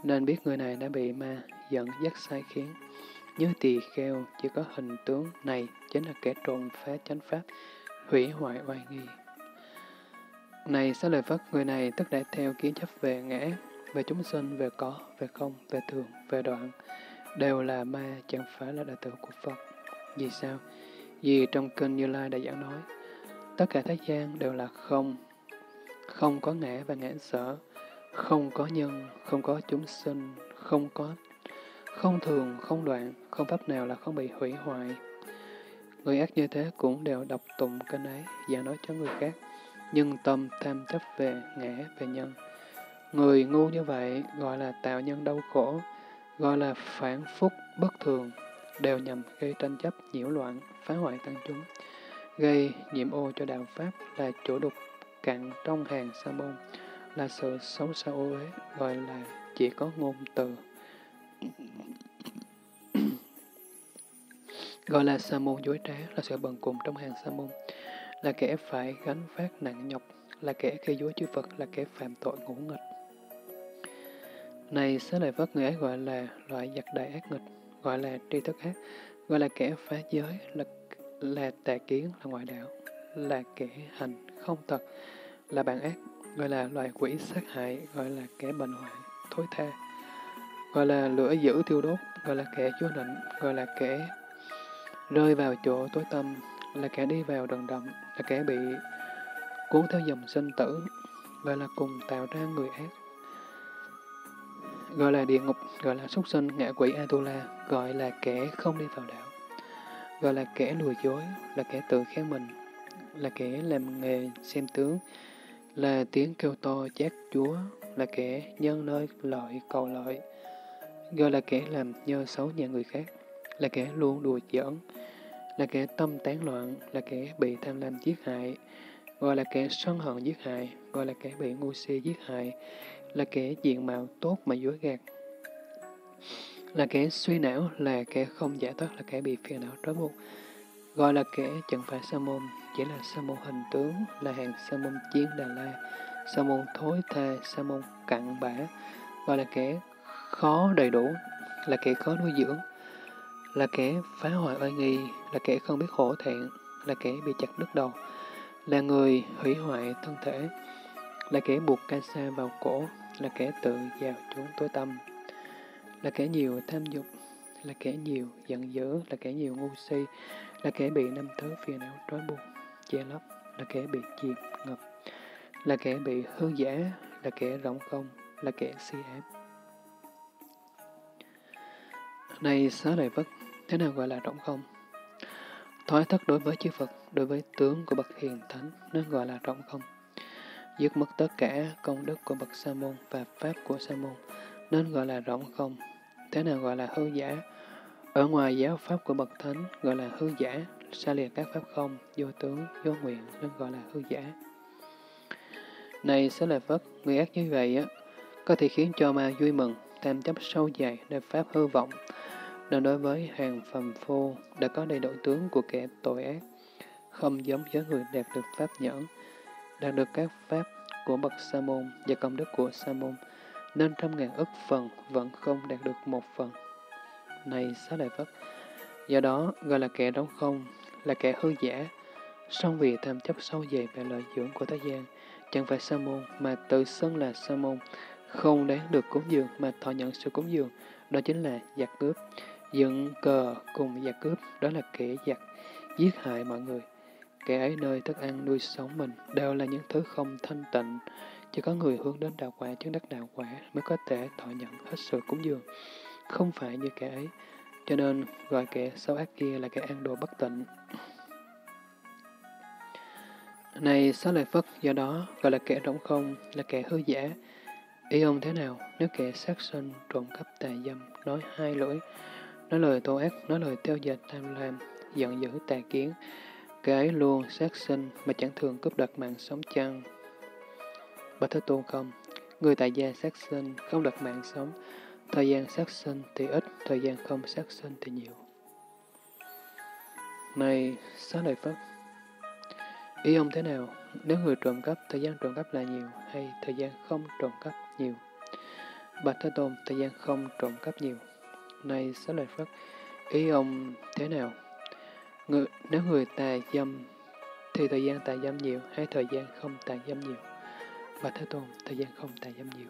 nên biết người này đã bị ma dẫn dắt sai khiến. Như tỳ kheo, chỉ có hình tướng này chính là kẻ trộn phá chánh Pháp, hủy hoại oai nghi. Này Xá Lợi Phất, người này tức đã theo kiến chấp về ngã, về chúng sinh, về có, về không, về thường, về đoạn, đều là ma, chẳng phải là đệ tử của Phật. Vì sao? Vì trong kinh Như Lai đã giảng nói, tất cả thế gian đều là không, không có ngã và ngã sở, không có nhân, không có chúng sinh, không có, không thường, không đoạn, không pháp nào là không bị hủy hoại. Người ác như thế cũng đều đọc tụng kinh ấy, và nói cho người khác, nhưng tâm tham chấp về ngã, về nhân. Người ngu như vậy gọi là tạo nhân đau khổ, gọi là phản phúc bất thường, đều nhằm gây tranh chấp, nhiễu loạn, phá hoại tăng chúng, gây nhiễm ô cho đạo Pháp, là chỗ đục cạn trong hàng sa môn, là sự xấu xa ô uế, gọi là chỉ có ngôn từ, gọi là sa môn dối trá, là sự bần cùng trong hàng sa môn, là kẻ phải gánh vác nặng nhọc, là kẻ khi dối chư Phật, là kẻ phạm tội ngũ nghịch. Này Xá Lợi Phất, người ấy gọi là loại giặc đại ác nghịch, gọi là tri thức ác, gọi là kẻ phá giới, là là tà kiến, là ngoại đạo, là kẻ hành không thật, là bạn ác, gọi là loài quỷ sát hại, gọi là kẻ bệnh hoạn thối tha, gọi là lửa dữ thiêu đốt, gọi là kẻ chúa định, gọi là kẻ rơi vào chỗ tối tăm, là kẻ đi vào đần độn, là kẻ bị cuốn theo dòng sinh tử, gọi là cùng tạo ra người ác, gọi là địa ngục, gọi là súc sinh ngạ quỷ Atula, gọi là kẻ không đi vào đạo, gọi là kẻ lừa dối, là kẻ tự khen mình, là kẻ làm nghề xem tướng, là tiếng kêu to chát chúa, là kẻ nhân nơi lợi cầu lợi, gọi là kẻ làm nhơ xấu nhà người khác, là kẻ luôn đùa giỡn, là kẻ tâm tán loạn, là kẻ bị tham lam giết hại, gọi là kẻ sân hận giết hại, gọi là kẻ bị ngu si giết hại, là kẻ diện mạo tốt mà dối gạt, là kẻ suy não, là kẻ không giải thoát, là kẻ bị phiền não trói buộc, gọi là kẻ chẳng phải sa môn, chỉ là sa môn hình tướng, là hàng sa môn chiến Đà La, sa môn thối tha, sa môn cặn bã, gọi là kẻ khó đầy đủ, là kẻ khó nuôi dưỡng, là kẻ phá hoại oai nghi, là kẻ không biết hổ thẹn, là kẻ bị chặt đứt đầu, là người hủy hoại thân thể, là kẻ buộc ca sa vào cổ, là kẻ tự vào chốn tối tăm, là kẻ nhiều tham dục, là kẻ nhiều giận dữ, là kẻ nhiều ngu si, là kẻ bị năm thứ phiền não trói buộc, che lấp, là kẻ bị chìm ngập, là kẻ bị hư giả, là kẻ rỗng không, là kẻ si ám. Này Xá Lợi Phất, thế nào gọi là rỗng không? Thoái thất đối với chư Phật, đối với tướng của bậc hiền thánh, nó gọi là rỗng không. Dứt mất tất cả công đức của bậc sa môn và pháp của sa môn, nên gọi là rỗng không. Thế nào gọi là hư giả? Ở ngoài giáo pháp của bậc thánh gọi là hư giả, xa lìa các pháp không, vô tướng, vô nguyện, nên gọi là hư giả. Này Xá Lợi Phất, người ác như vậy á, có thể khiến cho ma vui mừng, tam chấp sâu dài nên pháp hư vọng. Nên đối với hàng phàm phu đã có đầy đủ tướng của kẻ tội ác, không giống với người đạt được pháp nhẫn, đạt được các pháp của bậc sa môn và công đức của sa môn, nên trăm ngàn ức phần vẫn không đạt được một phần. Này Xá Lợi Phất, do đó gọi là kẻ đóng không, là kẻ hư giả, song vì tham chấp sâu dày và lợi dưỡng của thế gian, chẳng phải sa môn mà tự xưng là sa môn, không đáng được cúng dường mà thọ nhận sự cúng dường, đó chính là giặc cướp, dựng cờ cùng giặc cướp, đó là kẻ giặc, giết hại mọi người. Kẻ ấy nơi thức ăn nuôi sống mình đều là những thứ không thanh tịnh, chỉ có người hướng đến đạo quả, chứng đắc đạo quả mới có thể thọ nhận hết sự cúng dường, không phải như kẻ ấy, cho nên gọi kẻ xấu ác kia là kẻ ăn đồ bất tịnh. Này Xá Lợi Phất, do đó gọi là kẻ rỗng không, là kẻ hư giả. Ý ông thế nào nếu kẻ sát sinh, trộm cắp, tà dâm, nói hai lưỡi, nói lời tô ác, nói lời theo dệt tham lam, giận dữ, tà kiến, kẻ ấy luôn sát sinh mà chẳng thường cướp đoạt mạng sống chăng? Bạch Thế Tôn, không, người tại gia sát sinh không đoạt mạng sống, thời gian sát sinh thì ít, thời gian không sát sinh thì nhiều. Này Xá Lợi Phất, Ý ông thế nào? Nếu người trộm cắp, thời gian trộm cắp là nhiều hay thời gian không trộm cắp nhiều? Bạch Thế Tôn, thời gian không trộm cắp nhiều. Này Xá Lợi Phất, ý ông thế nào? Người, nếu người tà dâm thì thời gian tà dâm nhiều hay thời gian không tà dâm nhiều? Bạch Thế Tôn, thời gian không tà dâm nhiều.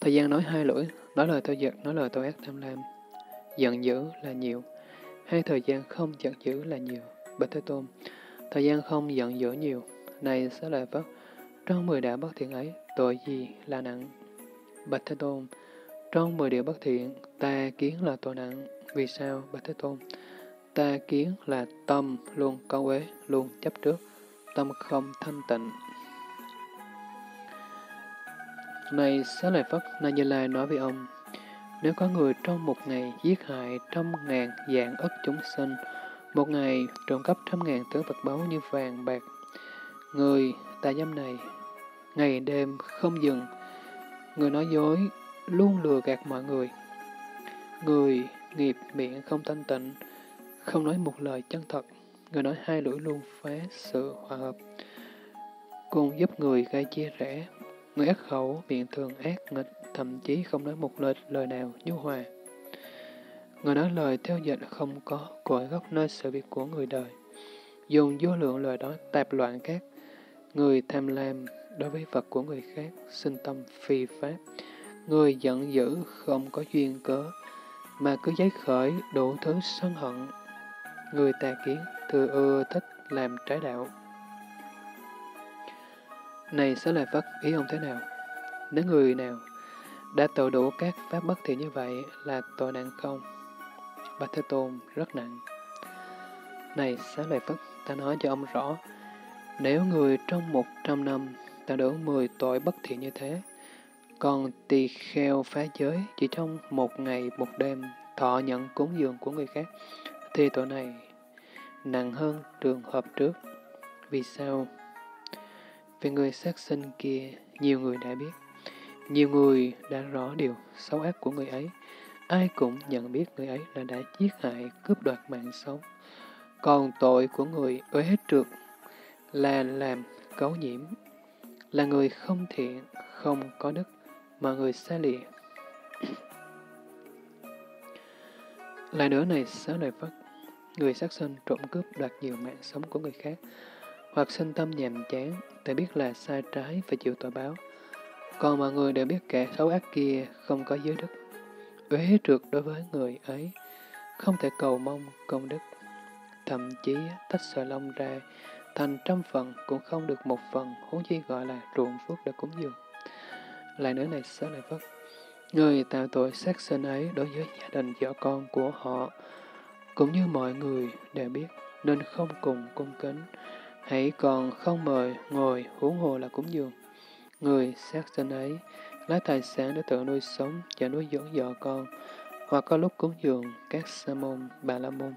Thời gian nói hai lưỡi, nói lời tôi giật, nói lời tôi ác tham lam, giận dữ là nhiều, hay thời gian không giận dữ là nhiều? Bạch Thế Tôn, thời gian không giận dữ nhiều. Này Xá Lợi Phất, trong mười đạo bất thiện ấy, tội gì là nặng? Bạch Thế Tôn, trong mười điều bất thiện, tà kiến là tội nặng. Vì sao? Bạch Thế Tôn, tà kiến là tâm luôn câu uế, luôn chấp trước, tâm không thanh tịnh. Này Xá Lợi Phất, Nay Như Lai nói với ông, nếu có người trong một ngày giết hại trăm ngàn dạng ức chúng sinh, một ngày trộm cắp trăm ngàn thứ vật báu như vàng bạc, người tà dâm này ngày đêm không dừng, người nói dối, luôn lừa gạt mọi người, người nghiệp miệng không thanh tịnh, không nói một lời chân thật, người nói hai lưỡi luôn phá sự hòa hợp, cùng giúp người gây chia rẽ, người ác khẩu, miệng thường ác nghịch, thậm chí không nói một lời, lời nào nhu hòa, người nói lời theo dịch không có cội gốc nơi sự việc của người đời, dùng vô lượng lời đó tạp loạn các, người tham lam đối với vật của người khác, sinh tâm phi pháp, người giận dữ không có duyên cớ mà cứ giấy khởi đủ thứ sân hận, người tà kiến thừa ưa thích làm trái đạo. Này Xá Lợi Phất, ý ông thế nào? Nếu người nào đã tội đủ các pháp bất thiện như vậy là tội nặng không? Bạch Thế Tôn, rất nặng. Này Xá Lợi Phất, ta nói cho ông rõ, nếu người trong một trăm năm ta đủ mười tội bất thiện như thế, còn tỳ kheo phá giới chỉ trong một ngày một đêm thọ nhận cúng dường của người khác, thì tội này nặng hơn trường hợp trước. Vì sao? Về người sát sinh kia, nhiều người đã biết, nhiều người đã rõ điều xấu ác của người ấy, ai cũng nhận biết người ấy là đã giết hại, cướp đoạt mạng sống. Còn tội của người uế trượt là làm cấu nhiễm, là người không thiện, không có đức, mà người xa lìa. Lại nữa này Xá Lợi Phất, người sát sinh trộm cướp đoạt nhiều mạng sống của người khác, hoặc sinh tâm nhàm chán, tự biết là sai trái và chịu tội báo. Còn mọi người đều biết kẻ xấu ác kia không có giới đức, uế trượt đối với người ấy, không thể cầu mong công đức, thậm chí tách sợi lông ra thành trăm phần cũng không được một phần, huống chi gọi là ruộng phước đã cúng dường. Lại nữa này Xá Lợi Phất, người tạo tội sát sinh ấy đối với gia đình vợ con của họ, cũng như mọi người đều biết, nên không cùng cung kính, hãy còn không mời ngồi, huống hồ là cúng dường. Người sát sinh ấy lấy tài sản để tự nuôi sống và nuôi dưỡng vợ con, hoặc có lúc cúng dường các sa môn, bà la môn.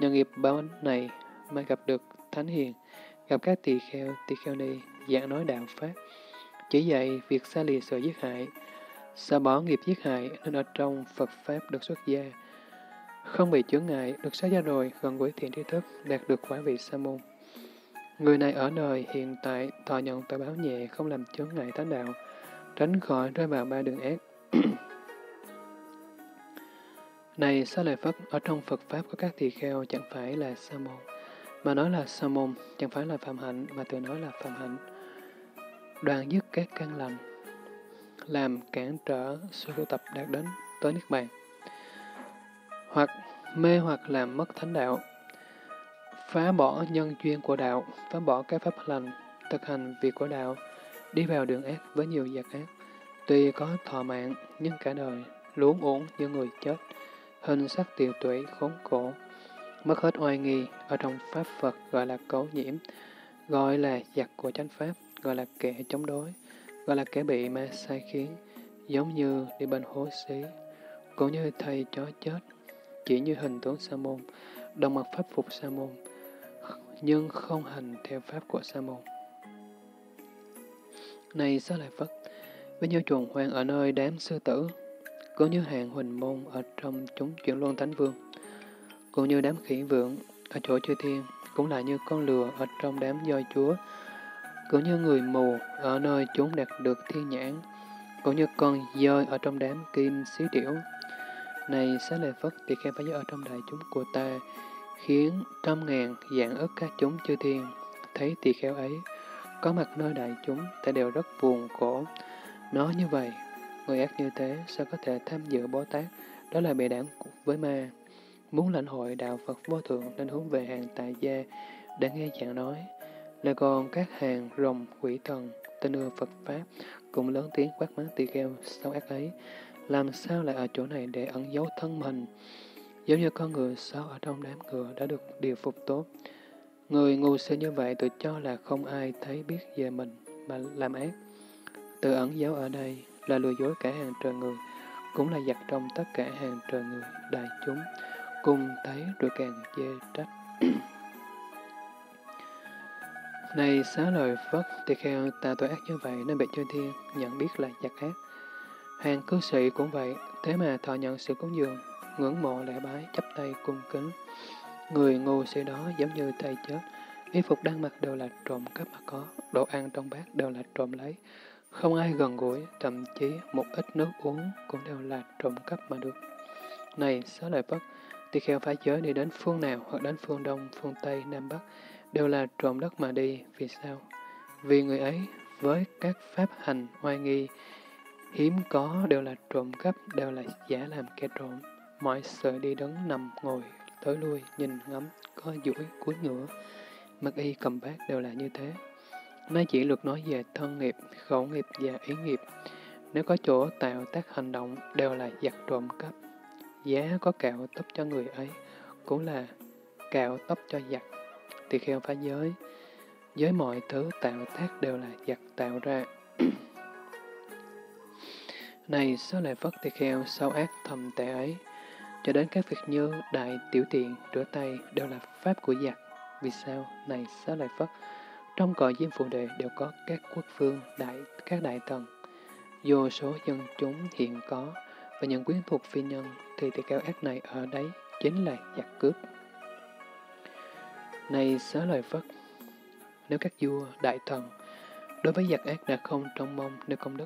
Nhờ nghiệp báo này mà gặp được thánh hiền, gặp các tỳ kheo, tỳ kheo ni giảng nói đạo pháp, chỉ dạy việc xa lìa sự giết hại, xa bỏ nghiệp giết hại, nên ở trong Phật pháp được xuất gia, không bị chướng ngại, được xuất gia rồi gần gũi thiện tri thức, đạt được quả vị sa môn. Người này ở đời hiện tại thọ nhận tội báo nhẹ, không làm chướng ngại tánh đạo, tránh khỏi rơi vào ba đường ác. Này Xá Lợi Phất, ở trong Phật pháp có các tỳ kheo chẳng phải là sa môn, mà nói là sa môn, chẳng phải là phạm hạnh, mà tự nói là phạm hạnh, đoạn dứt các căn lành, làm cản trở sự tu tập đạt đến tới niết bàn, hoặc mê hoặc làm mất thánh đạo, phá bỏ nhân duyên của đạo, phá bỏ các pháp lành, thực hành việc của đạo, đi vào đường ác với nhiều giặc ác, tuy có thọ mạng nhưng cả đời luống uổng như người chết, hình sắc tiều tụy khốn khổ, mất hết oai nghi, ở trong pháp Phật gọi là cấu nhiễm, gọi là giặc của chánh pháp, gọi là kẻ chống đối, gọi là kẻ bị ma sai khiến, giống như đi bên hố xí, cũng như thầy chó chết, chỉ như hình tướng sa môn, đồng mặc pháp phục sa môn, nhưng không hành theo pháp của sa môn. Này Xá Lợi Phất, với nhiều chuồng hoang ở nơi đám sư tử, cũng như hàng huỳnh môn ở trong chúng chuyển luân thánh vương, cũng như đám khỉ vượng ở chỗ chư thiên, cũng lại như con lừa ở trong đám voi chúa, cũng như người mù ở nơi chúng đạt được thiên nhãn, cũng như con dơi ở trong đám kim xíu điểu. Này Xá Lợi Phất, tỳ kheo phá giới ở trong đại chúng của ta, khiến trăm ngàn dạng ức các chúng chư thiên thấy tỳ kheo ấy có mặt nơi đại chúng, ta đều rất buồn khổ. Nó như vậy, người ác như thế sao có thể tham dự Bồ Tát? Đó là bè đảng với ma. Muốn lãnh hội đạo Phật vô thượng nên hướng về hàng tại gia để nghe giảng nói. Là còn các hàng rồng quỷ thần tên ưa Phật pháp cũng lớn tiếng quát mắng tỳ kheo xấu ác ấy. Làm sao lại ở chỗ này để ẩn giấu thân mình? Giống như con ngựa xấu ở trong đám ngựa đã được điều phục tốt. Người ngu si như vậy tự cho là không ai thấy biết về mình mà làm ác. Tự ẩn giấu ở đây là lừa dối cả hàng trời người, cũng là giặc trong tất cả hàng trời người. Đại chúng cùng thấy rồi càng chê trách. Này Xá Lợi Phất, tỳ kheo, ta tội ác như vậy nên bị chư thiên nhận biết là giặc ác. Hàng cư sĩ cũng vậy, thế mà thọ nhận sự cúng dường, ngưỡng mộ lễ bái, chắp tay cung kính. Người ngu si đó giống như tay chết, y phục đang mặc đều là trộm cắp mà có, đồ ăn trong bát đều là trộm lấy, không ai gần gũi, thậm chí một ít nước uống cũng đều là trộm cắp mà được. Này Xá Lợi Phất, tỳ kheo phá giới đi đến phương nào hoặc đến phương Đông, phương Tây, Nam Bắc đều là trộm đất mà đi. Vì sao? Vì người ấy với các pháp hành oai nghi hiếm có đều là trộm cắp, đều là giả làm kẻ trộm. Mọi sự đi đứng nằm ngồi tới lui nhìn ngắm có duỗi cúi ngửa, mặc y cầm bát đều là như thế. Nay chỉ lược nói về thân nghiệp, khẩu nghiệp và ý nghiệp. Nếu có chỗ tạo tác hành động đều là giặc trộm cắp. Giá có cạo tóc cho người ấy cũng là cạo tóc cho giặc. Tỳ kheo phá giới, với mọi thứ tạo tác đều là giặc tạo ra. Này Xá Lợi Phất, tỳ kheo xấu ác thầm tệ ấy, cho đến các việc như đại tiểu tiện, rửa tay đều là pháp của giặc. Vì sao? Này Xá Lợi Phất, trong cõi Diêm Phù Đề đều có các quốc vương, đại các đại thần, vô số dân chúng hiện có và những quyến thuộc phi nhân, thì tỳ kheo ác này ở đấy chính là giặc cướp. Này Xá Lợi Phất, nếu các vua, đại thần đối với giặc ác đã không trông mong nơi công đức,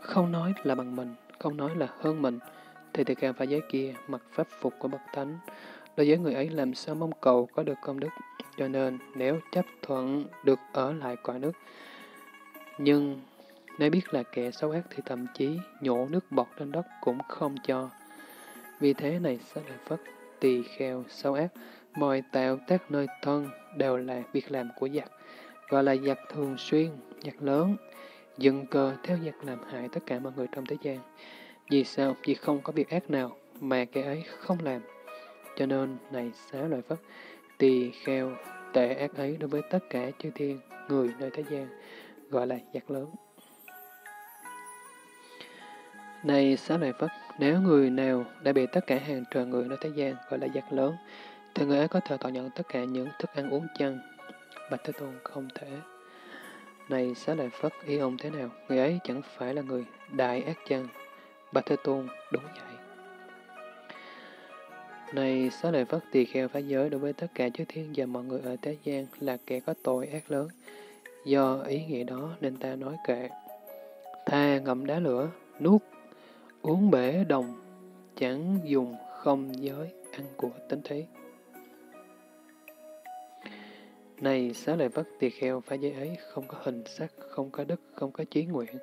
không nói là bằng mình, không nói là hơn mình, thì tỳ kheo phá giới kia mặc pháp phục của bậc thánh, đối với người ấy làm sao mong cầu có được công đức? Cho nên nếu chấp thuận được ở lại cõi nước, nhưng nếu biết là kẻ xấu ác thì thậm chí nhổ nước bọt lên đất cũng không cho. Vì thế này Xá Lợi Phất, tỳ kheo xấu ác, mọi tạo tác nơi thân đều là việc làm của giặc, gọi là giặc thường xuyên, giặc lớn, dựng cờ theo giặc làm hại tất cả mọi người trong thế gian. Vì sao? Vì không có việc ác nào mà kẻ ấy không làm. Cho nên này Xá Lợi Phất, tỳ kheo tệ ác ấy đối với tất cả chư thiên người nơi thế gian gọi là giặc lớn. Này Xá Lợi Phất, nếu người nào đã bị tất cả hàng trời người nơi thế gian gọi là giặc lớn, thì người ấy có thể thọ nhận tất cả những thức ăn uống chăng? Bạch Thế Tôn, không thể. Này Xá Lợi Phất, ý ông thế nào? Người ấy chẳng phải là người đại ác chăng? Bạch Thế Tôn, đúng vậy. Này Xá Lợi Phất, tỳ kheo phá giới đối với tất cả chư thiên và mọi người ở thế gian là kẻ có tội ác lớn. Do ý nghĩa đó nên ta nói kệ: tha ngậm đá lửa, nuốt uống bể đồng, chẳng dùng không giới, ăn của tính thí. Này Xá Lợi Phất, tỳ kheo phá giới ấy không có hình sắc, không có đức, không có chí nguyện,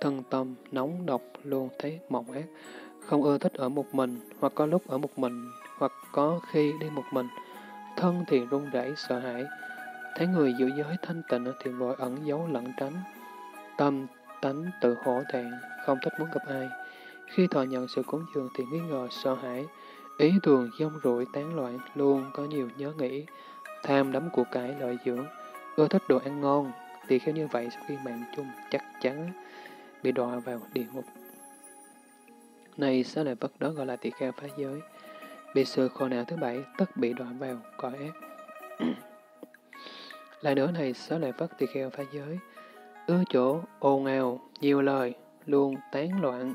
thân tâm nóng độc, luôn thấy mộng ác, không ưa thích ở một mình, hoặc có lúc ở một mình, hoặc có khi đi một mình. Thân thì run rẩy sợ hãi, thấy người giữ giới thanh tịnh thì vội ẩn giấu lẩn tránh. Tâm tánh tự hổ thẹn, không thích muốn gặp ai. Khi thọ nhận sự cúng dường thì nghi ngờ sợ hãi, ý thường dông rủi tán loạn, luôn có nhiều nhớ nghĩ, tham đắm của cải lợi dưỡng, ưa thích đồ ăn ngon. Tỳ kheo như vậy sau khi mạng chung chắc chắn bị đọa vào địa ngục. Này Xá Lợi Phất, đó gọi là tỳ kheo phá giới, bị sự khổ não thứ bảy tất bị đọa vào cõi ác. Lại nữa này Xá Lợi Phất, tỳ kheo phá giới ưa chỗ ồn ào, nhiều lời, luôn tán loạn,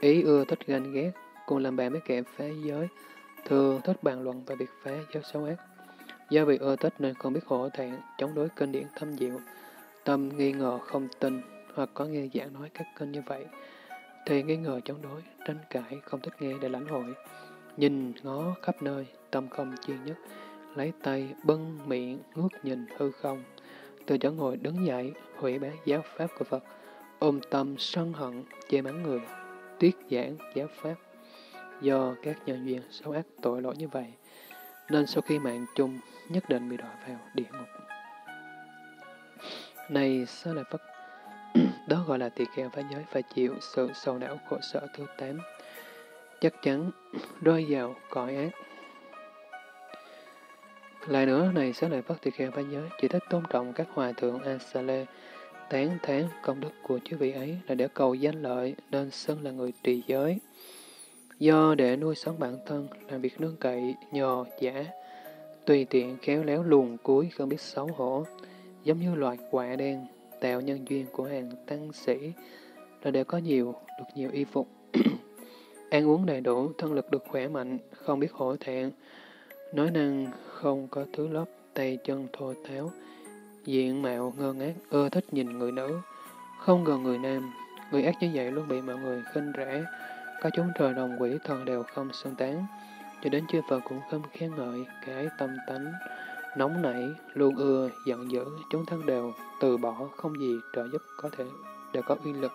ý ưa thích ganh ghét, cùng làm bạn với kẻ phá giới, thường thích bàn luận và việc phá giới xấu ác. Do vì ưa thích nên không biết hổ thẹn, chống đối kinh điển thâm diệu, tâm nghi ngờ không tin, hoặc có nghe giảng nói các kinh như vậy, thì nghi ngờ chống đối, tranh cãi, không thích nghe để lãnh hội, nhìn ngó khắp nơi, tâm không chuyên nhất, lấy tay bưng miệng, ngước nhìn hư không, từ chỗ ngồi đứng dậy, hủy bác giáo pháp của Phật, ôm tâm sân hận, chê mắng người, tuyết giảng giáo pháp. Do các nhân duyên xấu ác tội lỗi như vậy, nên sau khi mạng chung nhất định bị đọa vào địa ngục. Này Xá Lợi Phất, đó gọi là tỳ kheo phải nhớ phải chịu sự sầu não khổ sở thứ tám, chắc chắn rơi vào cõi ác. Lại nữa, này Xá Lợi Phất, tỳ kheo phải nhớ chỉ thích tôn trọng các hòa thượng A-sa-lê, tán thán công đức của chư vị ấy là để cầu danh lợi nên xưng là người trì giới. Do để nuôi sống bản thân, làm việc nương cậy, nhò, giả, tùy tiện, khéo léo, luồn cuối, không biết xấu hổ, giống như loài quạ đen, tạo nhân duyên của hàng tăng sĩ, là để có nhiều, được nhiều y phục, ăn uống đầy đủ, thân lực được khỏe mạnh, không biết hổ thẹn, nói năng không có thứ lớp, tay chân thô tháo, diện mạo ngơ ngác, ưa thích nhìn người nữ, không gần người nam, người ác như vậy luôn bị mọi người khinh rẻ. Các chúng trời đồng quỷ thần đều không xưng tán, cho đến chư Phật cũng không khen ngợi. Cái tâm tánh nóng nảy, luôn ưa, giận dữ, chúng thân đều từ bỏ, không gì trợ giúp có thể đều có uy lực.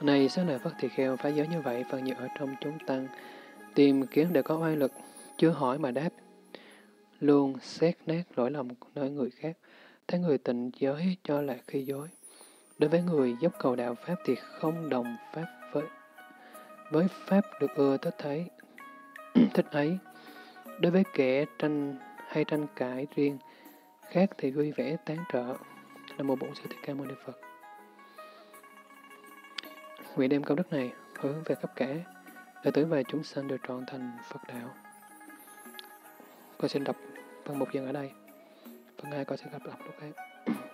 Này Xá Lợi Phất, tỳ kheo phải nhớ như vậy. Phần nhiều ở trong chúng tăng tìm kiếm để có oai lực, chưa hỏi mà đáp, luôn xét nét lỗi lầm nơi người khác, thấy người tịnh giới cho là khi dối. Đối với người dốc cầu đạo pháp thì không đồng pháp với với pháp được ưa thích thấy thích ấy. Đối với kẻ tranh hay tranh cãi riêng khác thì vui vẻ tán trợ. Là một bổn Sư Thích Ca Mâu Ni Phật. Nguyện đem công đức này hướng về khắp cả đệ tử và chúng sanh được trọn thành Phật đạo. Con xin đọc phần một dần ở đây. Phần hai con sẽ gặp đọc lúc khác.